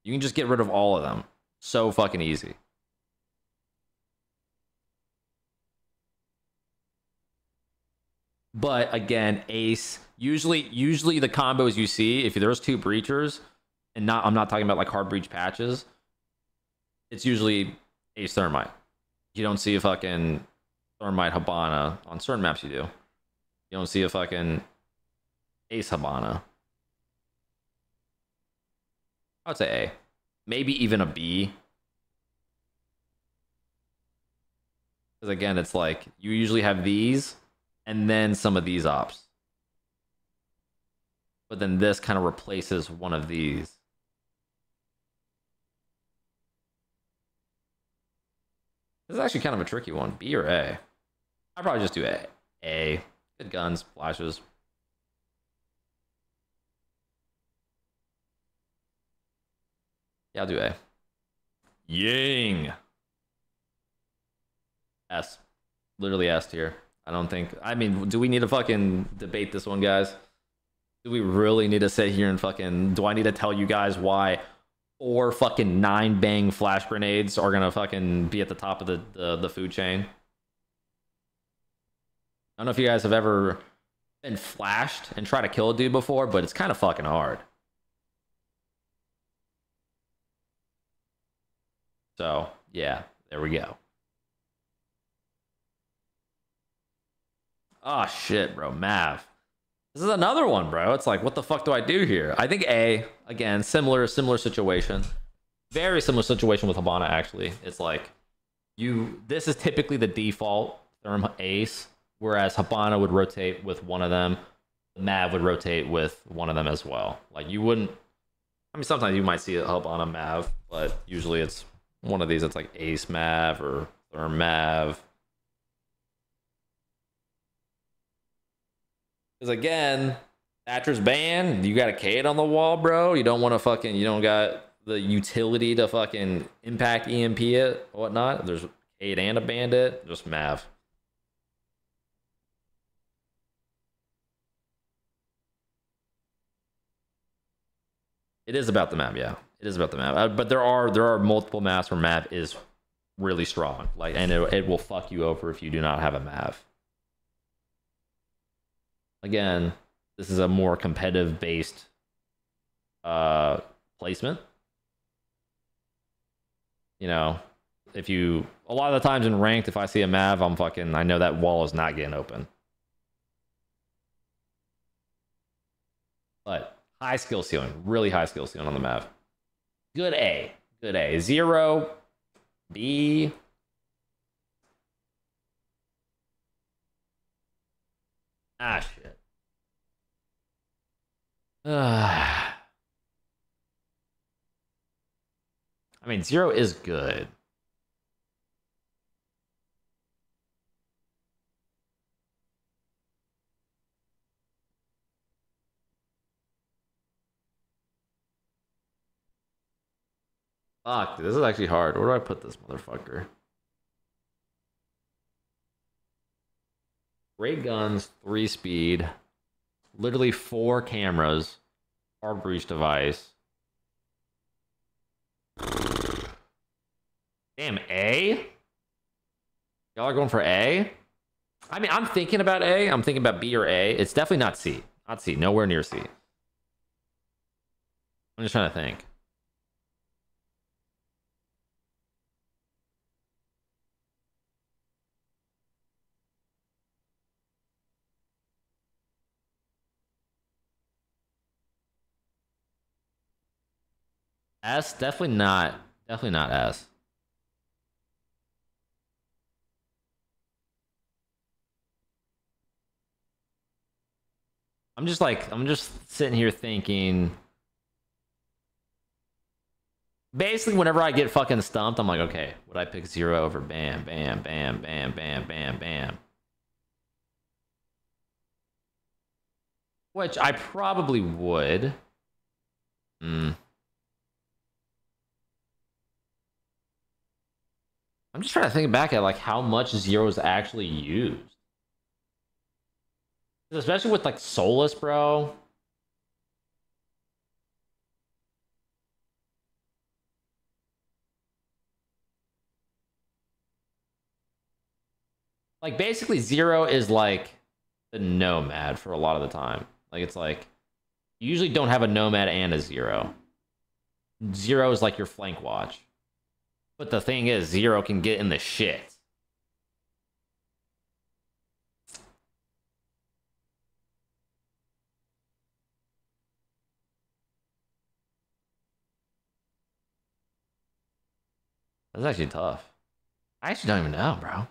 You can just get rid of all of them. So fucking easy. But again, Ace, usually the combos you see, if there's two breachers, and not I'm not talking about like hard breach patches, it's usually Ace Thermite. You don't see a fucking Thermite Habana. On certain maps you do. You don't see a fucking Ace Habana. I would say A. Maybe even a B. Because again, it's like, you usually have these, and then some of these ops. But then this kind of replaces one of these. This is actually kind of a tricky one. B or A? I'd probably just do A. A. Good guns, flashes. Yeah, I'll do A. Yang. S. Literally S tier. I don't think... I mean, do we need to fucking debate this one, guys? Do we really need to sit here and fucking... Do I need to tell you guys why 4 fucking 9 bang flash grenades are gonna fucking be at the top of the food chain? I don't know if you guys have ever been flashed and tried to kill a dude before, but it's kind of fucking hard. So, yeah, there we go. Oh, shit, bro, Mav. This is another one, bro. It's like, what the fuck do I do here? I think A, again, similar situation. Very similar situation with Habana, actually. It's like, this is typically the default Therm Ace. Whereas Habana would rotate with one of them. Mav would rotate with one of them as well. Like, you wouldn't... I mean, sometimes you might see a Habana Mav, but usually it's one of these that's like Ace Mav or Therm Mav. Because again, Thatcher's Band, you got a Cade on the wall, bro. You don't want to fucking... You don't got the utility to fucking impact EMP it or whatnot. There's Cade and a Bandit. Just Mav. It is about the map, yeah. It is about the map. But there are multiple maps where Mav is really strong. Like, and it will fuck you over if you do not have a Mav. Again, this is a more competitive based placement. You know, if you a lot of the times in ranked, if I see a Mav, I'm fucking I know that wall is not getting open. But high skill ceiling, really high skill ceiling on the Mav. Good A, good A. Zero, B. Ah, shit. I mean, Zero is good. Fuck, dude, this is actually hard. Where do I put this motherfucker? Great guns, 3-speed. Literally 4 cameras. Hard breach device. Damn, A? Y'all are going for A? I mean, I'm thinking about A. I'm thinking about B or A. It's definitely not C. Not C. Nowhere near C. I'm just trying to think. S? Definitely not. Definitely not S. I'm just sitting here thinking. Basically, whenever I get fucking stumped, I'm like, okay, would I pick zero over bam, bam, bam, bam, bam, bam, bam? Which I probably would. I'm just trying to think back at like how much zero is actually used. Especially with like Solus, bro. Like basically zero is like the Nomad for a lot of the time. Like it's like you usually don't have a Nomad and a zero. Zero is like your flank watch. But the thing is, zero can get in the shit. That's actually tough. I actually don't even know, bro.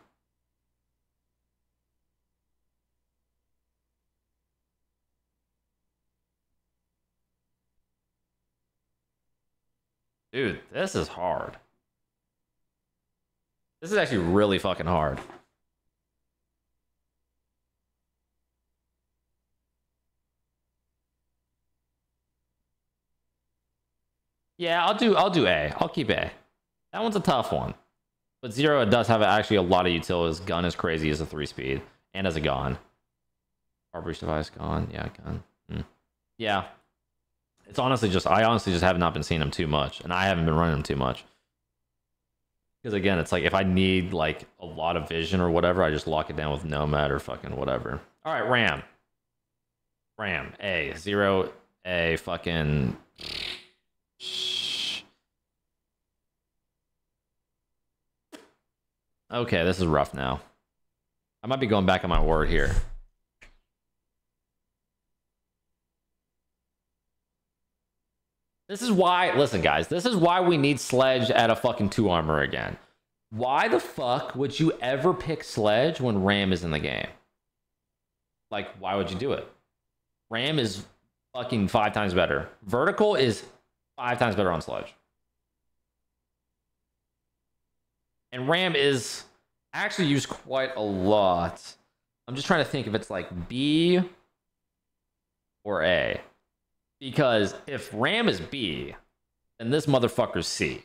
Dude, this is hard. This is actually really fucking hard. Yeah, I'll do A. I'll keep A. That one's a tough one. But zero, it does have actually a lot of utilities. Gun is crazy as a 3-speed. And as a gun. Hard breach device, gun. Yeah, gun. Yeah. It's honestly just... I honestly just have not been seeing them too much. And I haven't been running them too much. Because again, it's like if I need like a lot of vision or whatever, I just lock it down with Nomad or fucking whatever. Alright, Ram. Ram. A. Zero. A. Fucking... Okay, this is rough now. I might be going back on my word here. This is why, listen guys, this is why we need Sledge at a fucking 2 armor again. Why the fuck would you ever pick Sledge when Ram is in the game? Like, why would you do it? Ram is fucking 5 times better. Vertical is 5 times better on Sledge. And Ram is actually used quite a lot. I'm just trying to think if it's like B or A. Because if Ram is B, then this motherfucker's C.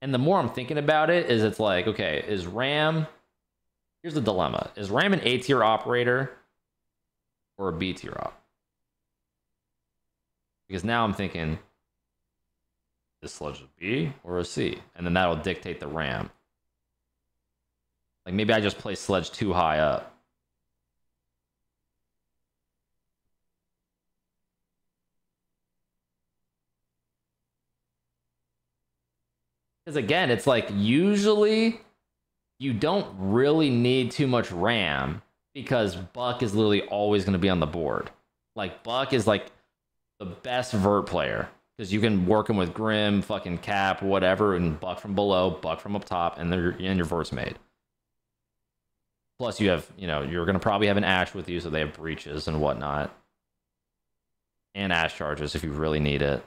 And the more I'm thinking about it, is it's like, okay, is Ram... Here's the dilemma. Is Ram an A-tier operator or a B-tier op? Because now I'm thinking... Is Sledge a B or a C? And then that'll dictate the Ram. Like maybe I just play Sledge too high up. Because again, it's like usually you don't really need too much Ram because Buck is literally always going to be on the board. Like Buck is like the best vert player. Because you can work them with Grim, fucking Cap, whatever, and Buck from below, Buck from up top, and your vert's made. Plus you have, you know, you're going to probably have an Ash with you, so they have breaches and whatnot. And Ash charges if you really need it.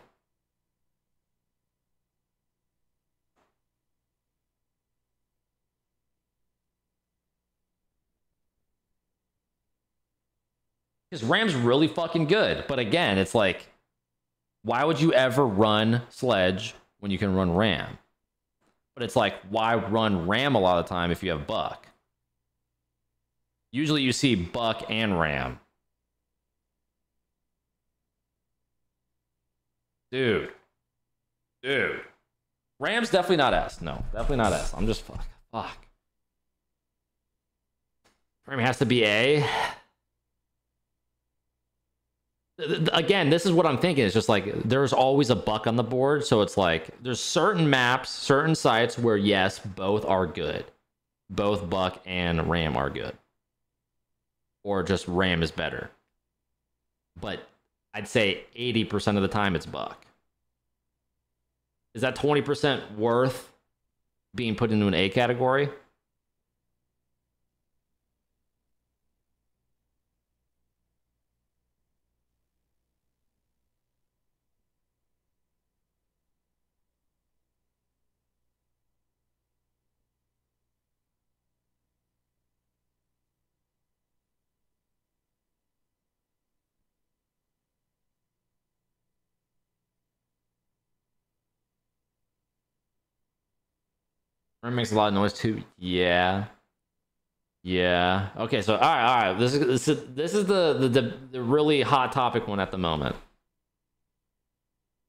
Because Ram's really fucking good, but again, it's like... Why would you ever run Sledge when you can run Ram? But it's like, why run Ram a lot of the time if you have Buck? Usually you see Buck and Ram. Dude. Ram's definitely not S. No, definitely not S. I'm just fuck. Ram has to be A. Again, this is what I'm thinking. It's just like, there's always a Buck on the board. So it's like, there's certain maps, certain sites where, yes, both are good. Both Buck and Ram are good. Or just Ram is better. But I'd say 80% of the time it's Buck. Is that 20% worth being put into an A category? It makes a lot of noise too. Yeah. Okay, so all right. This is the really hot topic one at the moment.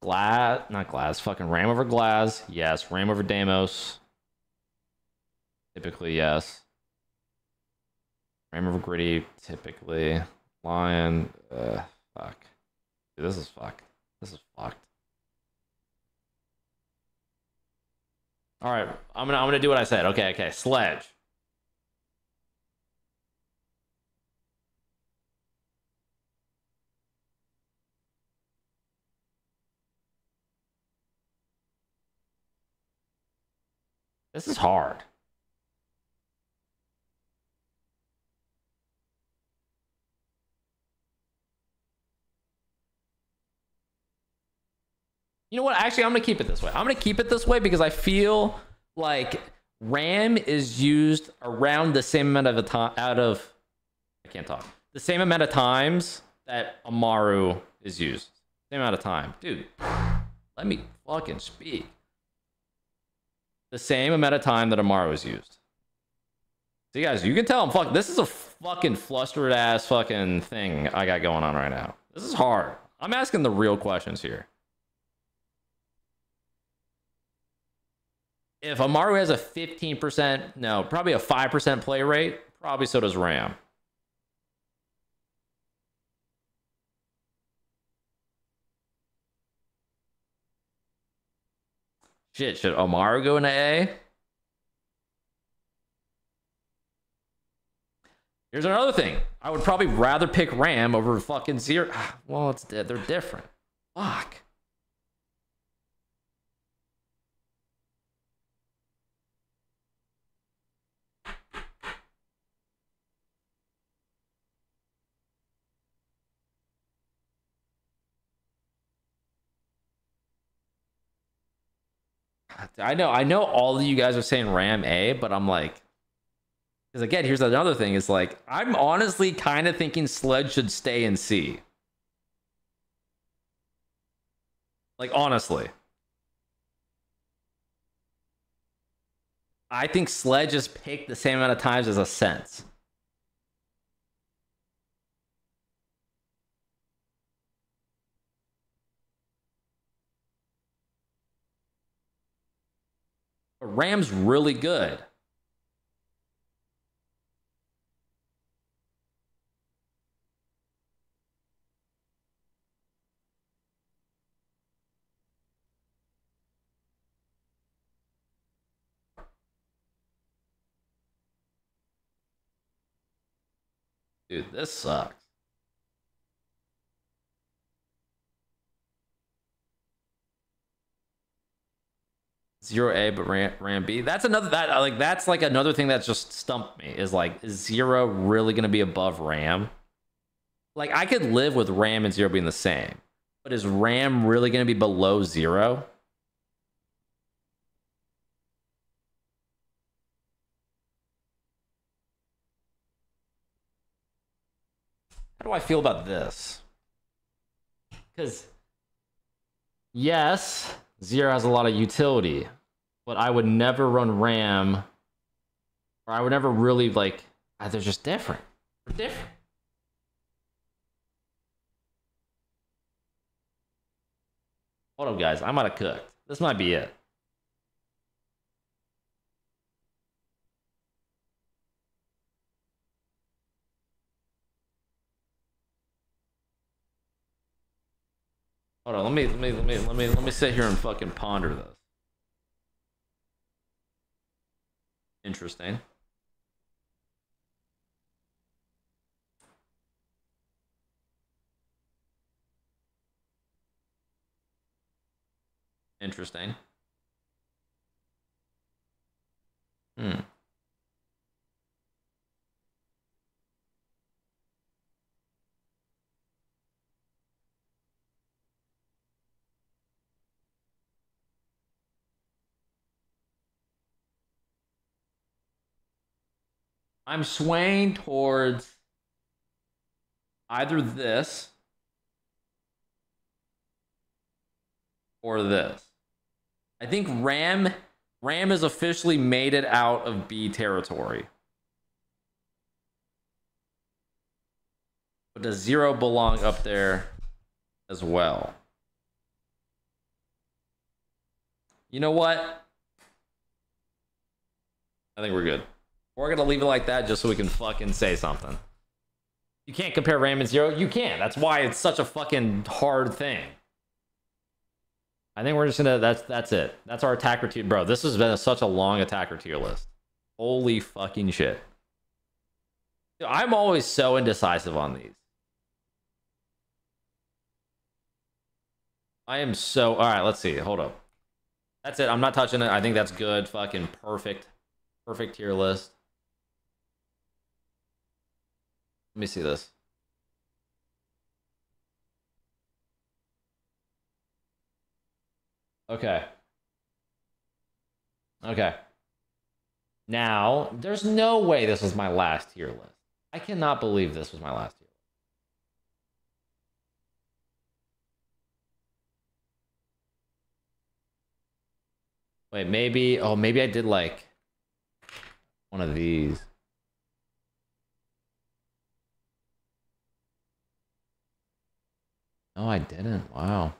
Not Glaz. Fucking Ram over Glaz. Yes. Ram over Deimos. Typically yes. Ram over Gritty. Typically Lion. Fuck. Dude, this is fucked. This is fucked. All right, I'm gonna do what I said. Okay. Sledge. This is hard. You know what? Actually, I'm going to keep it this way. Because I feel like Ram is used around the same amount of time the same amount of times that Amaru is used. Same amount of time. Dude, let me fucking speak. The same amount of time that Amaru is used. See, guys, you can tell I'm fucking... This is a fucking flustered-ass fucking thing I got going on right now. This is hard. I'm asking the real questions here. If Amaru has a 15%, no, probably a 5% play rate, probably so does Ram. Shit, should Amaru go into A? Here's another thing. I would probably rather pick Ram over fucking Zero. Well, it's dead. They're different. Fuck. I know all of you guys are saying Ram A, but I'm like, because again, here's another thing, is like, I'm honestly kind of thinking Sledge should stay in C. Like, honestly. I think Sledge is picked the same amount of times as Ascent. Ram's really good. Dude, this sucks. Zero A, but Ram B. That's like another thing that's just stumped me. Is like, is Zero really gonna be above Ram? Like, I could live with Ram and Zero being the same, but is Ram really gonna be below Zero? How do I feel about this? Because yes, Zero has a lot of utility. But I would never run Ram, or I would never really like. They're just different. different. Hold up, guys. I might have cooked. This might be it. Hold on. Let me sit here and fucking ponder this. Interesting. Interesting. I'm swaying towards either this or this. I think Ram has officially made it out of B territory. But does Zero belong up there as well? You know what? I think we're good. We're gonna leave it like that just so we can fucking say something. You can't compare Ram and Zero. You can't. That's why it's such a fucking hard thing. I think we're just gonna, that's it. That's our attacker tier, bro. This has been such a long attacker tier list. Holy fucking shit. Dude, I'm always so indecisive on these. I am so, all right, let's see, hold up. That's it, I'm not touching it. I think that's good, fucking perfect, perfect tier list. Let me see this. Okay. Now, there's no way this was my last tier list. I cannot believe this was my last tier list. Wait, maybe... Oh, maybe I did, like, one of these. No, I didn't. Wow.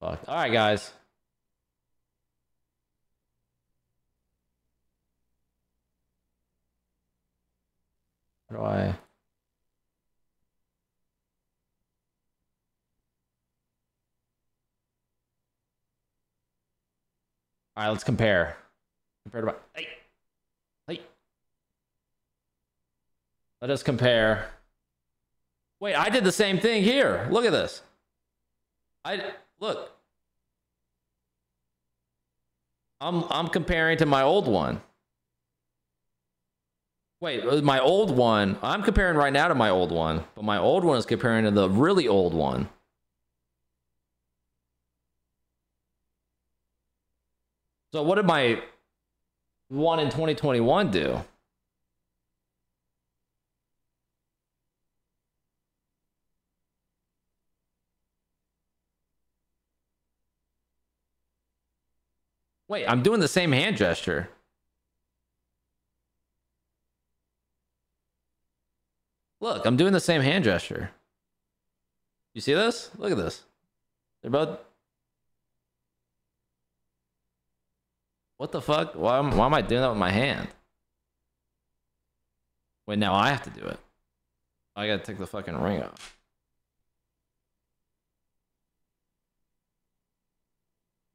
Fuck. All right, guys. How do I? All right, let's compare. Compare to my. Hey, hey. Let us compare. Wait, I did the same thing here. Look at this. Look, I'm comparing to my old one. Wait, my old one, I'm comparing right now to my old one, but my old one is comparing to the really old one. So what did my one in 2021 do? Wait, I'm doing the same hand gesture. Look, I'm doing the same hand gesture. You see this? Look at this. They're both... What the fuck? Why am I doing that with my hand? Wait, now I have to do it. I gotta take the fucking ring off.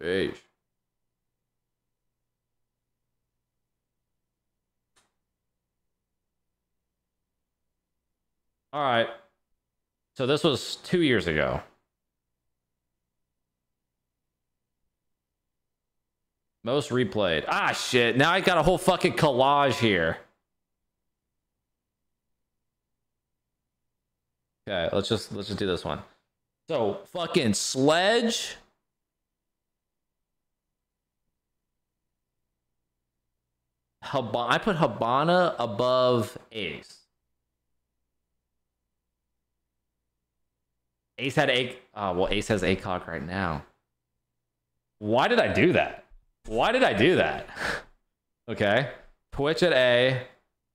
Jeez. All right, so this was 2 years ago. Most replayed. Ah, shit, now I got a whole fucking collage here. Okay, let's just do this one. So, fucking Sledge. I put Habana above Ace. Ace had a... well, Ace has ACOG right now. Why did I do that? Okay. Twitch at A.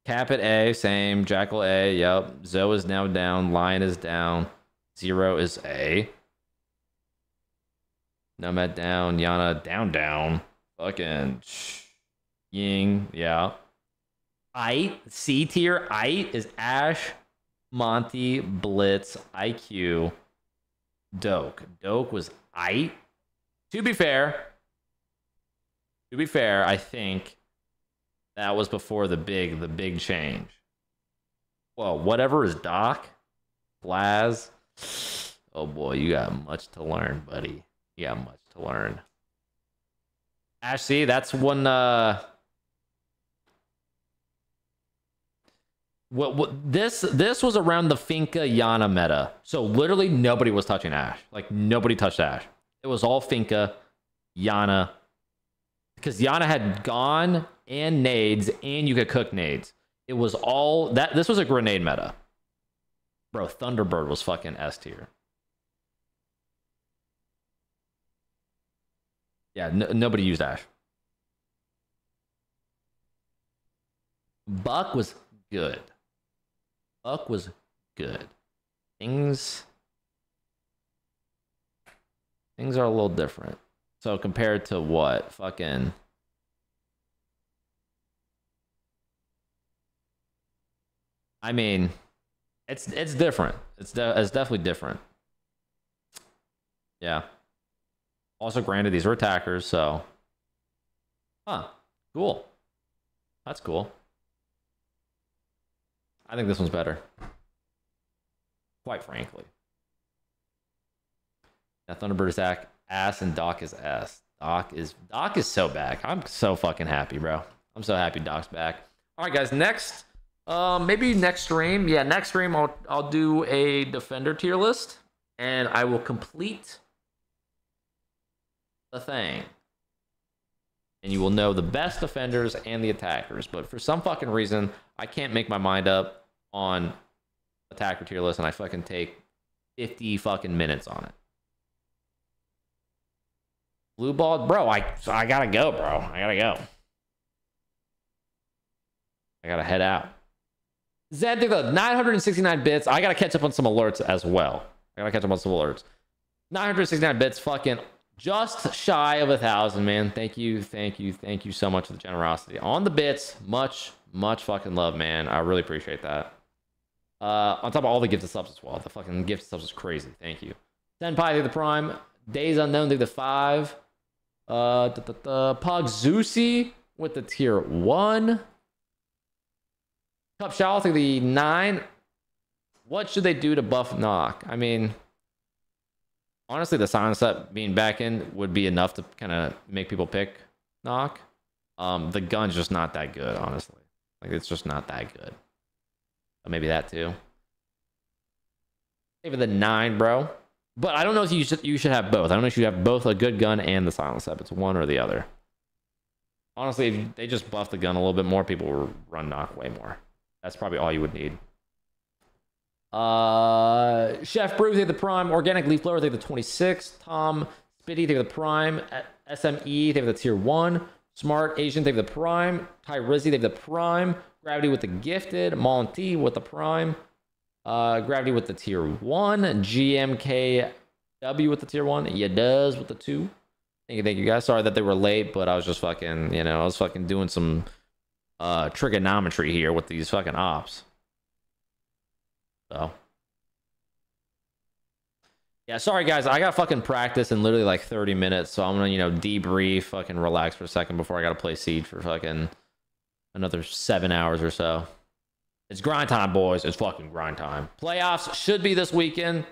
Cap at A, same. Jackal A, yep. Zoe is now down. Lion is down. Zero is A. Nomad down. Yana down, down. Fucking Ying, yeah. C tier. I is Ash, Monty, Blitz, IQ, Doke. Doke was I. To be fair, I think that was before the big change. Well, whatever is Doc, Blaz. Oh boy, you got much to learn, buddy. You got much to learn. Ash, see, that's one. This was around the Finca Yana meta, so literally nobody was touching Ash. Like nobody touched Ash. It was all Finca, Yana, because Yana had gone and nades, and you could cook nades. It was all that. This was a grenade meta, bro. Thunderbird was fucking S tier. Yeah, nobody used Ash. Buck was good. Buck was good. Things are a little different. So compared to what? Fucking I mean, it's different. It's definitely different. Yeah. Also, granted, these were attackers, so... Huh. Cool. That's cool. I think this one's better. Quite frankly. Now, Thunderbird is ass and Doc is ass. Doc is so back. I'm so fucking happy, bro. I'm so happy Doc's back. All right, guys. Next... maybe next stream. Yeah, next stream I'll do a Defender tier list. And I will complete... the thing, and you will know the best defenders and the attackers. But for some fucking reason, I can't make my mind up on attacker tier list, and I fucking take 50 fucking minutes on it. Blue ball, bro. I gotta go, bro. I gotta go. I gotta head out. Zed, think the 969 bits. I gotta catch up on some alerts as well. 969 bits, fucking. Just shy of 1,000, man. Thank you so much for the generosity. On the bits, much fucking love, man. I really appreciate that. On top of all the gifted subs as well. The fucking gifted subs is crazy. Thank you. Senpai through the prime. Days Unknown through the 5. Pogzusi with the tier 1. Cup Shaw through the 9. What should they do to buff Nock? I mean... honestly, the silence set being back in would be enough to kind of make people pick Nock. The gun's just not that good, honestly. Like, it's just not that good. But maybe that, too. Maybe the 9, bro. But I don't know if you should have both. I don't know if you have both a good gun and the silence set. It's one or the other. Honestly, if they just buff the gun a little bit more, people will run Nock way more. That's probably all you would need. Chef Brew through the prime, Organic Leaf Blower through the 26, Tom Spitty through the prime, SME through the tier 1, Smart Asian through the prime, Ty Rizzi through the prime, Gravity with the gifted, Monty with the prime, Gravity with the tier 1, GMKW with the tier 1, Ya does with the 2. Thank you guys. Sorry that they were late, but I was just fucking, you know, I was fucking doing some trigonometry here with these fucking ops. So, yeah, sorry guys, I got fucking practice in literally like 30 minutes, so I'm gonna, you know, debrief, fucking relax for a second before I gotta play Siege for fucking another 7 hours or so. It's grind time, boys. It's fucking grind time. Playoffs should be this weekend.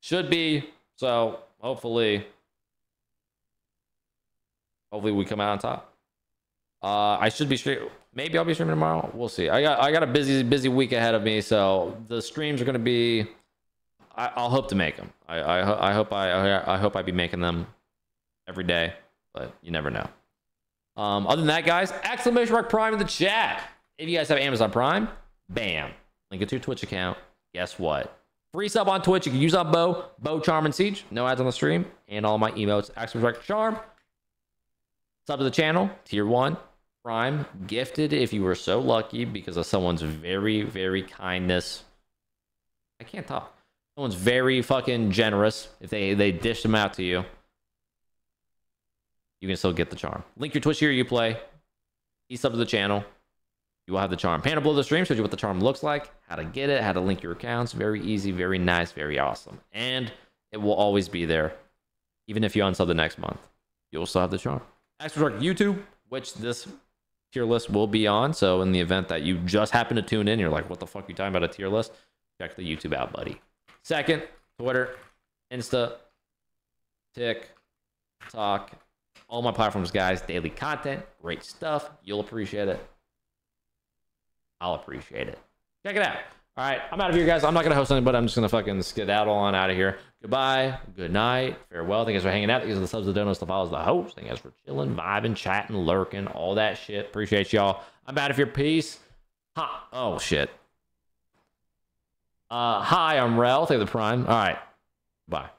Should be. So, hopefully we come out on top. I should be straight. Maybe I'll be streaming tomorrow. We'll see. I got a busy week ahead of me, so the streams are gonna be. I'll hope to make them. I hope I be making them every day, but you never know. Other than that, guys, ! Prime in the chat. If you guys have Amazon Prime, bam, link it to your Twitch account. Guess what? Free sub on Twitch. You can use on Bo Charm and Siege. No ads on the stream, and all my emotes. ! Charm. Sub to the channel. Tier 1. Prime, gifted if you were so lucky because of someone's very, very kindness. I can't talk. Someone's very fucking generous. If they dish them out to you, you can still get the charm. Link your Twitch here, you play. He's sub to the channel. You will have the charm. Panda below the stream shows you what the charm looks like, how to get it, how to link your accounts. Very easy, very nice, very awesome. And it will always be there. Even if you unsub the next month, you'll still have the charm. Extra Dark YouTube, which this tier list will be on. So in the event that you just happen to tune in, you're like, what the fuck are you talking about, a tier list? Check the YouTube out, buddy. Second, Twitter, Insta, TikTok, all my platforms, guys. Daily content, great stuff. You'll appreciate it. I'll appreciate it. Check it out. All right, I'm out of here, guys. I'm not going to host anybody. I'm just going to fucking skedaddle on out of here. Goodbye. Good night. Farewell. Thank you guys for hanging out. Thank you guys for the subs, the donuts, the follows, the host. Thank you guys for chilling, vibing, chatting, lurking, all that shit. Appreciate y'all. I'm out of here. Peace. Ha. Oh, shit. Hi, I'm Rel. Thank you for the Prime. All right. Bye.